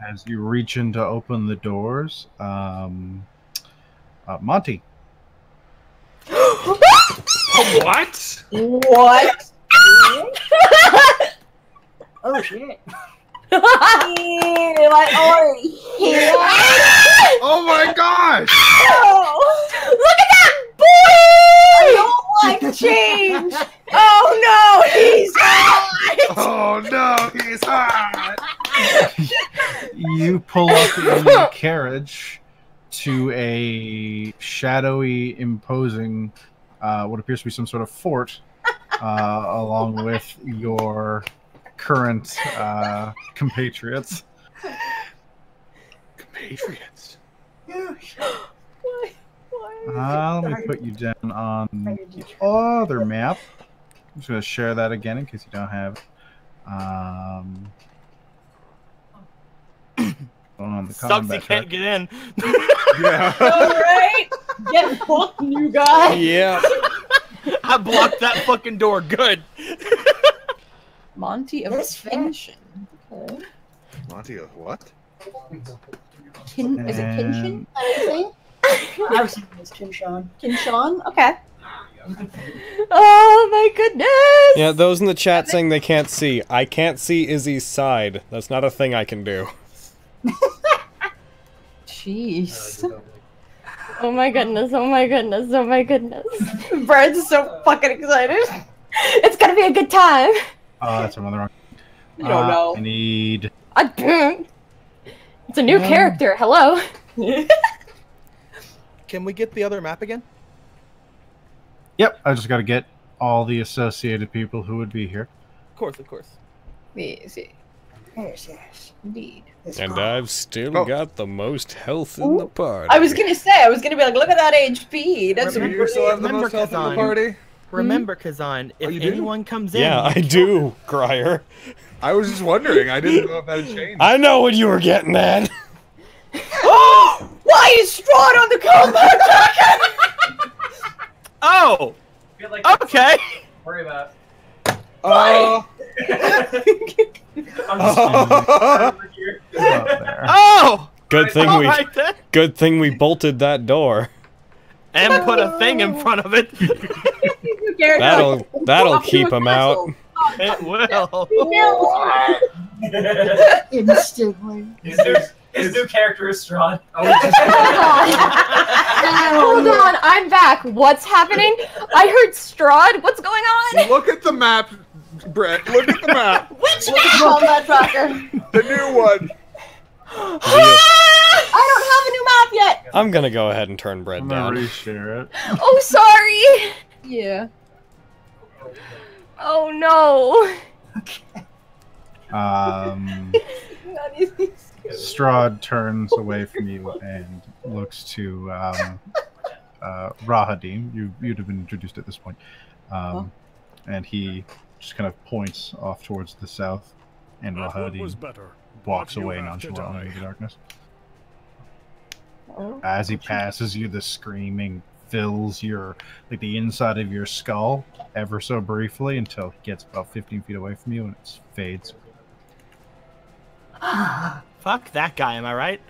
As you reach in to open the doors, um... Uh, Monty. What? What? Oh shit! Oh my gosh! Oh, look at that boy! I don't like change. Oh no, he's hot! Oh no, he's hot! You pull up in the carriage to a shadowy, imposing, uh, what appears to be some sort of fort, uh, along with your current uh, compatriots. Compatriots? Yeah. Why? Why? Uh, let me put you down on the other map. I'm just going to share that again in case you don't have it. Um... On the Sucks he can't track. Get in. Yeah. Alright! Get fucked, you guys! Yeah. I blocked that fucking door, good! Monty of Extinction. Okay. Monty of what? Kin and... Is it Kinshin? I was thinking it was Kinshan. Kinshan? Okay. Oh my goodness! Yeah, those in the chat saying they can't see. I can't see Izzy's side. That's not a thing I can do. Jeez. Oh my goodness, oh my goodness, oh my goodness. Brian's so fucking excited. It's gonna be a good time. Oh, uh, that's another one. I don't uh, know. I need... I... It's a new um... character, hello. Can we get the other map again? Yep, I just gotta get all the associated people who would be here. Of course, of course. Easy. Yes, yes, indeed. It's and gone. I've still oh. got the most health in Ooh. The party. I was gonna say, I was gonna be like, look at that H P. That's remember, you still have the most health in the party. Remember, Kazan, if oh, anyone do? Comes in, yeah, I do, Grier. I was just wondering. I didn't know if that had changed. I know what you were getting at. Oh, why is Strahd on the combo? Oh. Like okay. Worry about. Oh. Oh. Oh! Good thing oh, we, right good thing we bolted that door, and put a thing in front of it. that'll that'll keep him out. It will. Instantly. Is there is new character Strahd? Hold on, I'm back. What's happening? I heard Strahd. What's going on? Look at the map. Brett, look at the map. Which look map? Map the new one. I don't have a new map yet. I'm gonna go ahead and turn Brett I'm down. Reshare it. Oh, sorry. Yeah. Oh no. Okay. Um. Strahd turns away from you and looks to um, uh, Rahadin. You you'd have been introduced at this point, um, huh? and he. Just kind of points off towards the south, and Rahadin walks away nonchalantly in the darkness. Oh, as he passes you, the screaming fills your, like the inside of your skull, ever so briefly, until he gets about fifteen feet away from you, and it fades. Fuck that guy, am I right?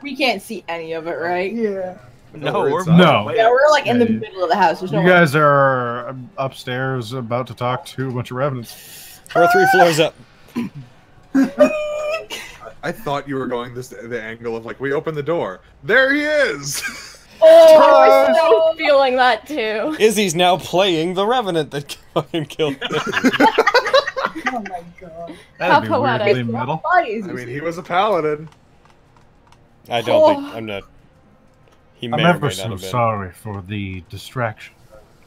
We can't see any of it, right? Yeah. No, no, we're no. Yeah, we're like in the yeah, middle of the house. There's no you way. Guys are upstairs about to talk to a bunch of revenants. We're three floors up. I thought you were going this the angle of like we open the door. There he is. Oh, I was so feeling that too. Izzy's now playing the revenant that fucking killed him. Oh my god. That'd How be poetic. Metal. I mean, he was a paladin. I don't oh. think I'm not. I'm ever so sorry for the distraction,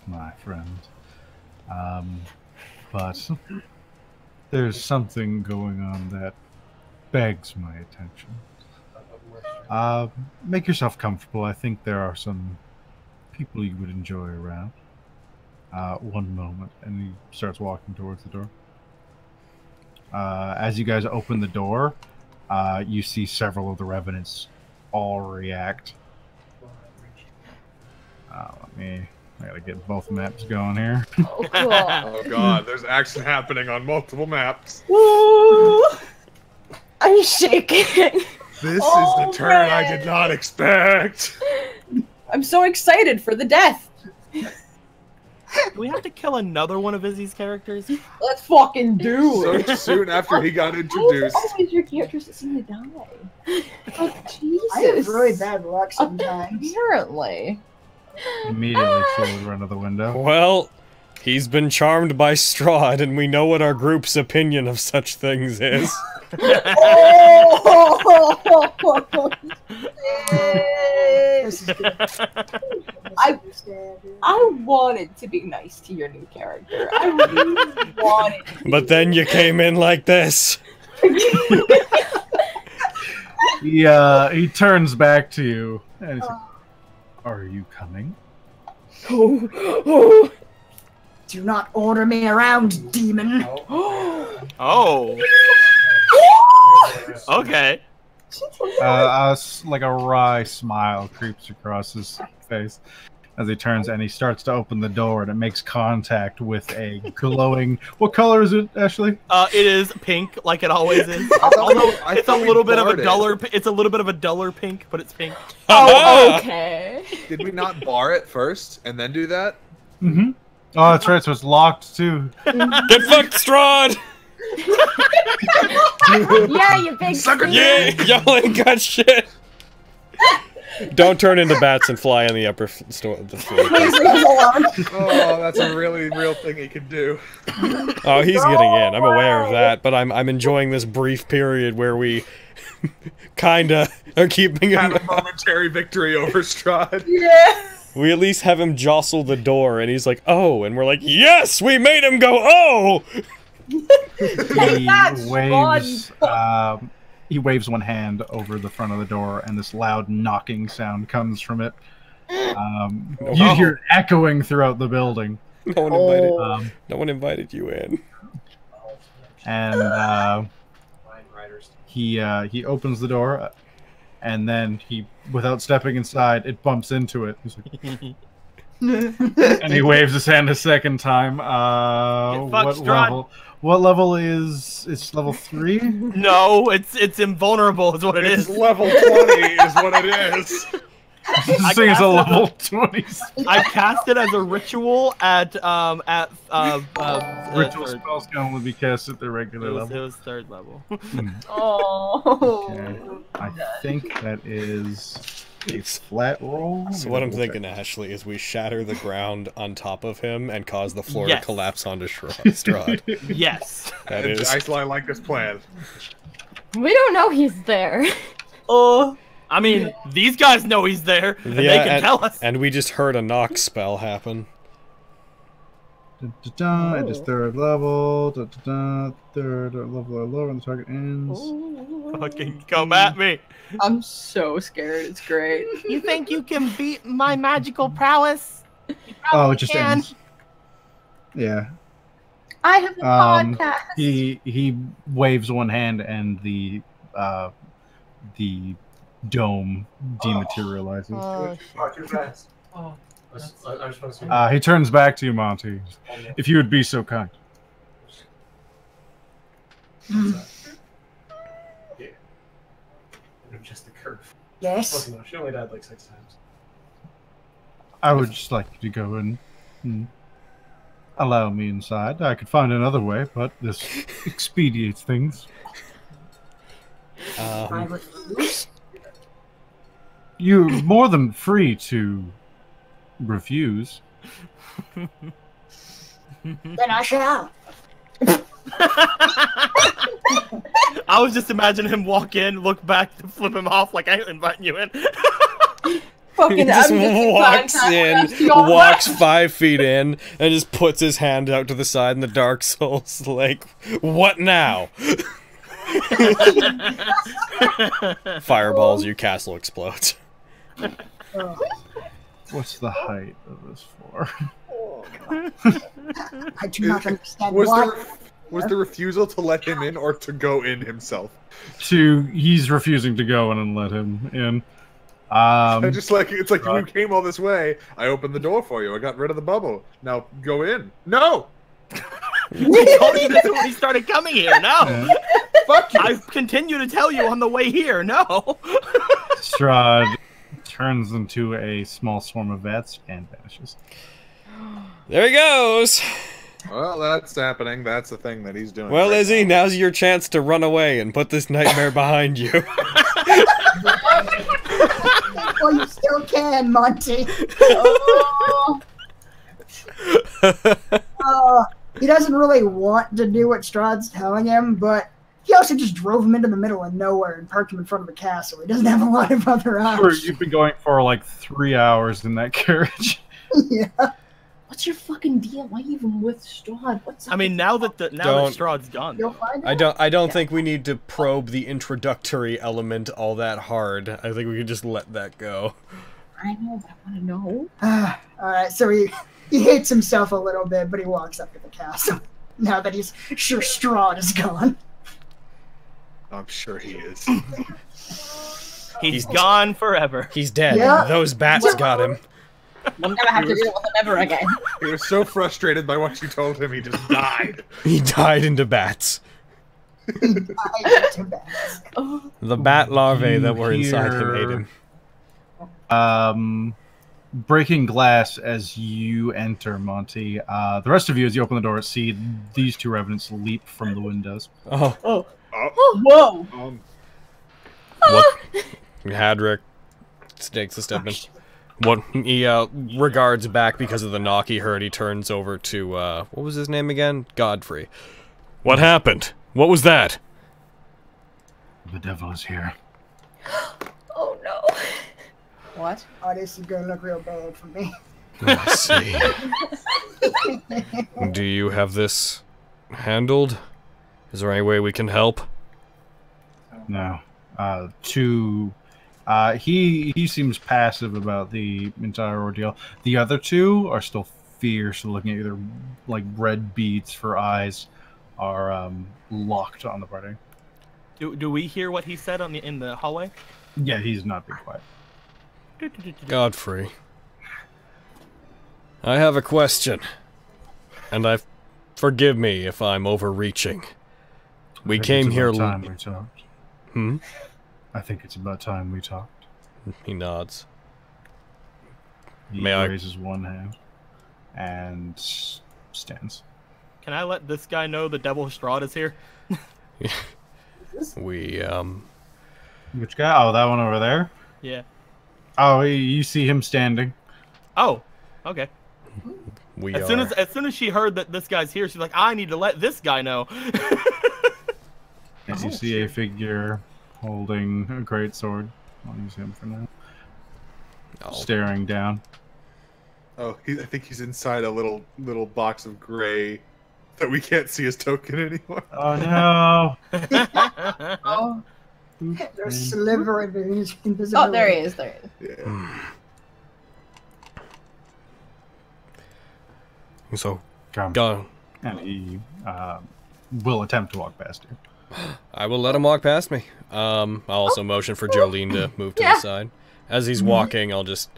my friend. Um, but There's something going on that begs my attention. Uh, make yourself comfortable. I think there are some people you would enjoy around. Uh, one moment. And he starts walking towards the door. Uh, as you guys open the door, uh, you see several of the revenants all react. Uh, let me... I gotta get both maps going here. Oh, cool. Oh god, there's action happening on multiple maps. Woo! I'm shaking. This oh, is the turn man. I did not expect. I'm so excited for the death. Do we have to kill another one of Izzy's characters? Let's fucking do it. So soon after he got introduced. How is your characters seem to die? Oh, Jesus. I have really bad luck sometimes. Apparently. Immediately she would run to the window. Well, he's been charmed by Strahd, and we know what our group's opinion of such things is. Oh! I, I wanted to be nice to your new character. I really wanted to. But then you came in like this. he, uh, he turns back to you, and he's like, are you coming? Oh, oh. Do not order me around, demon. Oh. Okay. Uh, uh, like a wry smile creeps across his face as he turns and he starts to open the door and it makes contact with a glowing... What color is it, Ashley? Uh, it is pink, like it always is. Although it's a little bit of a duller. It's a little bit of a duller pink, but it's pink. Oh, okay. Did we not bar it first and then do that? Mm-hmm. Oh, that's right. So it's locked too. Get fucked, Strahd. Yeah, you big sucker. Yeah, y'all ain't got shit. Don't turn into bats and fly in the upper floor. Oh, that's a really real thing he could do. Oh, he's no getting in. I'm aware way. of that, but I'm I'm enjoying this brief period where we kinda are keeping him a momentary victory over Strahd. Yeah. We at least have him jostle the door, and he's like, "Oh," and we're like, "Yes, we made him go." Oh. He waves. Um, He waves one hand over the front of the door, and this loud knocking sound comes from it. Um, oh. You hear it echoing throughout the building. No one invited. Oh. Um, no one invited you in. And uh, he uh, he opens the door, and then he, without stepping inside, it bumps into it. He's like, and he waves his hand a second time. Uh, what level? What level is it's level three? No, it's it's invulnerable is what it it's is. Level twenty is what it is. This thing is a level twenty. I cast it as a ritual at um at uh, uh ritual third. Spells can only be cast at the regular it was, level. It was third level. Oh. Okay. I think that is a flat roll. So what I'm thinking, check. Ashley, is we shatter the ground on top of him and cause the floor yes. to collapse onto Strahd. Yes. That is. I, I like this plan. We don't know he's there. Oh. Uh, I mean, these guys know he's there, and yeah, they can and, tell us. And we just heard a knock spell happen. Dun, dun, dun, oh. It is third level. Dun, dun, dun, third level or lower, and the target ends. Oh. Fucking come at me! I'm so scared. It's great. You think you can beat my magical prowess? Oh, it just can. ends. Yeah. I have a um, podcast. He he waves one hand, and the uh, the dome dematerializes. Oh. Oh. Uh, he turns back to you, Monty. If you would be so kind. Yeah. Just the curve. Yes. She only died like six times. I would just like you to go and, and allow me inside. I could find another way, but this expedites things. Um, you're more than free to refuse. Then I shall. I was just imagining him walk in, look back, flip him off like I ain't inviting you in. Fucking he just walks in, walks five feet in, and just puts his hand out to the side in the Dark Souls, like, what now? Fireballs, your castle explodes. Oh. What's the height of this floor? Oh, I do not understand. Was why. There, was the refusal to let him in or to go in himself? To he's refusing to go in and let him in. Um, just like it's like uh, you came all this way. I opened the door for you. I got rid of the bubble. Now go in. No. He told you this when he started coming here. No. Yeah. Fuck you. I continue to tell you on the way here. No. Strahd turns into a small swarm of bats and vanishes. There he goes. Well, that's happening. That's the thing that he's doing. Well, right Izzy, now. now's your chance to run away and put this nightmare behind you. Well, you still can, Monty. Oh. uh, he doesn't really want to do what Strahd's telling him, but he also just drove him into the middle of nowhere and parked him in front of the castle. He doesn't have a lot of other options. Sure, you've been going for like three hours in that carriage. Yeah. What's your fucking deal? Why are you even with Strahd? What's I mean, now that the now don't, that Strahd's done, I don't. I don't yeah. think we need to probe the introductory element all that hard. I think we can just let that go. I know, but I want to know. Uh, all right, so he he hates himself a little bit, but he walks up to the castle now that he's sure Strahd is gone. I'm sure he is. he's, he's gone forever. He's dead. Yep. Those bats yep. got him. I'll never have to deal with him ever again. He was so frustrated by what you told him, he just died. He died into bats. He died into bats. Oh. The bat larvae you that were inside him ate him. Um, breaking glass as you enter, Monty. Uh, the rest of you, as you open the door, see these two revenants leap from the windows. Oh. Oh. Oh. Oh. Whoa. Um. What? Hadrick stakes a step in. What he uh, regards back because of the knock he heard, he turns over to, uh, what was his name again? Godfrey. What happened? What was that? The devil is here. Oh no. What? Oh, this is gonna look real bad for me. Let's see. Do you have this handled? Is there any way we can help? No. Uh, to... Uh, he he seems passive about the entire ordeal. The other two are still fierce, looking at you. Their like red beads for eyes are um, locked on the party. Do do we hear what he said on the in the hallway? Yeah, he's not being quiet. Godfrey, I have a question, and I forgive me if I'm overreaching. We came here. Time we talked. Hmm. I think it's about time we talked. He nods. He May raises I... one hand and stands. Can I let this guy know the devil Strahd is here? we, um... Which guy? Oh, that one over there? Yeah. Oh, you see him standing. Oh, okay. We as, are... soon as, as soon as she heard that this guy's here, she's like, I need to let this guy know. As you see a figure... holding a great sword. I'll use him for now. Oh. Staring down. Oh, he, I think he's inside a little little box of gray that we can't see his token anymore. Oh no! Oh, there's sliver of invisibility. Oh, there he is. There he is. Yeah. So, come. Go. And he uh, will attempt to walk past you. I will let him walk past me. Um, I'll also motion for Jolene to move to yeah. the side. As he's walking, I'll just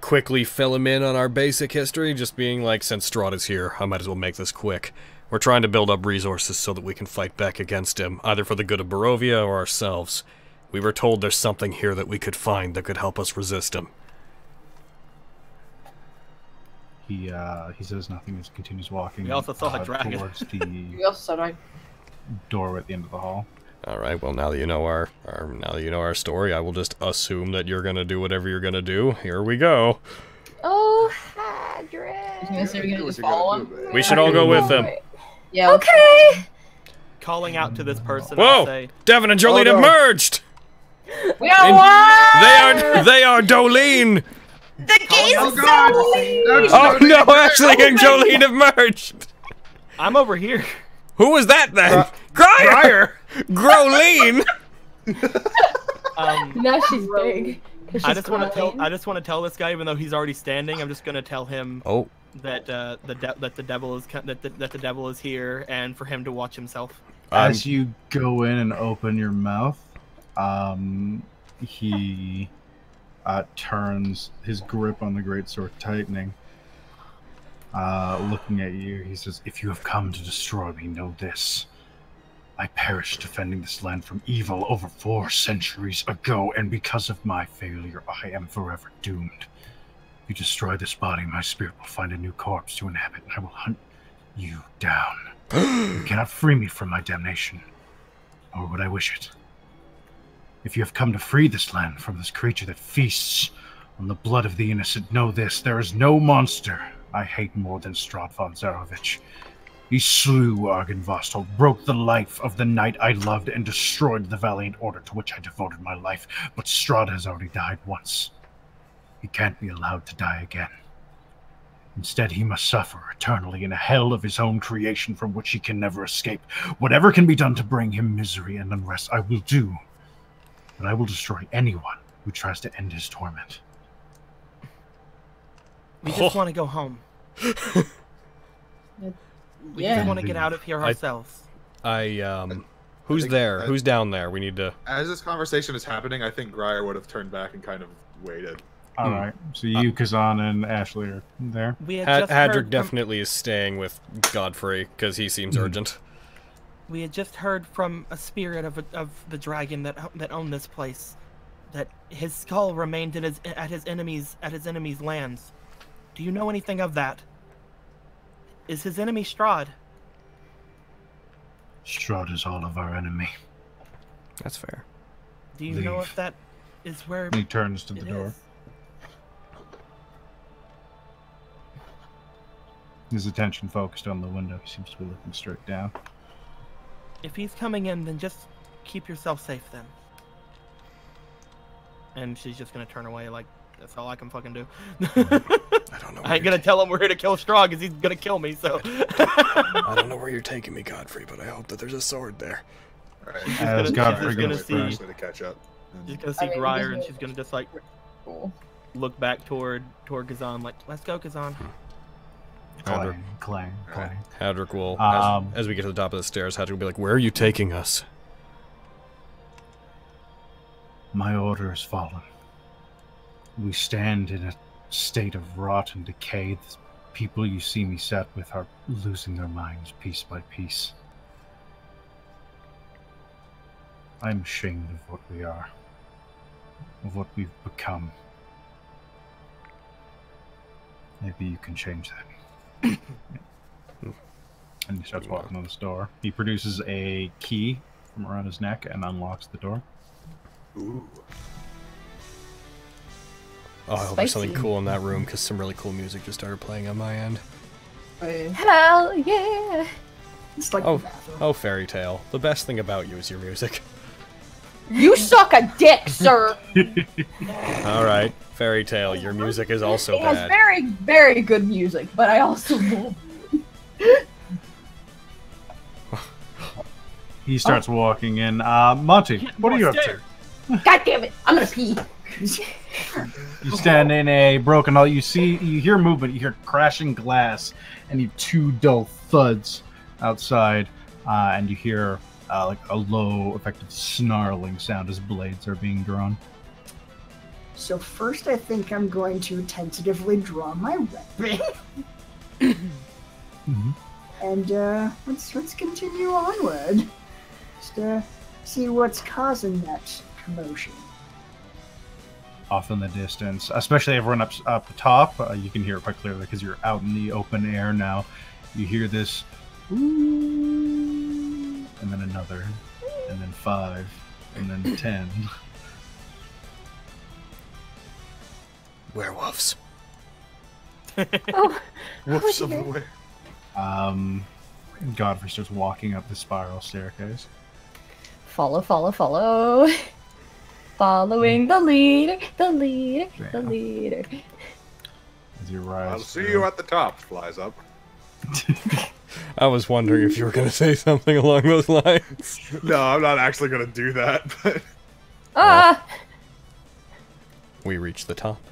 quickly fill him in on our basic history, just being like, since Strahd is here, I might as well make this quick. We're trying to build up resources so that we can fight back against him, either for the good of Barovia or ourselves. We were told there's something here that we could find that could help us resist him. He, uh, he says nothing as he continues walking. We also saw uh, a dragon. Towards the... we also saw a dragon. Door at the end of the hall. All right. Well, now that you know our, our, now that you know our story, I will just assume that you're gonna do whatever you're gonna do. Here we go. Oh, Hadrick. We should all go with them. Yeah. Okay. Calling out to this person. Whoa! Say, Devin and Jolene oh, no. have merged. We are one! They are, they are Jolene! The gaze oh, is Jolene! So oh no, Ashley and Jolene have merged! I'm over here. Who was that then? Grier! Grolene! um, now she's big. I just want to tell. I just want to tell this guy, even though he's already standing, I'm just going to tell him oh. that uh, the de that the devil is that the, that the devil is here, and for him to watch himself. Um, As you go in and open your mouth, um, he uh, turns his grip on the greatsword, tightening. Uh, looking at you, he says, "If you have come to destroy me, know this. I perished defending this land from evil over four centuries ago, and because of my failure, I am forever doomed. You destroy this body, my spirit will find a new corpse to inhabit, and I will hunt you down. You cannot free me from my damnation, nor would I wish it. If you have come to free this land from this creature that feasts on the blood of the innocent, know this, there is no monster I hate more than Strahd von Zarovich. He slew Argynvostholt, broke the life of the knight I loved, and destroyed the valiant order to which I devoted my life. But Strahd has already died once. He can't be allowed to die again. Instead, he must suffer eternally in a hell of his own creation from which he can never escape. Whatever can be done to bring him misery and unrest, I will do. But I will destroy anyone who tries to end his torment." We just oh. want to go home. We yeah. want to get out of here ourselves. I, I um, who's I there? That, who's down there? We need to. As this conversation is happening, I think Grier would have turned back and kind of waited. All mm. right. So you, um, Kazan, and Ashley are there. We had Hadrick definitely from... is staying with Godfrey because he seems mm. urgent. We had just heard from a spirit of a, of the dragon that that owned this place, that his skull remained in his at his enemies at his enemies' lands. Do you know anything of that? Is his enemy Strahd? Strahd is all of our enemy. That's fair. Do you Leave. know if that is where he turns to the door? Is? His attention focused on the window. He seems to be looking straight down. If he's coming in, then just keep yourself safe then. And she's just gonna turn away like, that's all I can fucking do. I don't know. I ain't gonna tell him we're here to kill Strahd because he's gonna kill me. So I don't know where you're taking me, Godfrey, but I hope that there's a sword there. All right. She's gonna, she's gonna, gonna see. To catch up. She's gonna see I mean, Grier, and she's gonna just like cool. look back toward toward Kazan, like, "Let's go, Kazan." Clang, clang, clang. Hadrick will, um, as, as we get to the top of the stairs, Hadrick will be like, "Where are you taking us?" "My order is fallen. We stand in a state of rot and decay. The people you see me sat with are losing their minds piece by piece. I'm ashamed of what we are, of what we've become. Maybe you can change that." And he starts walking on this door. He produces a key from around his neck and unlocks the door. Ooh. Oh, I hope Spicy. there's something cool in that room, because some really cool music just started playing on my end. Hello, yeah! It's like oh, oh, fairy tale. The best thing about you is your music. You suck a dick, sir! Alright, fairy tale, your music is also it bad. It has very, very good music, but I also love it. He starts oh. walking in. Uh, Monty, Get what are you stairs. up to? God damn it, I'm gonna pee. You stand in a broken hall. You see, you hear movement. You hear crashing glass, and you two dull thuds outside, uh, and you hear uh, like a low, effective snarling sound as blades are being drawn. So first, I think I'm going to tentatively draw my weapon, mm-hmm. and uh, let's let's continue onward. Just uh, see what's causing that commotion. Off in the distance, especially everyone up up top, uh, you can hear it quite clearly because you're out in the open air now. You hear this, and then another, and then five, and then ten. Werewolves. oh, Wolves everywhere. Um, Godfrey starts walking up the spiral staircase. Follow, follow, follow. Following the leader, the leader, Damn. the leader. As you rise, I'll see you at the top, flies up. I was wondering if you were going to say something along those lines. No, I'm not actually going to do that. But... Ah! Well, we reached the top.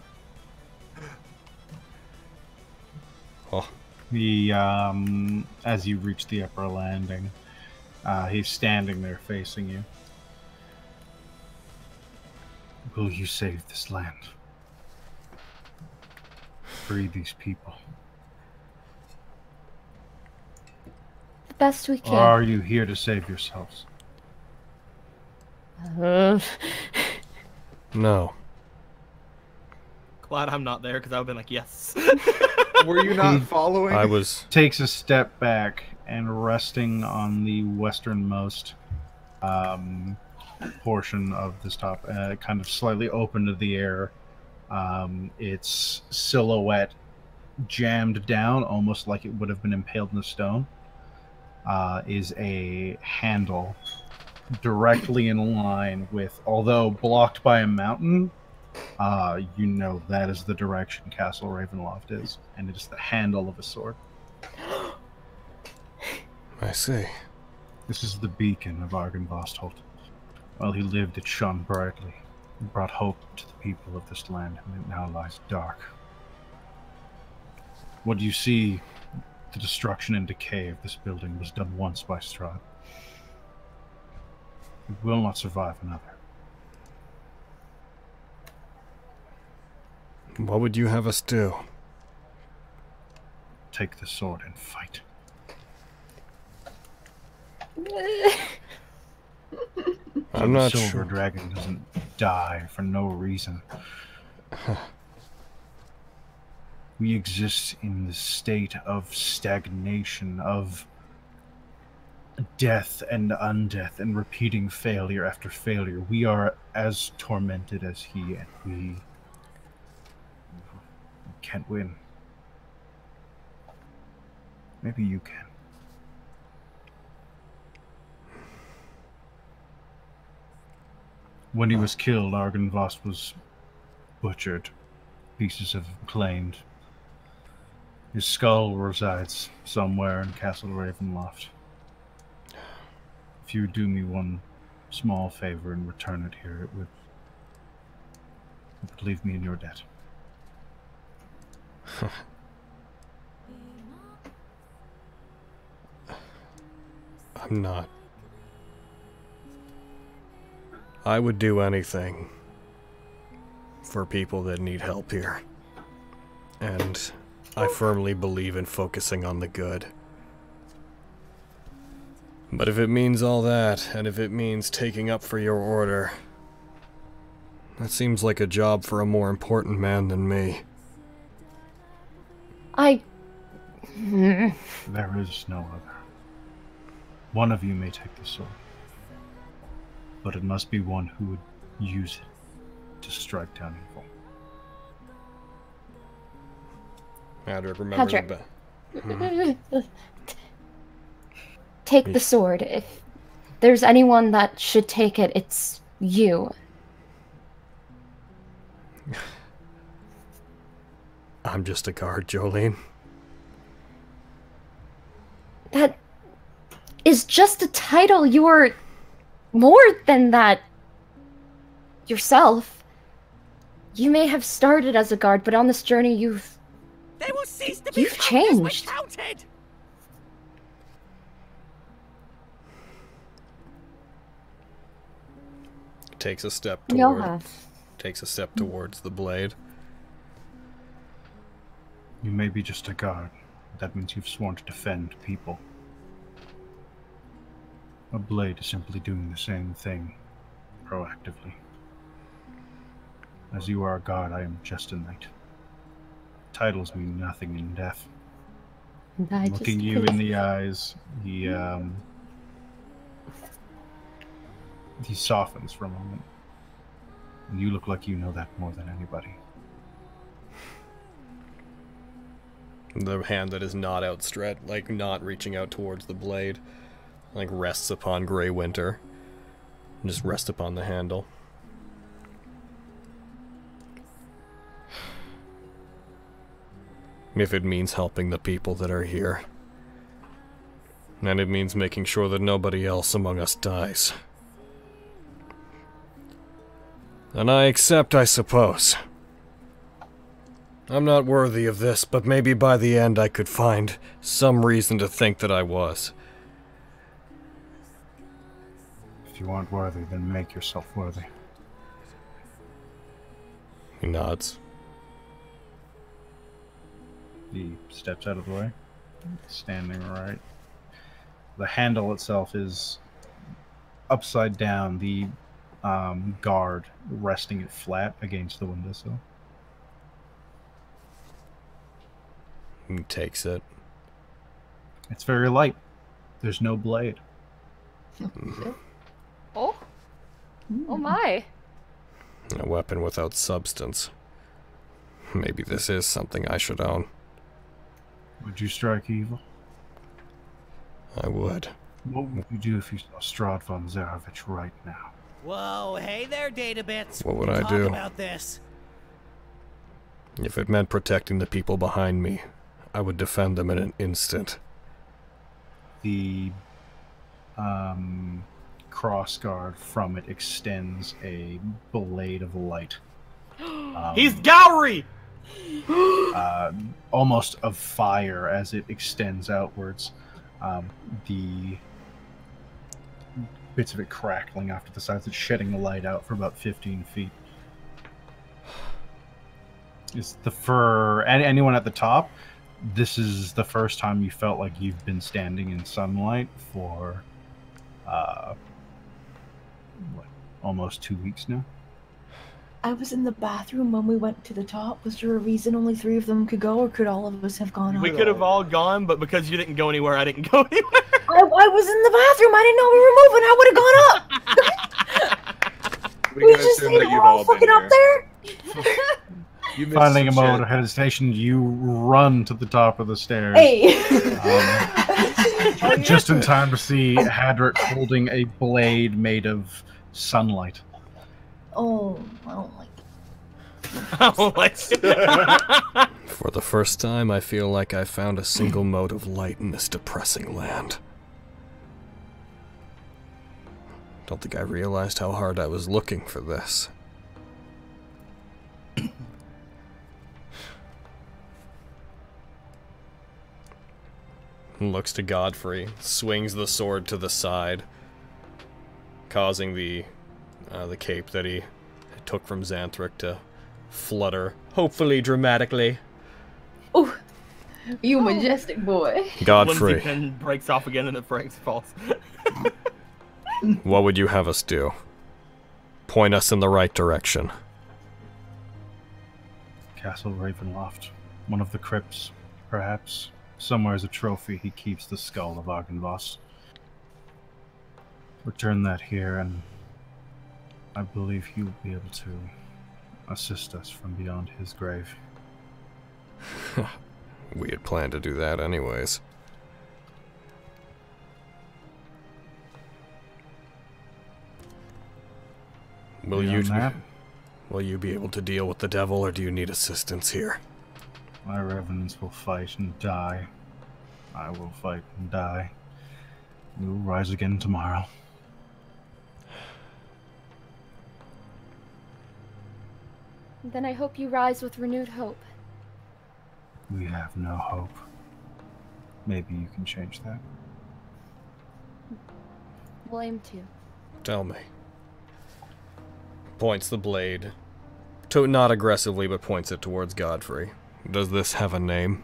Oh. The, um, as you reach the upper landing, uh, he's standing there facing you. Will you save this land? Free these people. The best we can. Or are you here to save yourselves? Uh... No. Glad I'm not there, because I would have been like, yes. Were you not following? I was. Takes a step back and resting on the westernmost um, portion of this top, uh, kind of slightly open to the air. Um, its silhouette jammed down, almost like it would have been impaled in a stone, uh, is a handle directly in line with, although blocked by a mountain, uh, you know that is the direction Castle Ravenloft is, and it is the handle of a sword. I see. This is the beacon of Argynvostholt. While he lived, it shone brightly. It brought hope to the people of this land, and it now lies dark. What you see, the destruction and decay of this building, was done once by Strahd. It will not survive another. What would you have us do? Take the sword and fight. I'm not sure. The silver dragon doesn't die for no reason. We exist in the state of stagnation, of death and undeath, and repeating failure after failure. We are as tormented as he, and we can't win. Maybe you can. When he was killed, Argynvost was butchered. Pieces of him claimed. His skull resides somewhere in Castle Ravenloft. If you would do me one small favor and return it here, it would, it would leave me in your debt. I'm not. I would do anything for people that need help here. And I firmly believe in focusing on the good. But if it means all that, and if it means taking up for your order, that seems like a job for a more important man than me. I... There is no other. One of you may take the sword. But it must be one who would use it to strike down evil. Hadrick, remember Hadrick. Hmm. Take the sword. If there's anyone that should take it, it's you. I'm just a guard, Jolene. That is just a title. You're... more than that yourself. You may have started as a guard, but on this journey you've they will cease to be you've changed. Takes a step toward takes a step towards the blade. You may be just a guard. That means you've sworn to defend people. A blade is simply doing the same thing, proactively. As you are a god, I am just a knight. Titles mean nothing in death. I Looking just... you in the eyes, he, um... he softens for a moment. And you look like you know that more than anybody. The hand that is not outstretched, like not reaching out towards the blade, like rests upon Greywinter. Just rest upon the handle. if it means helping the people that are here. And it means making sure that nobody else among us dies. And I accept, I suppose. I'm not worthy of this, but maybe by the end I could find some reason to think that I was. If you aren't worthy, then make yourself worthy. He nods. He steps out of the way, standing right. The handle itself is upside down, the um, guard resting it flat against the windowsill. He takes it. It's very light. There's no blade. Oh? Oh my. A weapon without substance. Maybe this is something I should own. Would you strike evil? I would. What would you do if you saw Strahd von Zarovich right now? Whoa, hey there, Databits. What would I do? About this. If it meant protecting the people behind me, I would defend them in an instant. The um, crossguard from it extends a blade of light. Um, He's Gowrie! uh, almost of fire as it extends outwards. Um, the bits of it crackling off to the sides. It's shedding the light out for about fifteen feet. It's the fur. Any, anyone at the top, this is the first time you felt like you've been standing in sunlight for uh, what, almost two weeks now. I was in the bathroom when we went to the top. Was there a reason only three of them could go, or could all of us have gone? We could have all gone, but because you didn't go anywhere, I didn't go anywhere. I, I was in the bathroom. I didn't know we were moving. I would have gone up. we we just think we're all fucking up there. you Finding a mode ahead of the station, you run to the top of the stairs. Hey. Um, just in time to see Hadrick holding a blade made of sunlight. Oh, I don't like it. I don't like it. For the first time, I feel like I found a single mode of light in this depressing land. Don't think I realized how hard I was looking for this. Looks to Godfrey, swings the sword to the side, causing the Uh, the cape that he took from Xanthric to flutter, hopefully dramatically. Ooh, you majestic boy. Godfrey. Lindsay pin breaks off again and it breaks falls. What would you have us do? Point us in the right direction. Castle Ravenloft. One of the crypts, perhaps. Somewhere as a trophy he keeps the skull of Argynvostholt. Return that here and I believe he will be able to assist us from beyond his grave. We had planned to do that anyways. Will you, that, will you be able to deal with the devil, or do you need assistance here? My revenants will fight and die. I will fight and die. We will rise again tomorrow. Then I hope you rise with renewed hope. We have no hope. Maybe you can change that. We'll aim to. Tell me. Points the blade. To, not aggressively, but points it towards Godfrey. Does this have a name?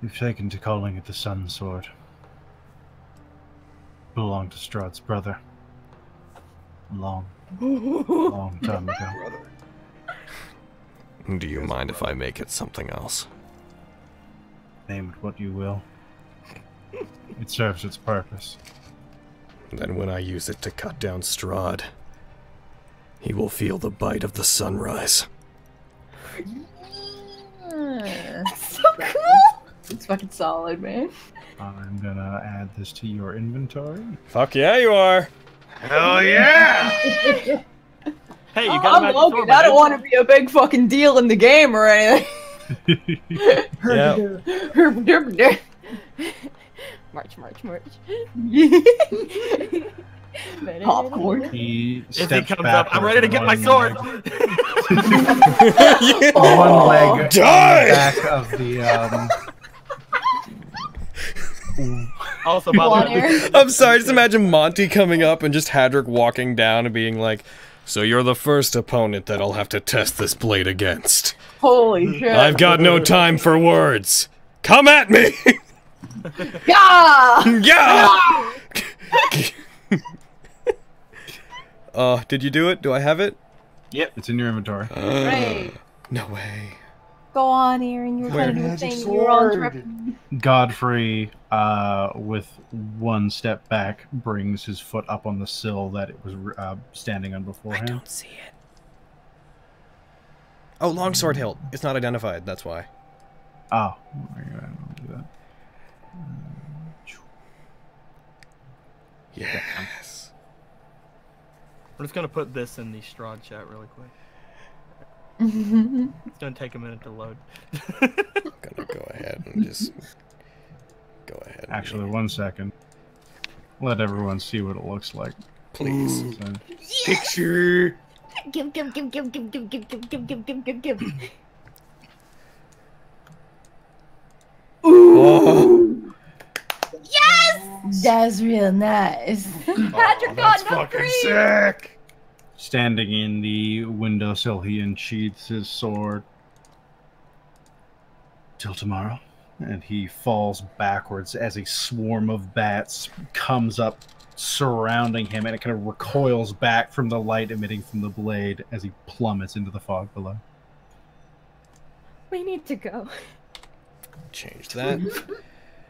We've taken to calling it the Sun Sword. Belonged to Strahd's brother. Long. Long time ago. Do you mind if I make it something else? Name it what you will. It serves its purpose. Then when I use it to cut down Strahd, he will feel the bite of the sunrise. That's so cool! It's fucking solid, man. I'm gonna add this to your inventory. Fuck yeah, you are! Hell yeah! Hey, you got I'm him out of the door, I don't want to be a big fucking deal in the game or anything. March, march, march. Popcorn. He if he comes up, I'm ready to get my sword. yeah. One leg die! On the back of the. Um... also, Water. I'm sorry. Just imagine Monty coming up and just Hadrick walking down and being like, "So you're the first opponent that I'll have to test this blade against." Holy shit! I've got no time for words. Come at me! Yeah! Yeah! Uh, did you do it? Do I have it? Yep, it's in your inventory. Uh, right. No way. Go on, Aaron. You're going to do a thing. You're on trip. Godfrey, uh, with one step back, brings his foot up on the sill that it was uh, standing on beforehand. I don't see it. Oh, longsword hilt. It's not identified. That's why. Oh, I don't do that. Yes. I'm just gonna put this in the Strahd chat really quick. It's gonna take a minute to load. I'm gonna go ahead and just go ahead. And Actually, one it. second. Let everyone see what it looks like, please. Ooh, so. Yes! Picture. Give, give, give, give, give, give, give, give, give, give, give, give, give. Ooh. Oh. Yes! That's real nice. Oh, Patrick got no fucking sick. Standing in the windowsill, he unsheathes his sword. Till tomorrow. And he falls backwards as a swarm of bats comes up surrounding him, and it kind of recoils back from the light emitting from the blade as he plummets into the fog below. We need to go. Change that.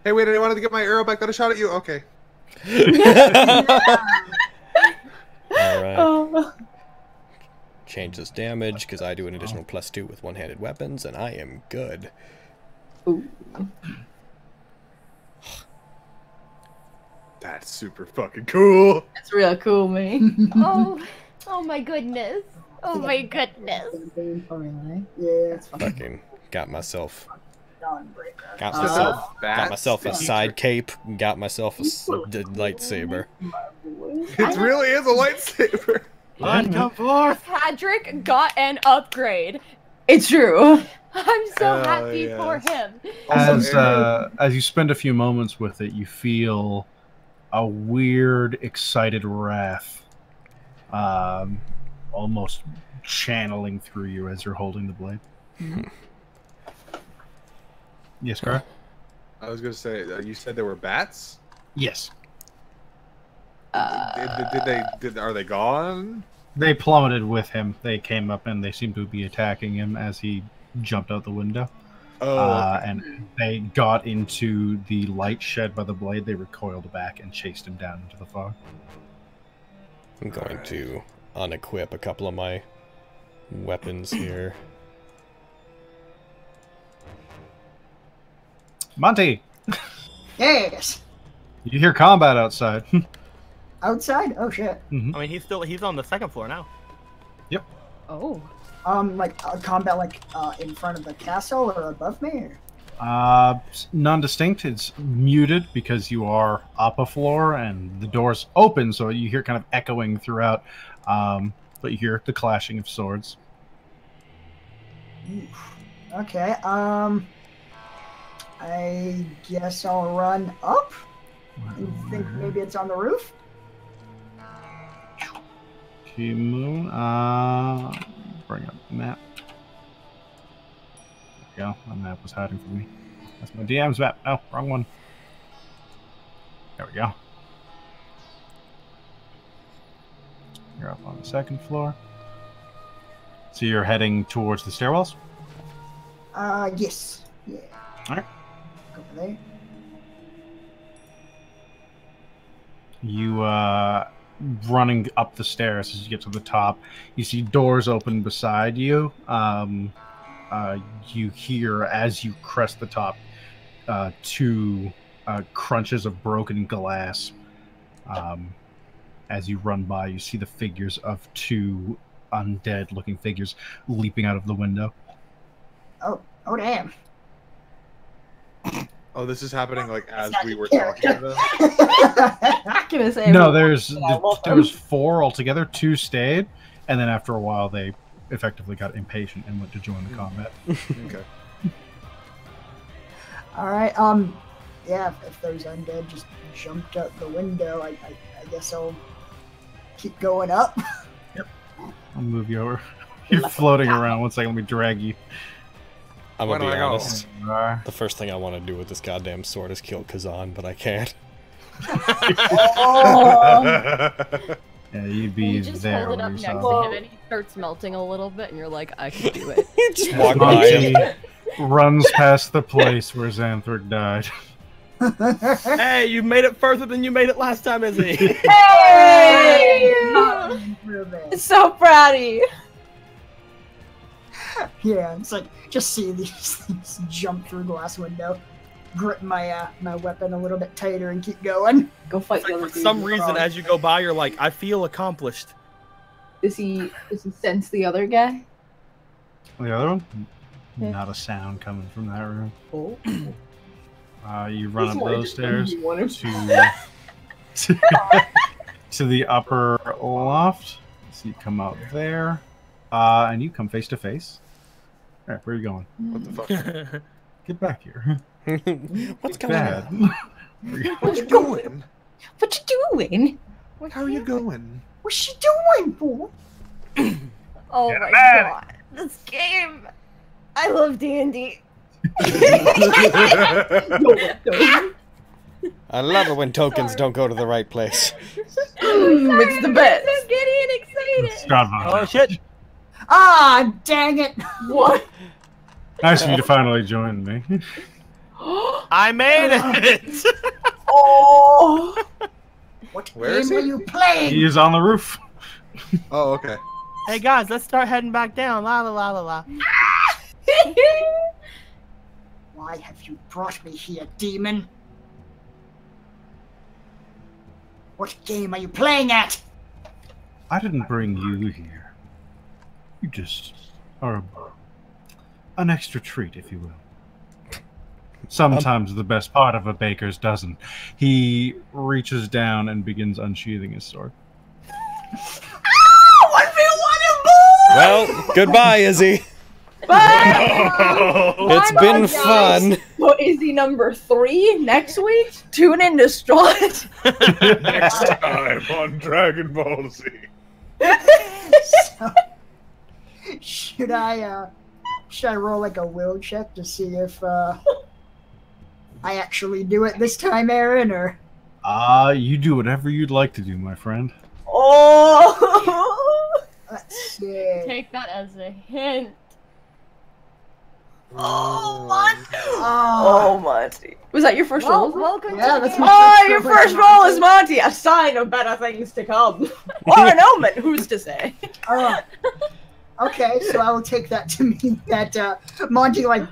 Hey, wait, I wanted to get my arrow back. Got a shot at you. Okay. All right. Oh. Change this damage, because I do an additional plus two with one-handed weapons, and I am good. Ooh. That's super fucking cool. That's real cool, man. oh, oh my goodness. Oh my goodness. Yeah, that's fucking, fucking got myself. Got myself, uh, got myself a side cape. Got myself a lightsaber. It really is a lightsaber. Come forth. Hadrick got an upgrade. It's true. I'm so uh, happy yes. for him. As uh, as you spend a few moments with it, you feel a weird, excited wrath, um, almost channeling through you as you're holding the blade. Mm-hmm. Yes, Cara? I was going to say, uh, you said there were bats? Yes. Uh, did, did they? Did, are they gone? They plummeted with him. They came up and they seemed to be attacking him as he jumped out the window. Oh. Uh, and they got into the light shed by the blade. They recoiled back and chased him down into the fog. I'm going right. to unequip a couple of my weapons here. Monty! Yes! You hear combat outside. Outside? Oh shit. Mm-hmm. I mean, he's still, he's on the second floor now. Yep. Oh. Um, like, uh, combat, like, uh, in front of the castle or above me? Or? Uh, non-distinct. It's muted because you are up a floor and the door's open, so you hear kind of echoing throughout. Um, but you hear the clashing of swords. Okay, um... I guess I'll run up. I think maybe it's on the roof. Okay, moon. Uh, bring up the map. There we go. My map was hiding from me. That's my D M's map. Oh, wrong one. There we go. You're up on the second floor. So you're heading towards the stairwells? Uh, yes. Yeah. All right. You uh running up the stairs as you get to the top, you see doors open beside you. Um uh you hear as you crest the top uh two uh crunches of broken glass. Um as you run by, you see the figures of two undead looking figures leaping out of the window. Oh, Oh, damn. Oh, this is happening like as we were talking about this? No, there's, there was four altogether. Two stayed, and then after a while, they effectively got impatient and went to join the combat. Okay. All right. Um, yeah, if those undead just jumped out the window, I, I, I guess I'll keep going up. Yep. I'll move you over. You're floating around. One second, let me drag you. I'm gonna be honest. Go? The first thing I want to do with this goddamn sword is kill Kazan, but I can't. Oh. Yeah, you'd be you just there. Hold it up next to him and he starts melting a little bit, and you're like, I can do it. You just walk by him. Runs past the place where Xanthric died. Hey, you made it further than you made it last time, Izzy. Hey! So proud of you. Yeah, it's like just see these things jump through glass window, grip my uh, my weapon a little bit tighter, and keep going. Go fight the other dude. For some reason, as you go by, you're like, I feel accomplished. Does he does he sense the other guy? The other one? Yeah. Not a sound coming from that room. Oh. Uh, you run up those stairs to, to to the upper loft. So you come out there, uh, and you come face to face. All right, where are you going? What the fuck? Get back here. What's going on? What you doing? What you doing? How are you going? What's she doing, boy? Oh my god, this game! I love D and D. I love it when tokens Sorry. don't go to the right place. Sorry, it's the best. I'm so giddy and excited. Oh shit! Ah, oh, dang it! What? Nice of you to finally join me. I made it! Oh! What Where game are you playing? He is on the roof. Oh, okay. Hey guys, let's start heading back down. La la la la la. Why have you brought me here, demon? What game are you playing at? I didn't bring you here. You just are a, an extra treat, if you will. Sometimes um, the best part of a baker's dozen. He reaches down and begins unsheathing his sword. Oh, one v one, well, goodbye, Izzy. Bye. Oh, it's been guys. fun. What is the number three next week? Tune in to Strahd. Next time on Dragon Ball Z. So, should I uh, should I roll like a will check to see if uh, I actually do it this time, Aaron? Or uh, you do whatever you'd like to do, my friend. Oh, let's see. Take that as a hint. Oh, Monty! Oh, oh, Monty. Was that your first well, roll? Well, yeah, that's my oh, first your roll first roll is Monty, a sign of better things to come. Or an omen, who's to say? Uh, okay, so I will take that to mean that uh, Monty, like,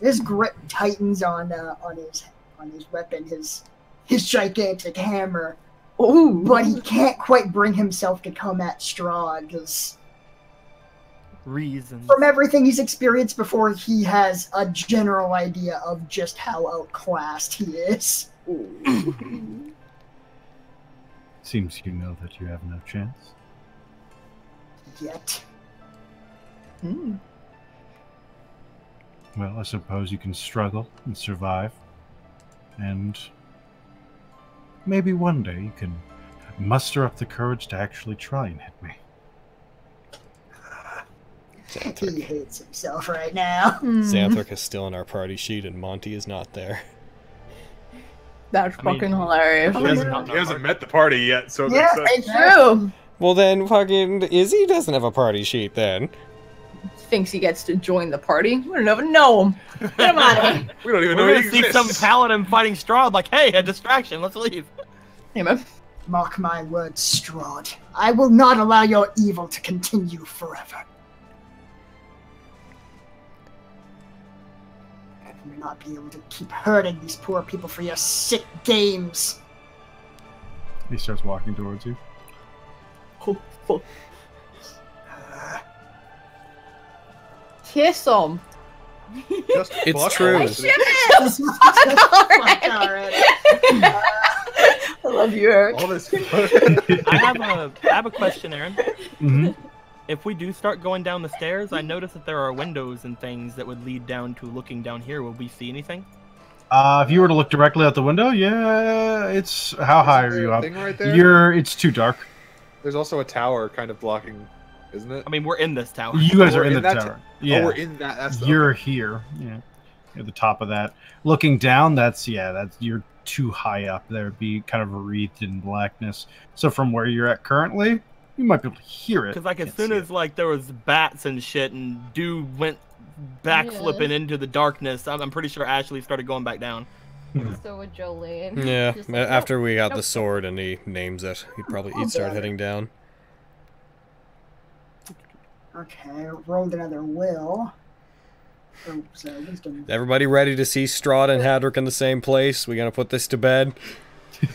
his grip tightens on uh, on his on his weapon, his his gigantic hammer. Ooh. But he can't quite bring himself to come at Strahd, because reason from everything he's experienced before, he has a general idea of just how outclassed he is. Seems you know that you have no chance. Yet. Mm. Well, I suppose you can struggle and survive, and maybe one day you can muster up the courage to actually try and hit me. Xanthric. He hates himself right now. Xanthric is still in our party sheet, and Monty is not there. That's I fucking mean, hilarious. He hasn't, he hasn't met the party yet, so yeah, it's true. Well, then fucking Izzy doesn't have a party sheet. Then thinks he gets to join the party. We don't even know him. Get him out of here. We don't even We're know he exists. See some paladin fighting Strahd. Like, hey, a distraction. Let's leave. Hey, man. Mark my words, Strahd. I will not allow your evil to continue forever. Not be able to keep hurting these poor people for your sick games. He starts walking towards you. Oh, fuck. Kiss him. Just it's true. It. I love you, Eric. All this I have a I have a question, Aaron. Mm-hmm. If we do start going down the stairs, I notice that there are windows and things that would lead down to looking down here. Will we see anything? Uh, if you were to look directly out the window, yeah, it's how high are you up? Right there? You're it's too dark. There's also a tower kind of blocking, isn't it? I mean, we're in this tower. You guys oh, are in the tower. Yeah, oh, we're in that. That's the you're open. Here. Yeah, at the top of that. Looking down, that's yeah, that's you're too high up. There would be kind of wreathed in blackness. So from where you're at currently, you might be able to hear it. Because like as soon as it. like there was bats and shit, and dude went. backflipping yeah. into the darkness. I'm, I'm pretty sure Ashley started going back down. So would Jolene. Yeah, Just, after we got nope. the sword and he names it, he'd probably he'd start heading down. Okay, rolled another will. Oh, sorry, gonna... Everybody ready to see Strahd and Hadrick in the same place? We gonna put this to bed?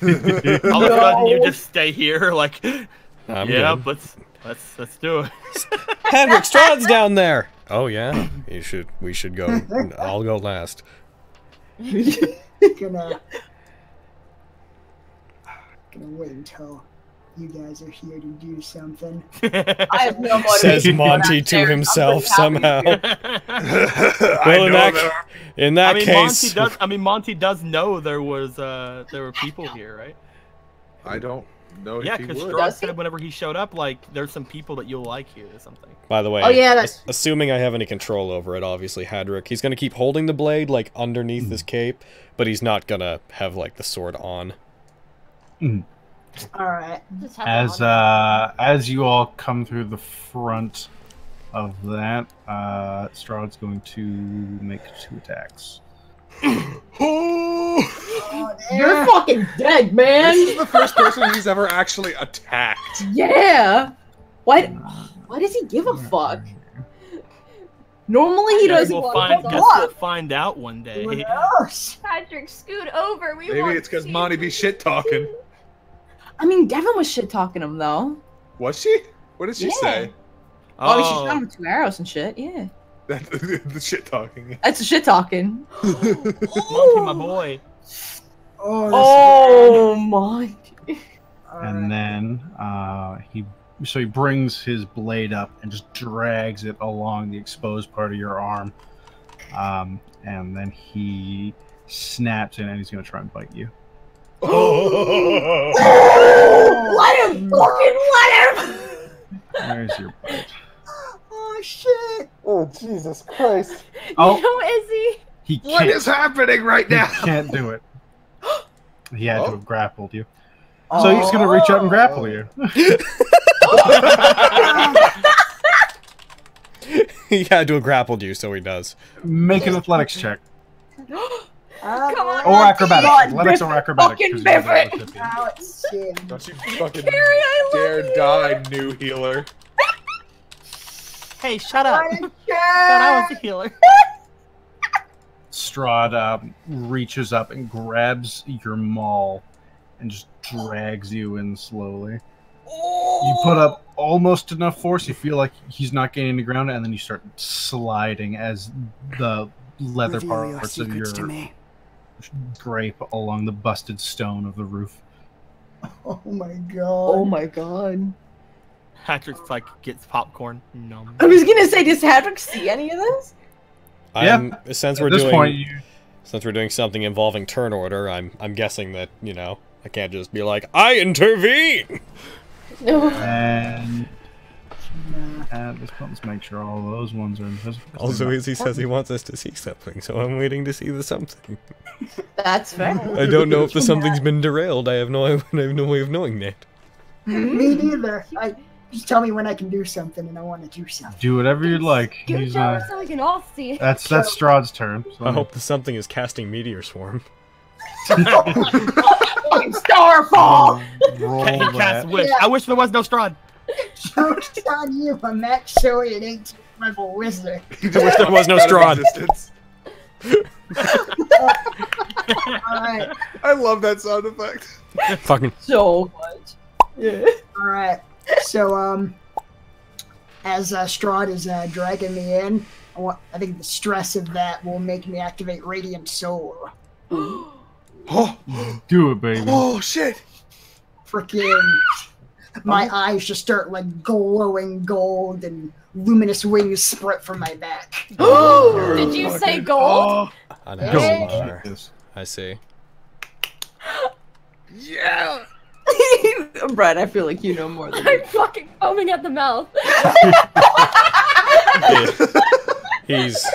All of a sudden, you just stay here, like, I'm yeah, good. let's let's let's do it. Hadrick, Strahd's down there. Oh yeah, you should. We should go. I'll go last. gonna, gonna wait until you guys are here to do something. I have no motivation. Says Monty to himself somehow. well, in that, in that I mean, case, Monty does, I mean, Monty does know there was uh, there were people here, right? I don't. No, yeah, because Strahd said whenever he showed up, like, there's some people that you'll like here or something. By the way, oh, yeah, that's... assuming I have any control over it, obviously, Hadrick, he's going to keep holding the blade, like, underneath mm. his cape, but he's not going to have, like, the sword on. Mm. Alright. As, uh, as you all come through the front of that, uh, Strahd's going to make two attacks. Oh, you're fucking dead, man. This is the first person he's ever actually attacked. Yeah. Why? Why does he give a fuck? Normally he doesn't. We'll find, we'll find out one day. Patrick, scoot over. We Maybe want it's because Monty be shit talking. I mean, Devin was shit talking him though. Was she? What did she yeah. say? Oh, oh, she shot him with two arrows and shit. Yeah. That's the shit talking. That's the shit talking. Monty, my boy. Oh, oh my. And then uh, he, so he brings his blade up and just drags it along the exposed part of your arm, um, and then he snaps in and he's gonna try and bite you. Oh! Oh! Let him! Fucking let him! There's your bite. Oh shit! Oh Jesus Christ! Oh, no, Izzy. He can't, what is happening right now? He can't do it. He had oh. to have grappled you. Oh. So he's gonna reach out and grapple you. He had to have grappled you, so he does. Make an athletics check. Come on, or acrobatics. On, athletics or acrobatics. Fucking different. Oh, it's Don't you fucking Carrie, I love dare you. die, new healer. Hey, shut up! I thought I was a healer. Strahd um, reaches up and grabs your maul and just drags you in slowly. Oh. You put up almost enough force, you feel like he's not gaining the ground, and then you start sliding as the leather Reveal parts your of your grape along the busted stone of the roof. Oh my god. Oh my god. Patrick's like gets popcorn. No. I was gonna say, does Patrick see any of this? I'm, yeah. Since we're At this doing, point, you... since we're doing something involving turn order, I'm I'm guessing that you know I can't just be like I intervene. No. And at this point, let's make sure all those ones are invisible. Also, Izzy says he wants us to see something, so I'm waiting to see the something. That's fair. I don't know if the something's been derailed. I have no I have no way of knowing that. Me neither. I. Just tell me when I can do something, and I want to do something. Do whatever you'd like. He's, uh, so we can all see it. That's that's Strahd's turn. So I hope the something is casting meteor swarm. Starfall. Um, cast wish. Yeah. I wish there was no Strahd. Jokes on you, I'm not sure it ain't a level wizard. I wish there was no Strahd. All right. I love that sound effect. Fucking so much. Yeah. All right. So, um, as uh, Strahd is uh, dragging me in, I, want, I think the stress of that will make me activate Radiant Soul. Oh, do it, baby. Oh, shit. Frickin' my oh. eyes just start like glowing gold and luminous wings sprout from my back. Oh, did you say gold? Oh. I, know. Hey. Gold. I see. Yeah. Brad, I feel like you know more than I'm you. Fucking foaming at the mouth. he's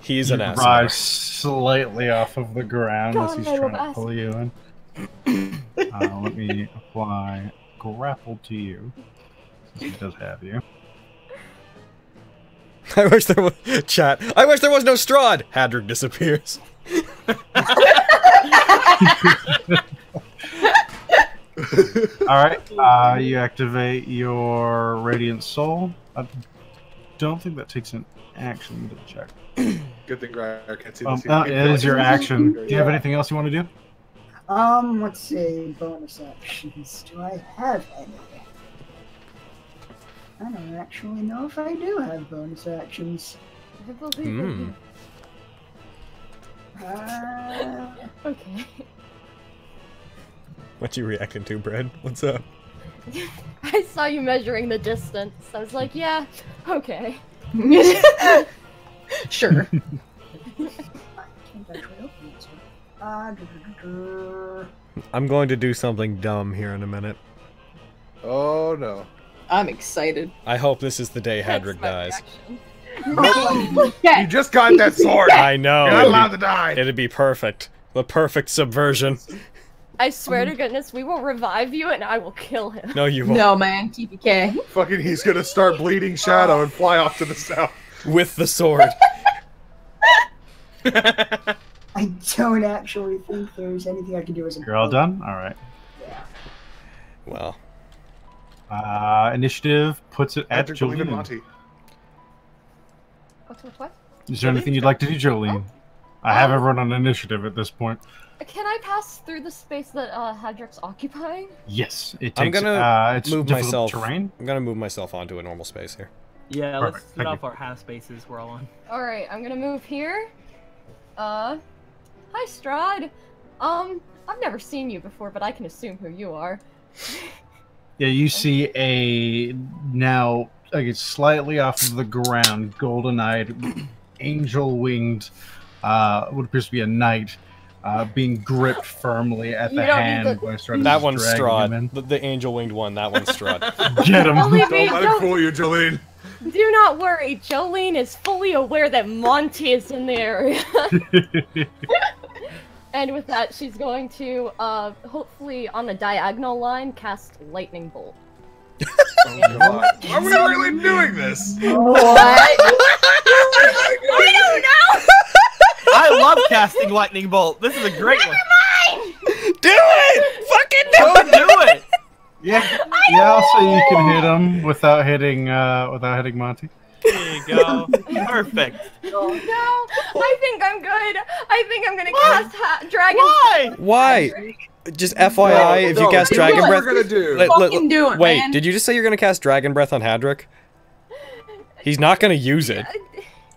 he's an asshole. Rise slightly off of the ground God, as he's I trying to ass. pull you in. uh, let me apply grapple to you. Since he does have you. I wish there was chat. I wish there was no Strahd. Hadrick disappears. Alright, uh, you activate your Radiant Soul. I don't think that takes an action to check. Good thing I can't see um, this. Uh, it is your action. Do you have anything else you want to do? Um, let's see. Bonus actions. Do I have any? I don't actually know if I do have bonus actions. Mm. Uh, okay. What you reacting to, Brad? What's up? I saw you measuring the distance. I was like, yeah, okay. Sure. I'm going to do something dumb here in a minute. Oh no. I'm excited. I hope this is the day Hadrick dies. No! You just got that sword! I know. You're not allowed to die. It'd be perfect. The perfect subversion. I swear um, to goodness, we will revive you and I will kill him. No, you won't. No, man. T P K. Fucking he's gonna start bleeding shadow and fly off to the south. With the sword. I don't actually think there's anything I can do as a You're all done? Alright. Yeah. Well. Uh, initiative puts it at Jolene. Monty. What's with what? Is there Jolene? anything you'd like to do, Jolene? Oh. I have everyone on initiative at this point. Can I pass through the space that uh, Hadrick's occupying? Yes, it takes. I'm gonna uh, it's move myself. Terrain. I'm gonna move myself onto a normal space here. Yeah, Perfect. let's get off you. our half spaces we're all on. All right, I'm gonna move here. Uh, hi, Strahd. Um, I've never seen you before, but I can assume who you are. Yeah, you see a now like it's slightly off of the ground, golden-eyed, angel-winged. Uh, what appears to be a knight uh, being gripped firmly at the hand. The... That one's Strahd. The, the angel-winged one. That one's Strahd. Get him. Don't let him fool you, Jolene. Do not worry. Jolene is fully aware that Monty is in the area. And with that, she's going to, uh, hopefully on a diagonal line, cast Lightning Bolt. Oh, God. Are we really doing this? What? I don't know! I love casting lightning bolt. This is a great Never one. Never mind. Do it. Fucking do Go it. Do it. Yeah. Yeah. Also, you can hit him without hitting uh, without hitting Monty. There you go. Perfect. Oh, no, I think I'm good. I think I'm gonna what? cast ha dragon. Why? Why? Just F Y I, no, if you no, cast dragon breath, we're gonna do. Let, let, let, do it, wait, man. Did you just say you're gonna cast dragon breath on Hadrick? He's not gonna use it.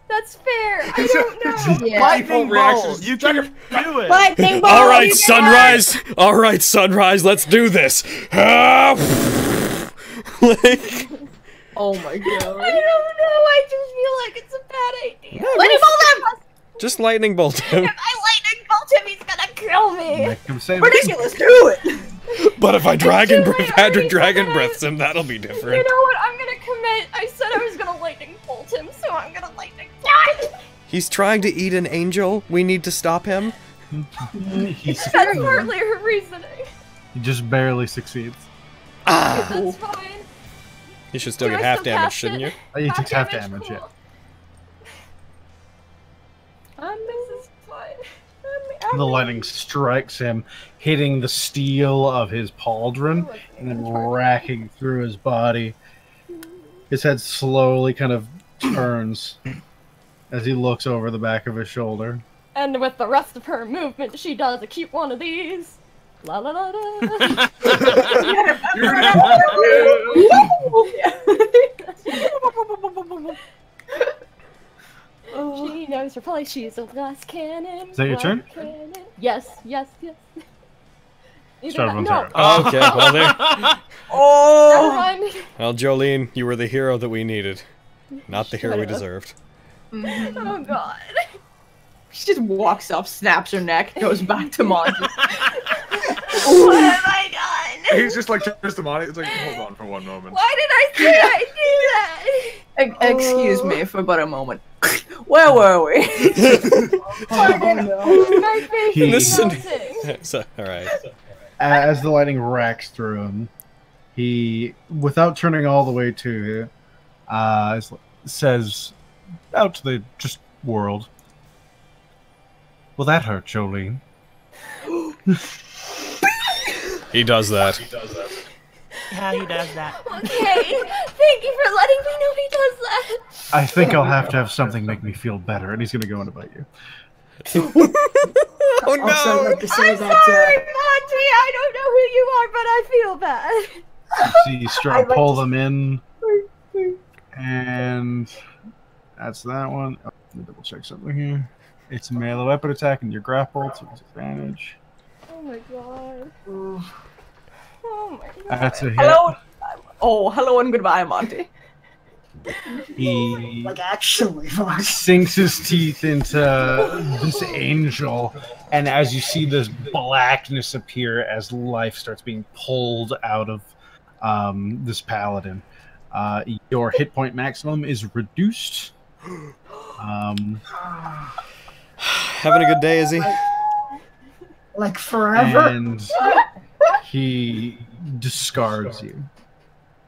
That's fair. I don't know. Yeah. Lightning bolt. You can do it. Lightning bolt. All right, sunrise. Out. All right, sunrise. Let's do this. Like... Oh my god. I don't know. I just feel like it's a bad idea. No, lightning just... bolt him. Just lightning bolt him. If I lightning bolt him, he's gonna kill me. Ridiculous. Do it. But if I dragon breath, Hadrick dragon breaths him, that'll be different. You know what? I'm gonna commit. I said I was gonna lightning bolt him, so I'm gonna lightning. He's trying to eat an angel. We need to stop him. He's That's partly her reasoning. He just barely succeeds. Ah! That's fine. You should still Do get I half still damage, shouldn't you? Oh, you take half damage, cool. yeah. Um, this is fun. Um, the lightning strikes him, hitting the steel of his pauldron, oh, and then racking through his body. His head slowly kind of turns. As he looks over the back of his shoulder. And with the rest of her movement, she does a cute one of these. La la la la. boy, she's a glass cannon. Is that your turn? Cannon. Yes, yes, yes. Not, no. Oh, okay, well there. Oh! Well, Jolene, you were the hero that we needed. Not the hero we deserved. Oh, God. She just walks up, snaps her neck, goes back to Monty. What have I done? He's just like, just to Monty. It's like, hold on for one moment. Why did I, I do that? Oh. Excuse me for but a moment. Where were we? Oh, no. My face is melting. So, all right. So. As the lightning racks through him, he, without turning all the way to you, uh, says out to the just world, "Will that hurt, Jolene?" He does that. He does that. Yeah, he does that. Okay, thank you for letting me know he does that. I think I'll have to have something make me feel better, and he's gonna go and bite you. Oh no! Like I'm sorry, that, uh, Monty. I don't know who you are, but I feel bad. You see Strahd like pull to... them in, and that's that one. Oh, let me double check something here. It's a melee weapon attack, and you're grappled, so it's advantage. Oh my god! Ooh. Oh my god! That's a hit. Hello. Oh, hello and goodbye, Monty. He like actually sinks his teeth into this angel, and as you see this blackness appear as life starts being pulled out of um, this paladin, uh, your hit point maximum is reduced. Um, Having a good day, is he? Like, like forever. And he discards you.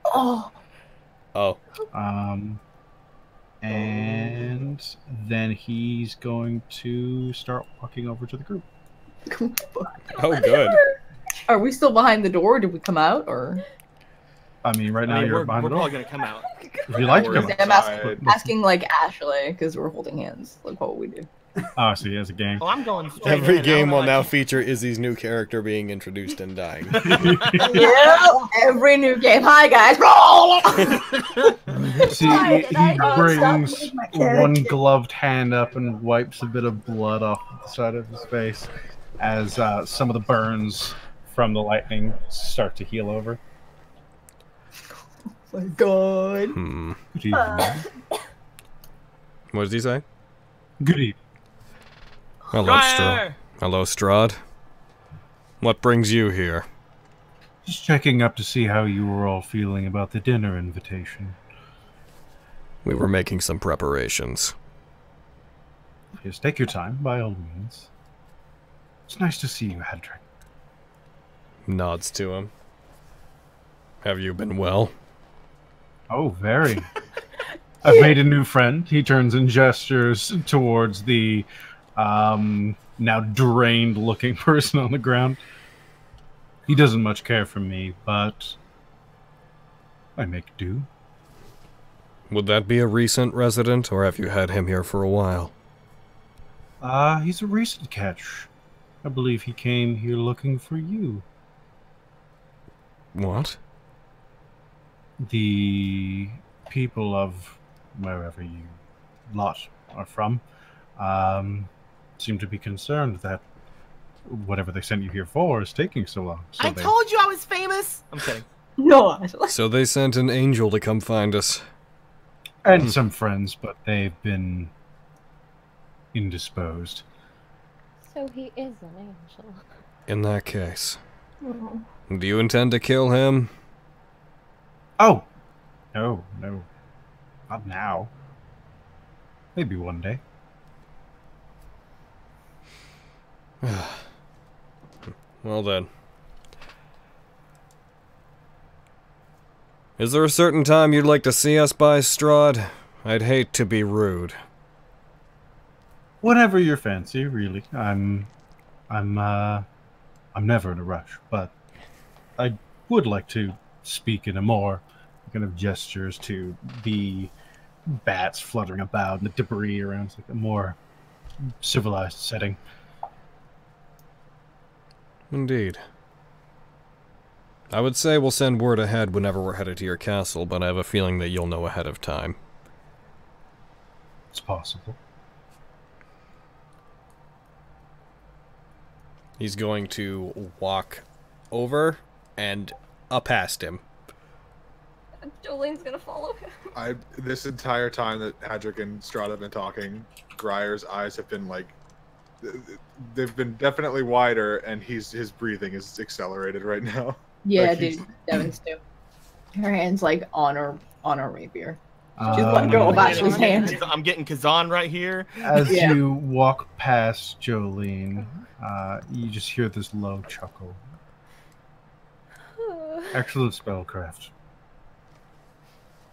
Oh. Oh. Um, and then he's going to start walking over to the group. Oh, good. Are we still behind the door? Did we come out? Or? I mean, right now I mean, you're we're, behind we're the door. We're probably going to come out. If you like to come out. I'm asking, asking, like, Ashley, because we're holding hands. Like, what would we do? Oh, so he has a game. Well, I'm going Every in. game will like... now feature Izzy's new character being introduced and dying. Yeah, every new game. Hi, guys. Roll! See, he, he brings one gloved hand up and wipes a bit of blood off the side of his face as uh, some of the burns from the lightning start to heal over. Oh, my God. Hmm. Uh. What does he say? Good evening. Hello, Strahd. Hello, Strahd. What brings you here? Just checking up to see how you were all feeling about the dinner invitation. We were making some preparations. Please take your time, by all means. It's nice to see you, Hadrick. Nods to him. Have you been well? Oh, very. I've made a new friend. He turns and gestures towards the... Um, now drained-looking person on the ground. He doesn't much care for me, but I make do. Would that be a recent resident, or have you had him here for a while? Ah, uh, he's a recent catch. I believe he came here looking for you. What? The people of wherever you lot are from, um... seem to be concerned that whatever they sent you here for is taking so long. So I they... told you I was famous! I'm kidding. No, so they sent an angel to come find us. And hmm. some friends, but they've been indisposed. So he is an angel. In that case. Oh. Do you intend to kill him? Oh! No, no. Not now. Maybe one day. Well then. Is there a certain time you'd like to see us by, Strahd? I'd hate to be rude. Whatever your fancy, really. I'm... I'm, uh... I'm never in a rush, but... I would like to speak in a more... kind of gestures to the... bats fluttering about and the debris around. It's like a more... civilized setting. Indeed. I would say we'll send word ahead whenever we're headed to your castle, but I have a feeling that you'll know ahead of time. It's possible. He's going to walk over and up past him. Jolene's gonna follow him. I this entire time that Hadrick and Strahd have been talking, Grier's eyes have been like they've been definitely wider, and he's his breathing is accelerated right now. Yeah, like dude, Devin's too. Her hand's like on her on her rapier. Just um, let go of Ashley's hand. I'm getting Kazan right here. As yeah. you walk past Jolene, uh, you just hear this low chuckle. Excellent spellcraft.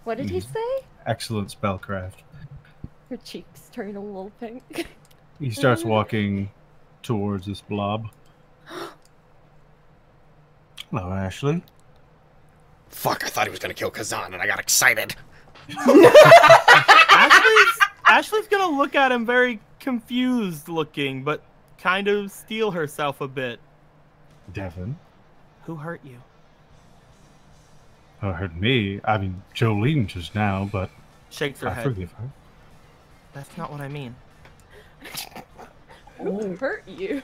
What did he say? Excellent spellcraft. Her cheeks turn a little pink. He starts walking towards this blob. Hello, Ashley. Fuck, I thought he was going to kill Kazan, and I got excited. Ashley's, Ashley's going to look at him very confused looking, but kind of steel herself a bit. Devin? Who hurt you? Who hurt me? I mean, Jolene just now, but shakes her I head. Forgive her. That's not what I mean. Who hurt you?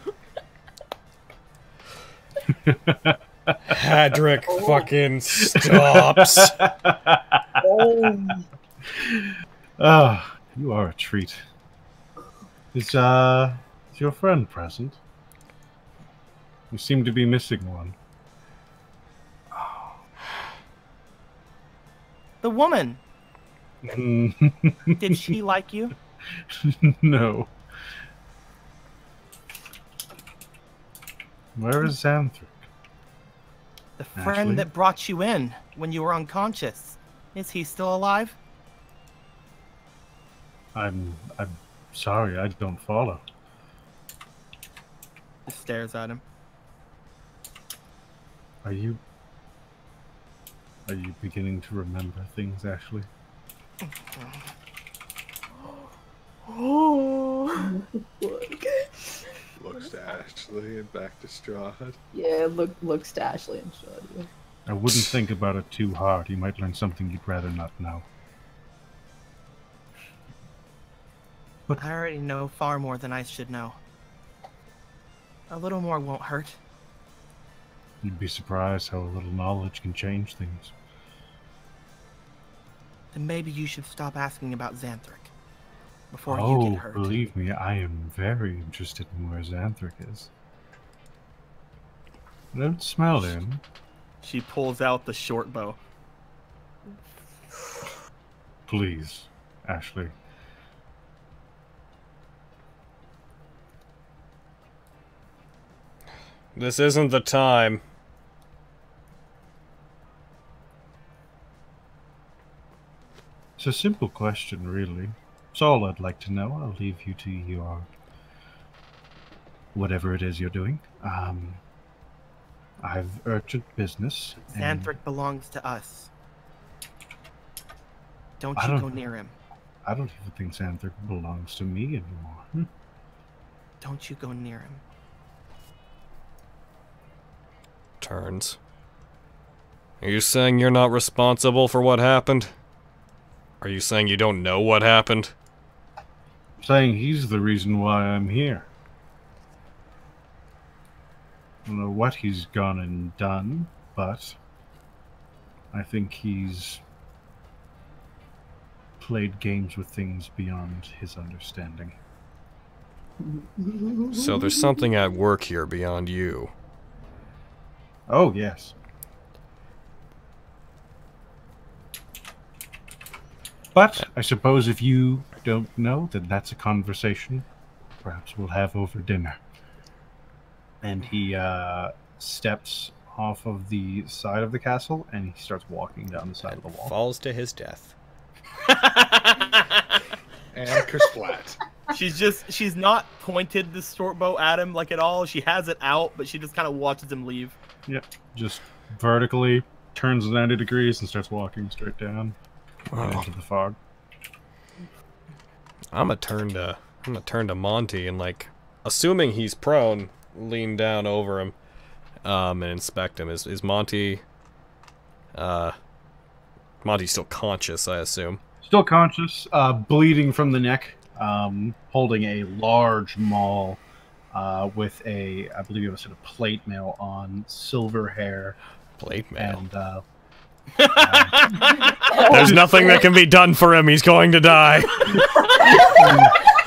Hadrick oh. fucking stops. oh. oh, you are a treat. Is uh, is your friend present? You seem to be missing one. Oh. The woman. Did she like you? No. Where is Xanthric? The friend Ashley? That brought you in when you were unconscious. Is he still alive? I'm I'm sorry, I don't follow. He stares at him. Are you Are you beginning to remember things, Ashley? Oh, looks to Ashley and back to Strahd. Yeah, look, looks to Ashley and Strahd. Yeah. I wouldn't think about it too hard. You might learn something you'd rather not know. But I already know far more than I should know. A little more won't hurt. You'd be surprised how a little knowledge can change things. Then maybe you should stop asking about Xanthric. Before oh, you get hurt. Believe me, I am very interested in where Xanthric is. I don't smell him. She pulls out the short bow. Please, Ashley. This isn't the time. It's a simple question, really. That's all I'd like to know. I'll leave you to your whatever it is you're doing. Um, I've urgent business. Xanthric belongs to us. Don't you don't, go near him. I don't even think Xanthric belongs to me anymore. Hmm? Don't you go near him. Turns. Are you saying you're not responsible for what happened? Are you saying you don't know what happened? Saying he's the reason why I'm here. I don't know what he's gone and done, but I think he's played games with things beyond his understanding. So there's something at work here beyond you. Oh, yes. But I suppose if you don't know, then that's a conversation perhaps we'll have over dinner. And he uh, steps off of the side of the castle, and he starts walking down the side and of the wall. Falls to his death. And kersplat. She's just, she's not pointed this short bow at him like at all. She has it out, but she just kind of watches him leave. Yep, just vertically turns ninety degrees and starts walking straight down right into the fog. I'm gonna turn to I'm gonna turn to Monty and, like, assuming he's prone, lean down over him um, and inspect him. Is is Monty? Uh, Monty's still conscious, I assume. Still conscious, uh, bleeding from the neck, um, holding a large maul uh, with a, I believe it was sort of plate mail on, silver hair. Plate mail. And, uh, uh, there's nothing that can be done for him. He's going to die.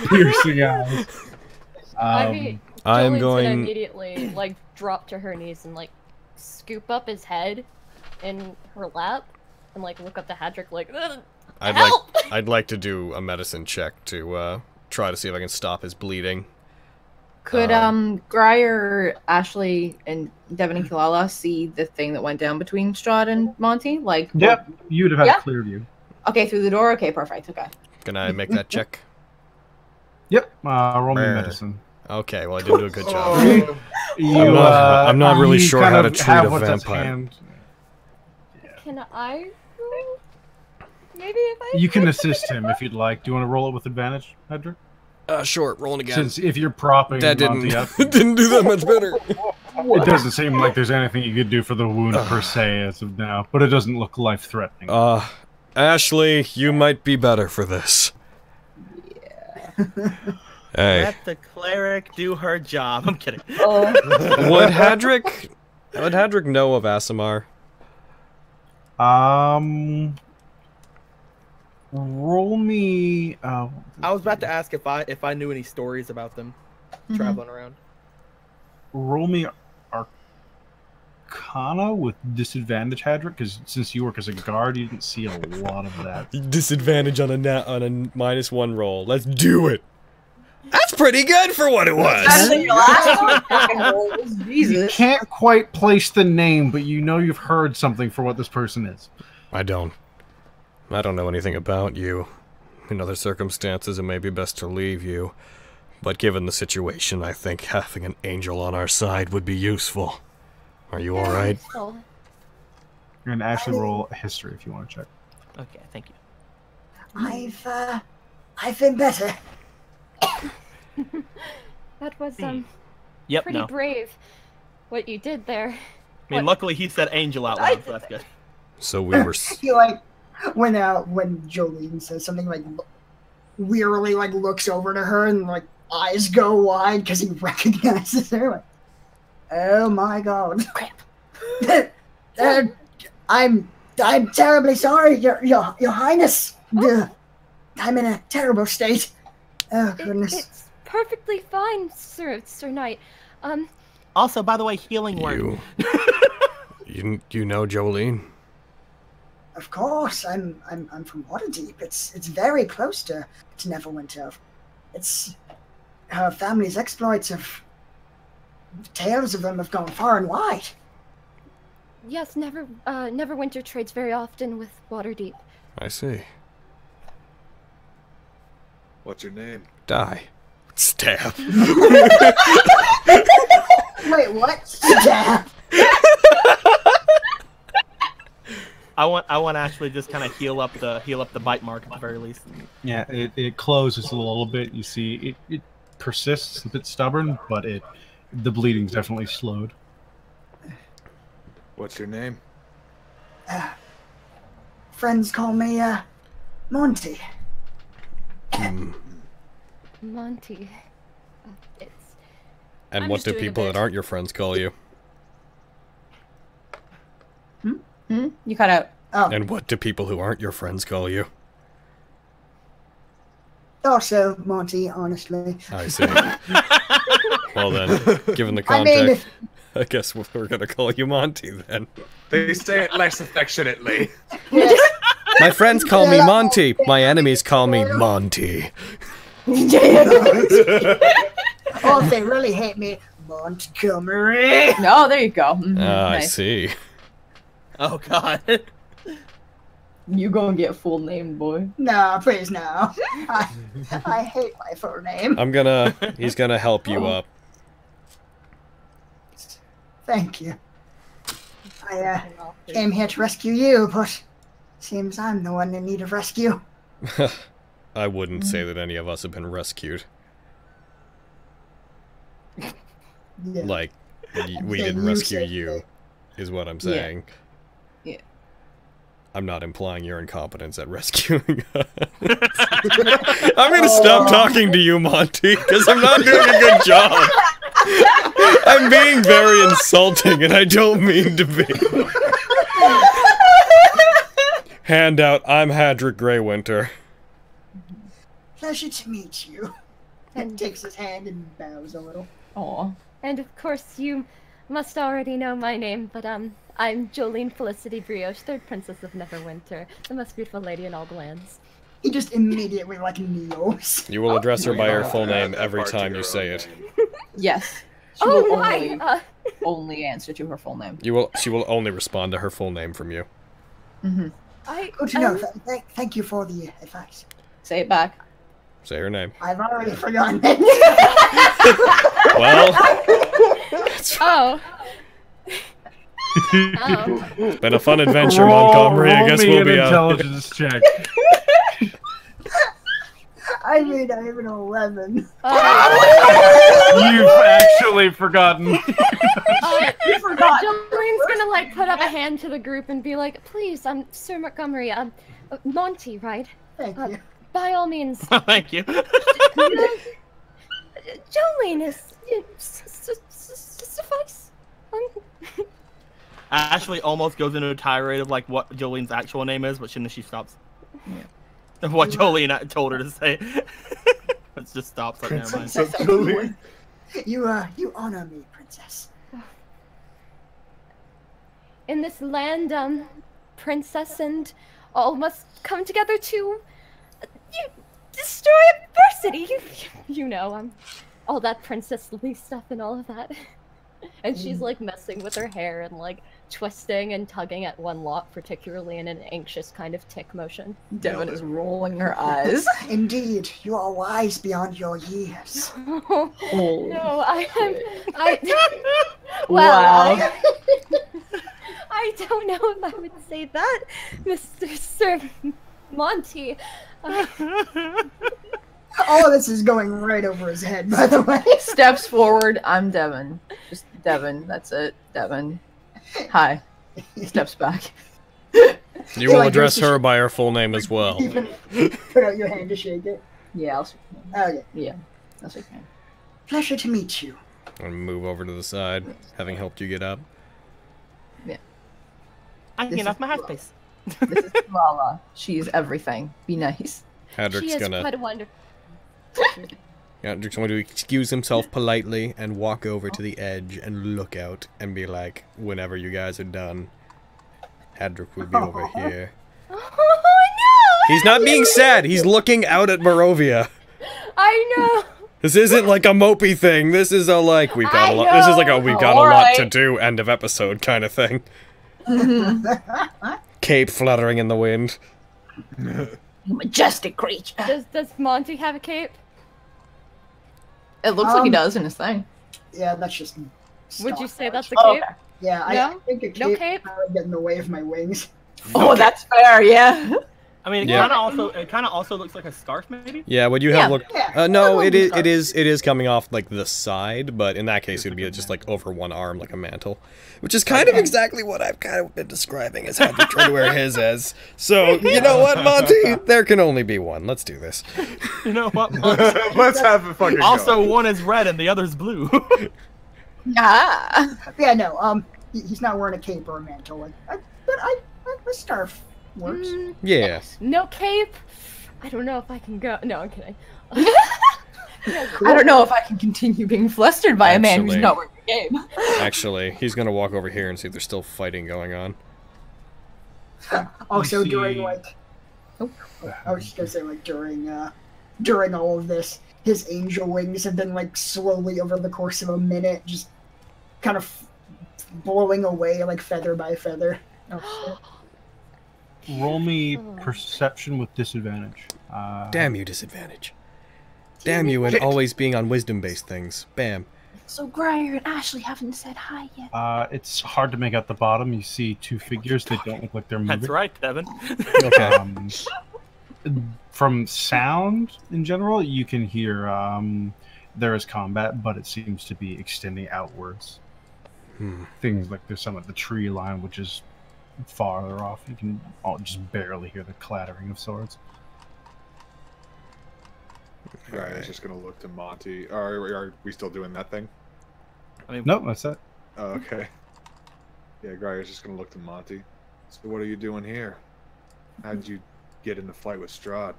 Piercing eyes. Um, I mean, I'm going immediately like drop to her knees and like scoop up his head in her lap and like look up the Hadrick like. Ugh. I'd Help! like I'd like to do a medicine check to uh, try to see if I can stop his bleeding. Could um, um Grier, Ashley, and Devin and Keelala see the thing that went down between Strahd and Monty? Like, yep, what? You'd have had yeah? a clear view. Okay, through the door. Okay, perfect. Okay. Can I make that check? Yep. Uh, roll me medicine. Okay. Well, I didn't do a good job. Oh. you, I'm, not, uh, I'm not really sure how to treat a vampire. Yeah. Can I? Maybe if I you can assist him if you'd like. Do you want to roll it with advantage, Hadrick? Uh, sure. Rolling again. Since if you're propping that didn't up, didn't do that much better. It doesn't seem like there's anything you could do for the wound per se as of now, but it doesn't look life-threatening. Uh, Ashley, you might be better for this. Yeah. Hey. Let the cleric do her job. I'm kidding. Oh. Would Hadrick? Would Hadrick know of Asimar? Um. Roll me. Uh, I was about to ask if I if I knew any stories about them mm-hmm. traveling around. Roll me Arcana with disadvantage, Hadrick, because since you work as a guard, you didn't see a lot of that. Disadvantage on a nat on a minus one roll. Let's do it. That's pretty good for what it was. You can't quite place the name, but you know you've heard something for what this person is. I don't. I don't know anything about you. In other circumstances, it may be best to leave you. But given the situation, I think having an angel on our side would be useful. Are you alright? You're going to actually roll history if you want to check. Okay, thank you. I've, uh, I've been better. That was, um, yep, pretty no. brave, what you did there. I mean, what? Luckily he said angel out loud, so that's good. So we were... When uh, when Jolene says something, like wearily, like looks over to her and like eyes go wide because he recognizes her. Like, oh my god! Crap! uh, I'm I'm terribly sorry, Your Your Your Highness. Oh. I'm in a terrible state. Oh goodness! It, it's perfectly fine, Sir Sir Knight. Um. Also, by the way, healing word. You, you you know Jolene. Of course, I'm I'm I'm from Waterdeep. It's it's very close to, to Neverwinter. It's her family's exploits have tales of them have gone far and wide. Yes, Never uh, Neverwinter trades very often with Waterdeep. I see. What's your name? Die. Stab. Wait, what? Stab. I want I want to actually just kind of heal up the heal up the bite mark at the very least. Yeah, it, it closes a little bit. You see, it, it persists a bit stubborn, but it the bleeding's definitely slowed. What's your name? Uh, friends call me uh, Monty. Mm. Monty. It's, and I'm what do people that aren't your friends call you? Hmm. Hmm? You cut out. Oh. And what do people who aren't your friends call you? Also, Monty, honestly. I see. Well then, given the context, I, mean, if... I guess we're going to call you Monty then. They say it less affectionately. My friends call me Monty. My enemies call me Monty. Oh, they really hate me. Montgomery. No, there you go. Mm-hmm. Ah, nice. I see. Oh god. You gonna get full name, boy. No, please no. I, I hate my full name. I'm gonna he's gonna help you up. Thank you. I uh, came here to rescue you, but seems I'm the one in need of rescue. I wouldn't say that any of us have been rescued. Yeah. Like we didn't you rescue you, it. Is what I'm saying. Yeah. I'm not implying your incompetence at rescuing us. I'm gonna oh. stop talking to you, Monty, because I'm not doing a good job. I'm being very insulting, and I don't mean to be. Hand out, I'm Hadrick Greywinter. Pleasure to meet you. And takes his hand and bows a little. Aw. And of course, you must already know my name, but um, I'm Jolene Felicity Brioche, third princess of Neverwinter, the most beautiful lady in all the lands. He just immediately, like, kneels. You will address her by her full name every time you say it. Yes. She oh, will only, uh... only answer to her full name. You will. She will only respond to her full name from you. Mm-hmm. I, Good to um... know. Th th thank you for the advice. Say it back. Say her name. I've already forgotten it. Well. Oh. Oh. It's been a fun adventure, Montgomery. Roll, I guess we'll be out. Intelligence check. I made I have an eleven. Uh, You've actually forgotten. uh, you forgot. Jolene's gonna like put up a hand to the group and be like, "Please, I'm um, Sir Montgomery, um, uh, Monty, right? Thank uh, you. By all means." Thank you. Jolene is suffice. Ashley almost goes into a tirade of like what Jolene's actual name is, but soon she stops. Yeah. What Jolene told her to say. Let's just stop. Like, princess, never mind. You, uh, you honor me, princess. In this land, um, princess and all must come together to uh, you destroy adversity. You, you know, um, all that princessly stuff and all of that. And mm. she's like messing with her hair and like twisting and tugging at one lock, particularly in an anxious kind of tick motion. Devin is rolling her eyes. Indeed, you are wise beyond your years. Oh, no, I am. I, well, wow. I, I don't know if I would say that, Mister Sir Monty. Uh, All of this is going right over his head, by the way. Steps forward. I'm Devin. Just Devin. That's it. Devin. Hi. Steps back. You will address her by her full name as well. Put out your hand to shake it. Yeah, I'll shake your hand. Oh, yeah. Yeah, I'll shake your hand. Pleasure to meet you. I'm going to move over to the side, having helped you get up. Yeah. I can get off my high space. This is Keelala. She is everything. Be nice. Hadrick's going to... She is quite a wonder... Hadrick's going to excuse himself politely and walk over to the edge and look out and be like, whenever you guys are done, Hadrick will be over here. Oh no! He's not being sad, he's looking out at Barovia. I know! This isn't like a mopey thing, this is a like, we've got I a lot, know. This is like a we've got All a lot right. to do end of episode kind of thing. Cape fluttering in the wind. Majestic creature. Does, does Monty have a cape? It looks um, like he does in his thing. Yeah, that's just. Would you say that's a cape? Oh, yeah, I no? think a cape, no cape? Would get in the way of my wings. No oh, cape. That's fair. Yeah. I mean, it yeah. kind of also it kind of also looks like a scarf, maybe. Yeah. Would you have yeah. looked? Yeah. Uh, no, it is it is it is coming off like the side, but in that case, it would be just like over one arm, like a mantle, which is kind okay. of exactly what I've kind of been describing as how to try to wear his as. So you know what, Monty? There can only be one. Let's do this. You know what, Monty? Let's have a fucking. Also, go. One is red and the other's blue. Yeah. Yeah. No. Um. He's not wearing a cape or a mantle. Like, I, but I, a scarf. Works. Mm, yeah. No cape. I don't know if I can go. No, I'm kidding. I don't know if I can continue being flustered by actually, a man who's not wearing a cape. Actually, he's gonna walk over here and see if there's still fighting going on. Also, during like, oh, I was just gonna say like during uh, during all of this, his angel wings have been like slowly over the course of a minute, just kind of blowing away like feather by feather. Oh, shit. Roll me perception with disadvantage. Uh, Damn you, disadvantage. Damn you, and always being on wisdom-based things. Bam. So Grier and Ashley haven't said hi yet. Uh, it's hard to make out the bottom. You see two figures that don't look like they're moving. That's right, Devin. Okay. Um, from sound in general, you can hear um, there is combat, but it seems to be extending outwards. Hmm. Things like there's some at the tree line, which is farther off. You can all just barely hear the clattering of swords. Alright, I was just gonna look to Monty. Are, are we still doing that thing? I mean, nope, that's it. Oh, okay. Yeah, Grier's just gonna look to Monty. So what are you doing here? How did you get into fight with Strahd?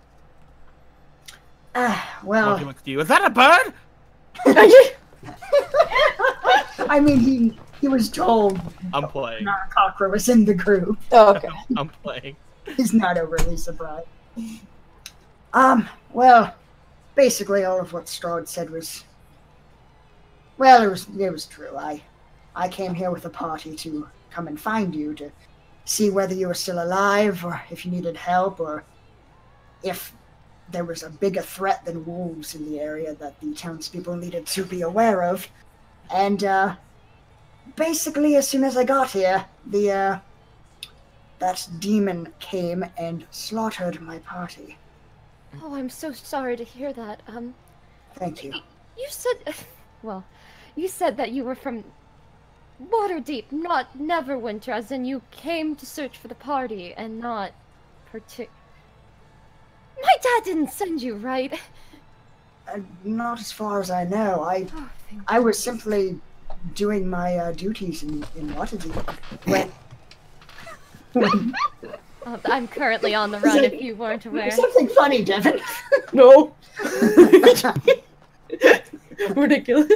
Uh, well... Monty to you. Is that a bird? I mean, he he was told... I'm playing. Not a cockroach was in the group. Oh, okay. I'm playing. He's not overly surprised. Um, well, basically all of what Strahd said was... Well, it was, it was true. I, I came here with a party to come and find you to see whether you were still alive or if you needed help or if there was a bigger threat than wolves in the area that the townspeople needed to be aware of. And uh, basically, as soon as I got here, the uh, that demon came and slaughtered my party. Oh, I'm so sorry to hear that. Um, Thank you. You said... Well, you said that you were from Waterdeep, not Neverwinter, as in you came to search for the party and not partic- My dad didn't send you, right? Uh, not as far as I know. I oh, I was simply doing my uh, duties in, in Waterdeep. When... when... Uh, I'm currently on the run, that, if you weren't aware. Something funny, Devin. No. Ridiculous.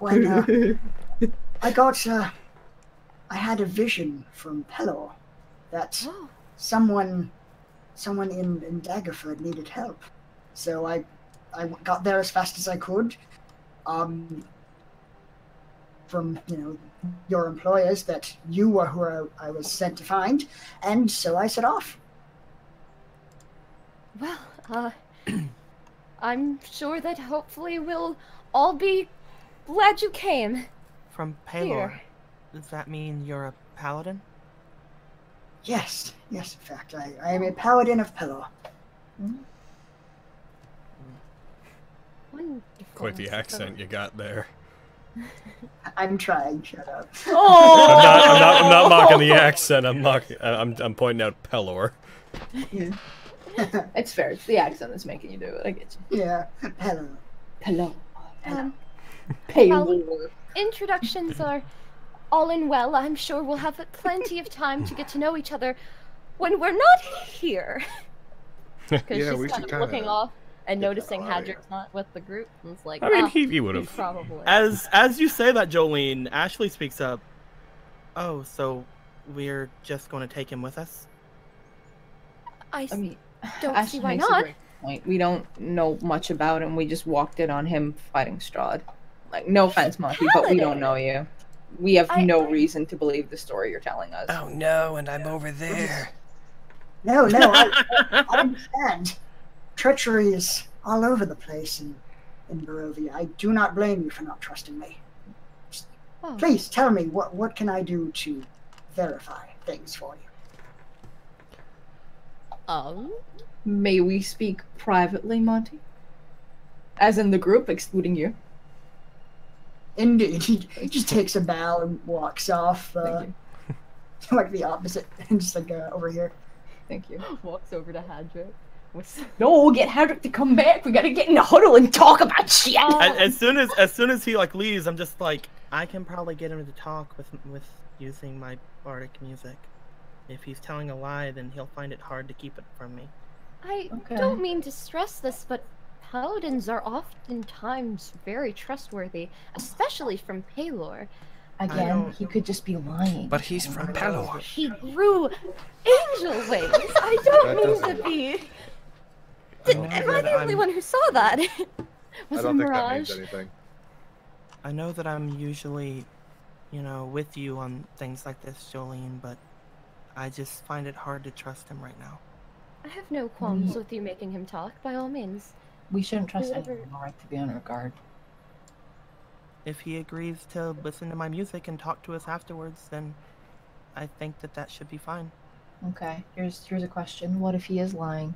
When uh, I got, uh, I had a vision from Pelor that oh. someone, someone in, in Daggerford needed help. So I, I got there as fast as I could. Um, from you know your employers that you were who I, I was sent to find, and so I set off. Well, uh. I'm sure that hopefully we'll all be glad you came. From Pelor, does that mean you're a paladin? Yes, yes, in fact, I, I am a paladin of Pelor. Mm-hmm. Wonderful. Quite the accent you got there. I'm trying. Shut up. Oh! I'm, not, I'm, not, I'm not mocking the accent. I'm mocking. I'm I'm pointing out Pelor. Yeah. It's fair. It's the accent that's making you do it. I get you. Yeah. Hello. Hello. Hello. Um, introductions are all in well. I'm sure we'll have plenty of time to get to know each other when we're not here. Because yeah, she's kind of looking off and noticing Hadrick's not with the group. And it's like, I mean, oh, he, he would have. Probably. As, as you say that, Jolene, Ashley speaks up. Oh, so we're just going to take him with us? I see. Um, Don't Ashley see why not. Great point. We don't know much about him. We just walked in on him fighting Strahd. Like, no offense, Monty, but we don't know you. We have I, no I... reason to believe the story you're telling us. Oh no, and I'm yeah. over there. No, no, I, I, I understand. Treachery is all over the place in, in Barovia. I do not blame you for not trusting me. Just, oh. Please tell me what what can I do to verify things for you. Um, may we speak privately, Monty? As in the group, excluding you. Indeed. He, he just takes a bow and walks off. Uh, like the opposite. Just like uh, over here. Thank you. Walks over to Hadrick. What's... No, get Hadrick to come back. We gotta get in the huddle and talk about shit. As, as soon as as soon as he like leaves, I'm just like, I can probably get him to talk with with using my bardic music. If he's telling a lie, then he'll find it hard to keep it from me. I okay. don't mean to stress this, but paladins are oftentimes very trustworthy, especially from Pelor. Again, he could just be lying. But he's from Pelor. He grew angel wings. I don't mean to be... Did, I am I the I'm... only one who saw that? Was I don't a think mirage? That means anything. I know that I'm usually, you know, with you on things like this, Jolene, but... I just find it hard to trust him right now. I have no qualms we, with you making him talk, by all means. We shouldn't trust Whoever... anyone, all right, to be on our guard. If he agrees to listen to my music and talk to us afterwards, then I think that that should be fine. Okay, here's here's a question. What if he is lying?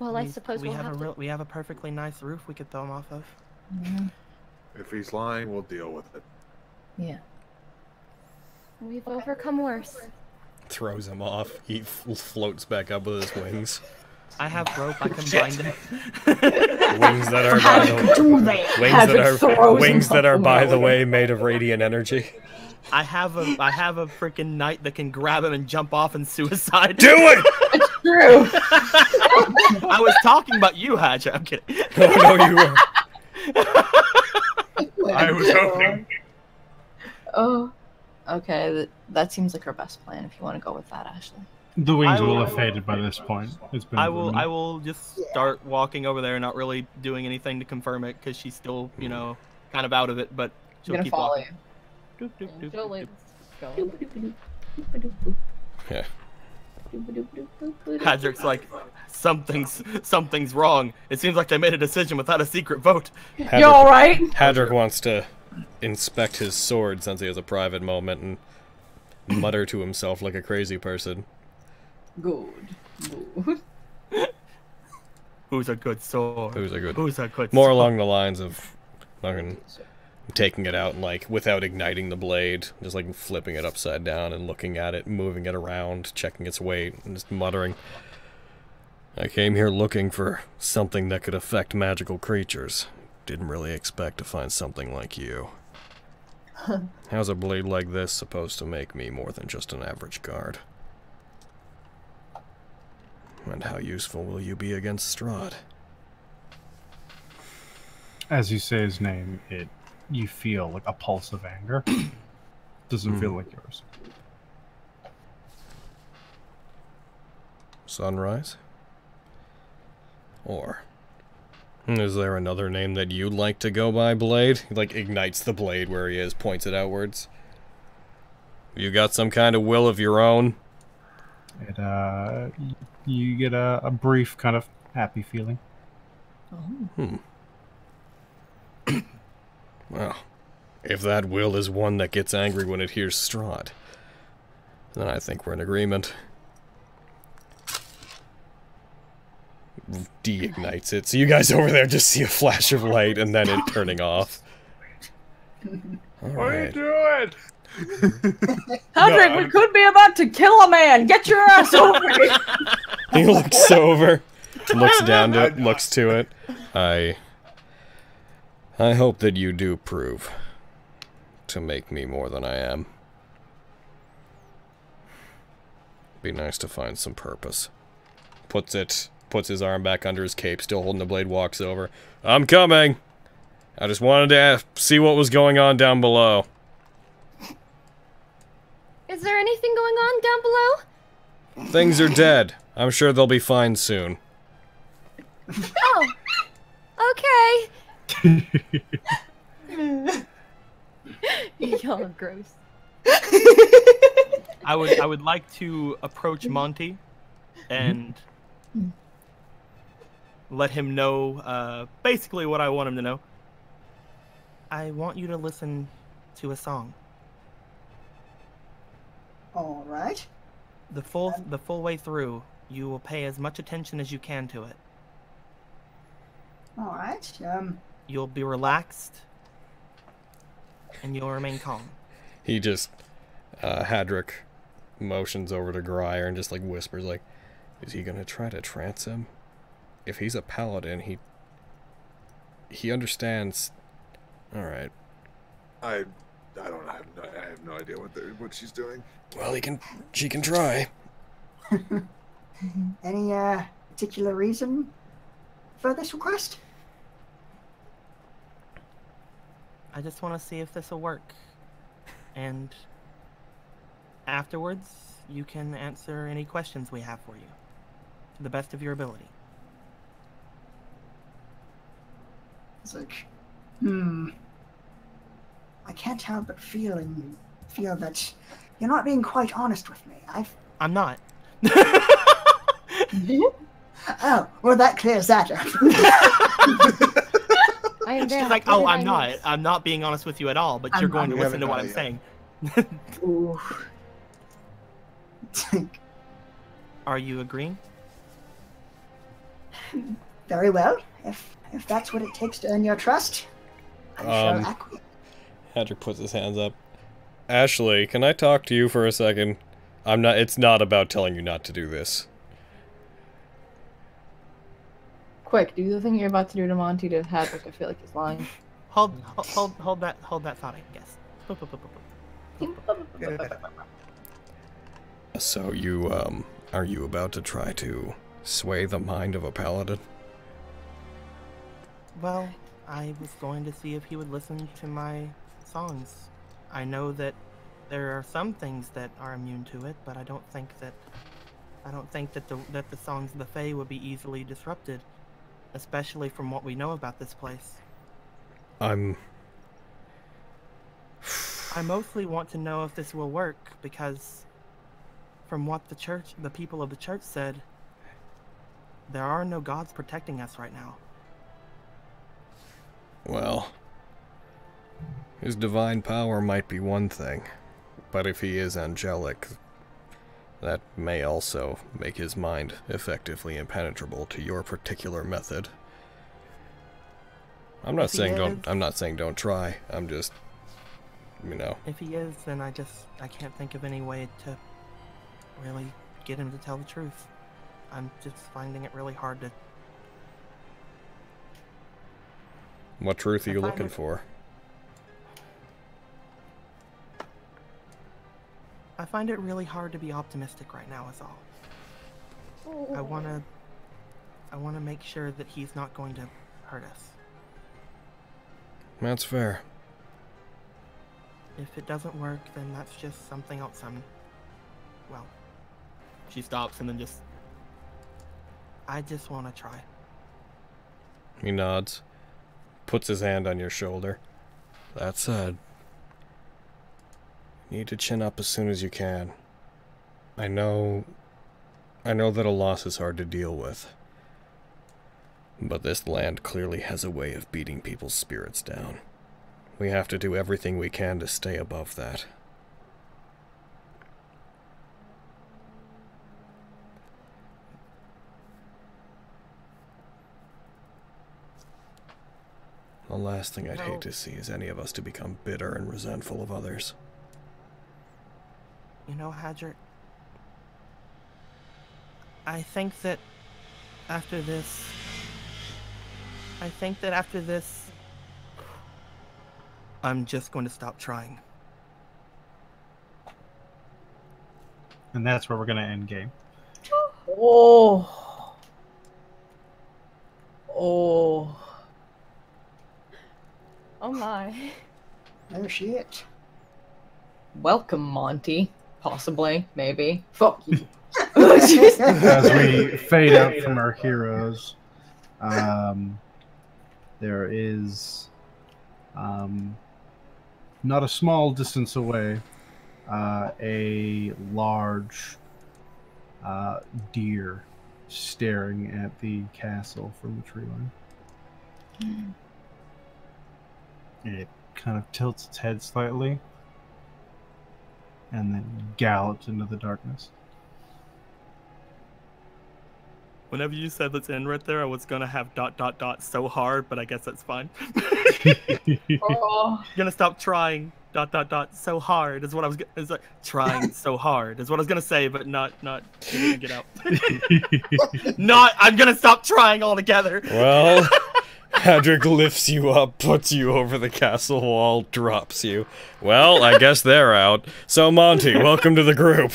Well, we, I suppose we we'll have, have a real, to... We have a perfectly nice roof we could throw him off of. Mm-hmm. If he's lying, we'll deal with it. Yeah. We've overcome worse. Throws him off. He f floats back up with his wings. I have rope, I can bind it. Wings that are by the wings that are wings that are by the way made of radiant energy. I have a I have a freaking knight that can grab him and jump off and suicide. Do it! It's true. I was talking about you, Hadja. I'm kidding. Oh, no, you were. I was hoping. Oh, okay. That seems like our best plan. If you want to go with that, Ashley. The wings will, will have faded by this point. It's been I will. I will just start walking over there, not really doing anything to confirm it, because she's still, you know, kind of out of it. But she'll I'm gonna keep follow walking. You. Doop, doop, doop, doop, doop. Doop. Yeah. Hadrick's like, something's something's wrong. It seems like they made a decision without a secret vote. Hadrick, you all right? Hadrick wants to inspect his sword since he has a private moment and mutter to himself like a crazy person. Good. Good. Who's a good sword? Who's a good? Who's a good? More sword? Along the lines of, fucking. Taking it out and, like, without igniting the blade, just, like, flipping it upside down and looking at it, moving it around, checking its weight, and just muttering, I came here looking for something that could affect magical creatures. Didn't really expect to find something like you. How's a blade like this supposed to make me more than just an average guard? And how useful will you be against Strahd? As you say his name, it... you feel like a pulse of anger. Doesn't mm. feel like yours. Sunrise? Or is there another name that you'd like to go by, Blade? He, like, ignites the blade where he is, points it outwards. You got some kind of will of your own? It, uh, you get a, a brief kind of happy feeling. Oh. Hmm. Well, if that will is one that gets angry when it hears Strahd, then I think we're in agreement. De-ignites it, so you guys over there just see a flash of light and then it turning off. All right. What are you doing? Hadrick, no, we could be about to kill a man! Get your ass over here! He looks over, looks down to it, looks to it. I... I hope that you do prove to make me more than I am. Be nice to find some purpose. Puts it, puts his arm back under his cape, still holding the blade, walks over. I'm coming! I just wanted to ask, see what was going on down below. Is there anything going on down below? Things are dead. I'm sure they'll be fine soon. Oh, okay. Y'all are gross. I would I would like to approach Monty and let him know uh, basically what I want him to know. I want you to listen to a song. All right. The full the full way through, you will pay as much attention as you can to it. All right. Um. You'll be relaxed, and you'll remain calm. He just, uh, Hadrick motions over to Grier and just, like, whispers, like, is he gonna try to trance him? If he's a paladin, he, he understands. All right. I, I don't, I have no, I have no idea what, the, what she's doing. Well, he can, she can try. Any, uh, particular reason for this request? I just want to see if this will work, and afterwards you can answer any questions we have for you to the best of your ability. It's like, hmm, I can't help but feeling feel that you're not being quite honest with me. I've... I'm not. Oh, well, that clears that up. I am She's like, oh, I'm not. Miss? I'm not being honest with you at all, but I'm, you're going I'm to listen to what I'm yet. saying. Ooh. Are you agreeing? Very well. If if that's what it takes to earn your trust, I um, shall acquiesce. Hadrick puts his hands up. Ashley, can I talk to you for a second? I'm not. It's not about telling you not to do this. Quick, do the thing you're about to do to Monty to Hadrick. I feel like he's lying. Hold, hold, hold, hold that, hold that thought. I guess. Boop, boop, boop, boop, boop, boop, boop. So you, um, are you about to try to sway the mind of a paladin? Well, I was going to see if he would listen to my songs. I know that there are some things that are immune to it, but I don't think that I don't think that the that the songs of the Fae would be easily disrupted, especially from what we know about this place. I'm I mostly want to know if this will work, because from what the church the people of the church said, there are no gods protecting us right now. Well, his divine power might be one thing, but if he is angelic, that may also make his mind effectively impenetrable to your particular method. I'm not saying don't I'm not saying don't try. I'm just, you know. If he is, then I just I can't think of any way to really get him to tell the truth. I'm just finding it really hard to. What truth are you looking for? I find it really hard to be optimistic right now is all. Oh. I want to I want to make sure that he's not going to hurt us. That's fair. If it doesn't work, then that's just something else I'm well. She stops and then just I just want to try. He nods, puts his hand on your shoulder. That said, you need to chin up as soon as you can. I know, I know that a loss is hard to deal with, but this land clearly has a way of beating people's spirits down. We have to do everything we can to stay above that. The last thing I'd hate to see is any of us to become bitter and resentful of others. You know, Hadrick, I think that after this, I think that after this, I'm just going to stop trying. And that's where we're going to end game. Oh. Oh. Oh my. Oh shit. Welcome, Monty. Possibly, maybe. Fuck you. As we fade out from our heroes, um, there is, um, not a small distance away, uh, a large uh, deer staring at the castle from the tree line. Mm. It kind of tilts its head slightly and then gallops into the darkness. Whenever you said let's end right there, I was going to have dot dot dot so hard, but I guess that's fine. Oh. You're going to stop trying dot dot dot so hard is what I was gonna, is like, trying so hard is what I was going to say, but not not gonna get out. Not I'm going to stop trying altogether. Well, Hadrick lifts you up, puts you over the castle wall, drops you. Well, I guess they're out. So, Monty, welcome to the group.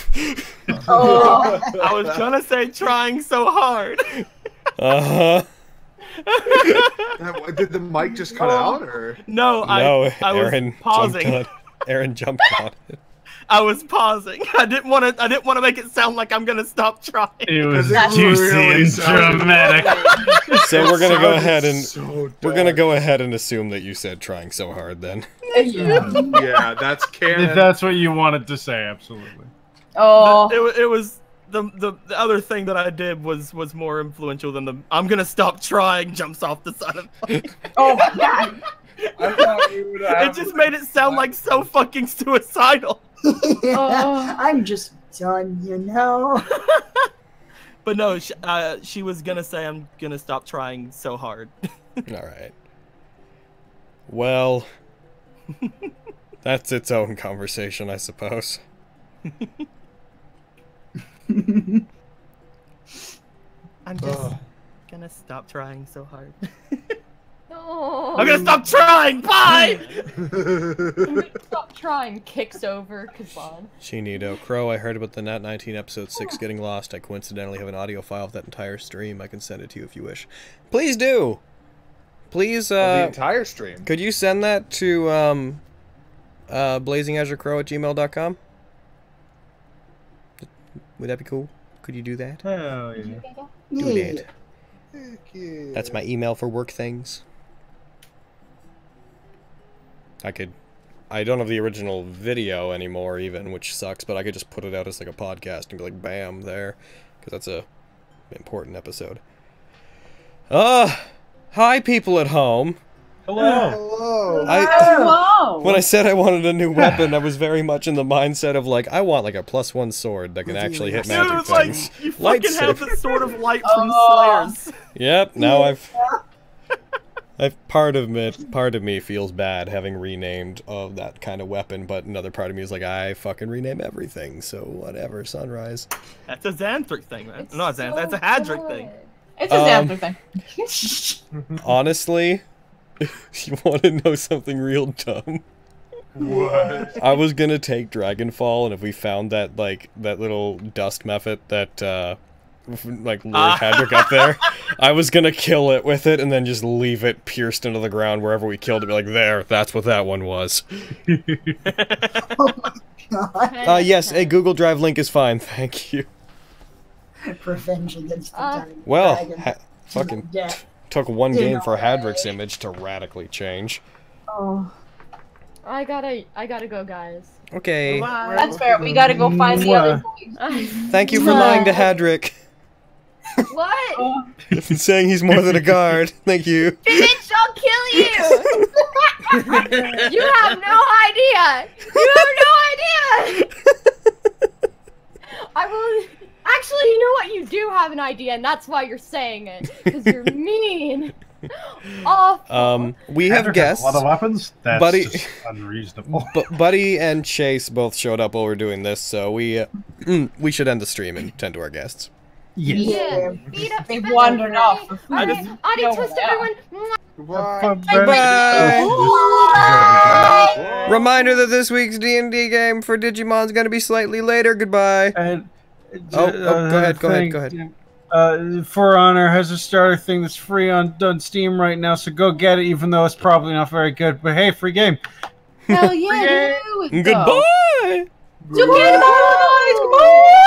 Oh, I was gonna say trying so hard. Uh-huh. Did the mic just cut oh. out? Or? No, I, no, I Aaron was pausing. Jumped on, Aaron jumped on it. I was pausing. I didn't want to. I didn't want to make it sound like I'm gonna stop trying. It was juicy really and dramatic. So we're gonna go ahead and so we're gonna go ahead and assume that you said "trying so hard." Then. Yeah, yeah, that's canon. If that's what you wanted to say, absolutely. Oh. The, it, it was the, the the other thing that I did was was more influential than the "I'm gonna stop trying" jumps off the side of. The oh my god. I thought you would have it just made it sound like so fucking suicidal. Yeah, oh. I'm just done, you know. But no, she, uh, she was gonna say I'm gonna stop trying so hard. All right. Well, that's its own conversation, I suppose. I'm just. Oh. gonna stop trying so hard. No. I'm gonna stop trying. Bye. I'm gonna stop trying. Kicks over Kazan. Chinito Crow. I heard about the Nat nineteen episode six getting lost. I coincidentally have an audio file of that entire stream. I can send it to you if you wish. Please do. Please. Uh, the entire stream. Could you send that to um, uh, blazing azure crow at gmail dot com? Would that be cool? Could you do that? Oh yeah. Do it. Yeah. That's my email for work things. I could, I don't have the original video anymore even, which sucks, but I could just put it out as like a podcast and be like, bam, there, because that's a important episode. Uh, hi people at home. Hello. Hello. I, Hello. When I said I wanted a new weapon, I was very much in the mindset of like, I want like a plus one sword that can actually hit magic Dude, things. Like, you fucking have the sword of light from Slayers. Yep. Now I've. I've, part of me, part of me feels bad having renamed oh, that kind of weapon, but another part of me is like, I fucking rename everything, so whatever. Sunrise. That's a Xanthric thing, man. It's Not so Xanthric. That's a Hadrick thing. It's a Xanthric um, thing. Honestly, if you want to know something real dumb, what? I was gonna take Dragonfall, and if we found that like that little dust method that. Uh, like lured Hadrick up there, I was gonna kill it with it and then just leave it pierced into the ground wherever we killed it, be like, there, that's what that one was. Oh my god. Uh, yes, a Google Drive link is fine, thank you. Revenge against the uh, dragon. Well, ha fucking yeah. took one Did game for Hadrick's way. image to radically change. Oh. I gotta, I gotta go, guys. Okay. Bye. That's fair, we gotta go find the other boys. Thank you for lying to Hadrick. What? Oh. If he's saying he's more than a guard, thank you. Bitch, I'll kill you! You have no idea! You have no idea! I will... Actually, you know what? You do have an idea, and that's why you're saying it. Because you're mean. Awful. Um, we Andrew have guests. A lot of weapons? That's Buddy... just unreasonable. B Buddy and Chase both showed up while we were doing this, so we, uh, we should end the stream and tend to our guests. Yes. Yeah. They wandered off. I just audio twist, everyone. Bye. Bye. Bye. Reminder that this week's D and D game for Digimon is going to be slightly later. Goodbye. And, uh, oh, oh, go uh, ahead. Go thing, ahead. Go ahead. Uh, For Honor has a starter thing that's free on, on Steam right now, so go get it. Even though it's probably not very good, but hey, free game. Hell yeah! Goodbye. Goodbye. Goodbye.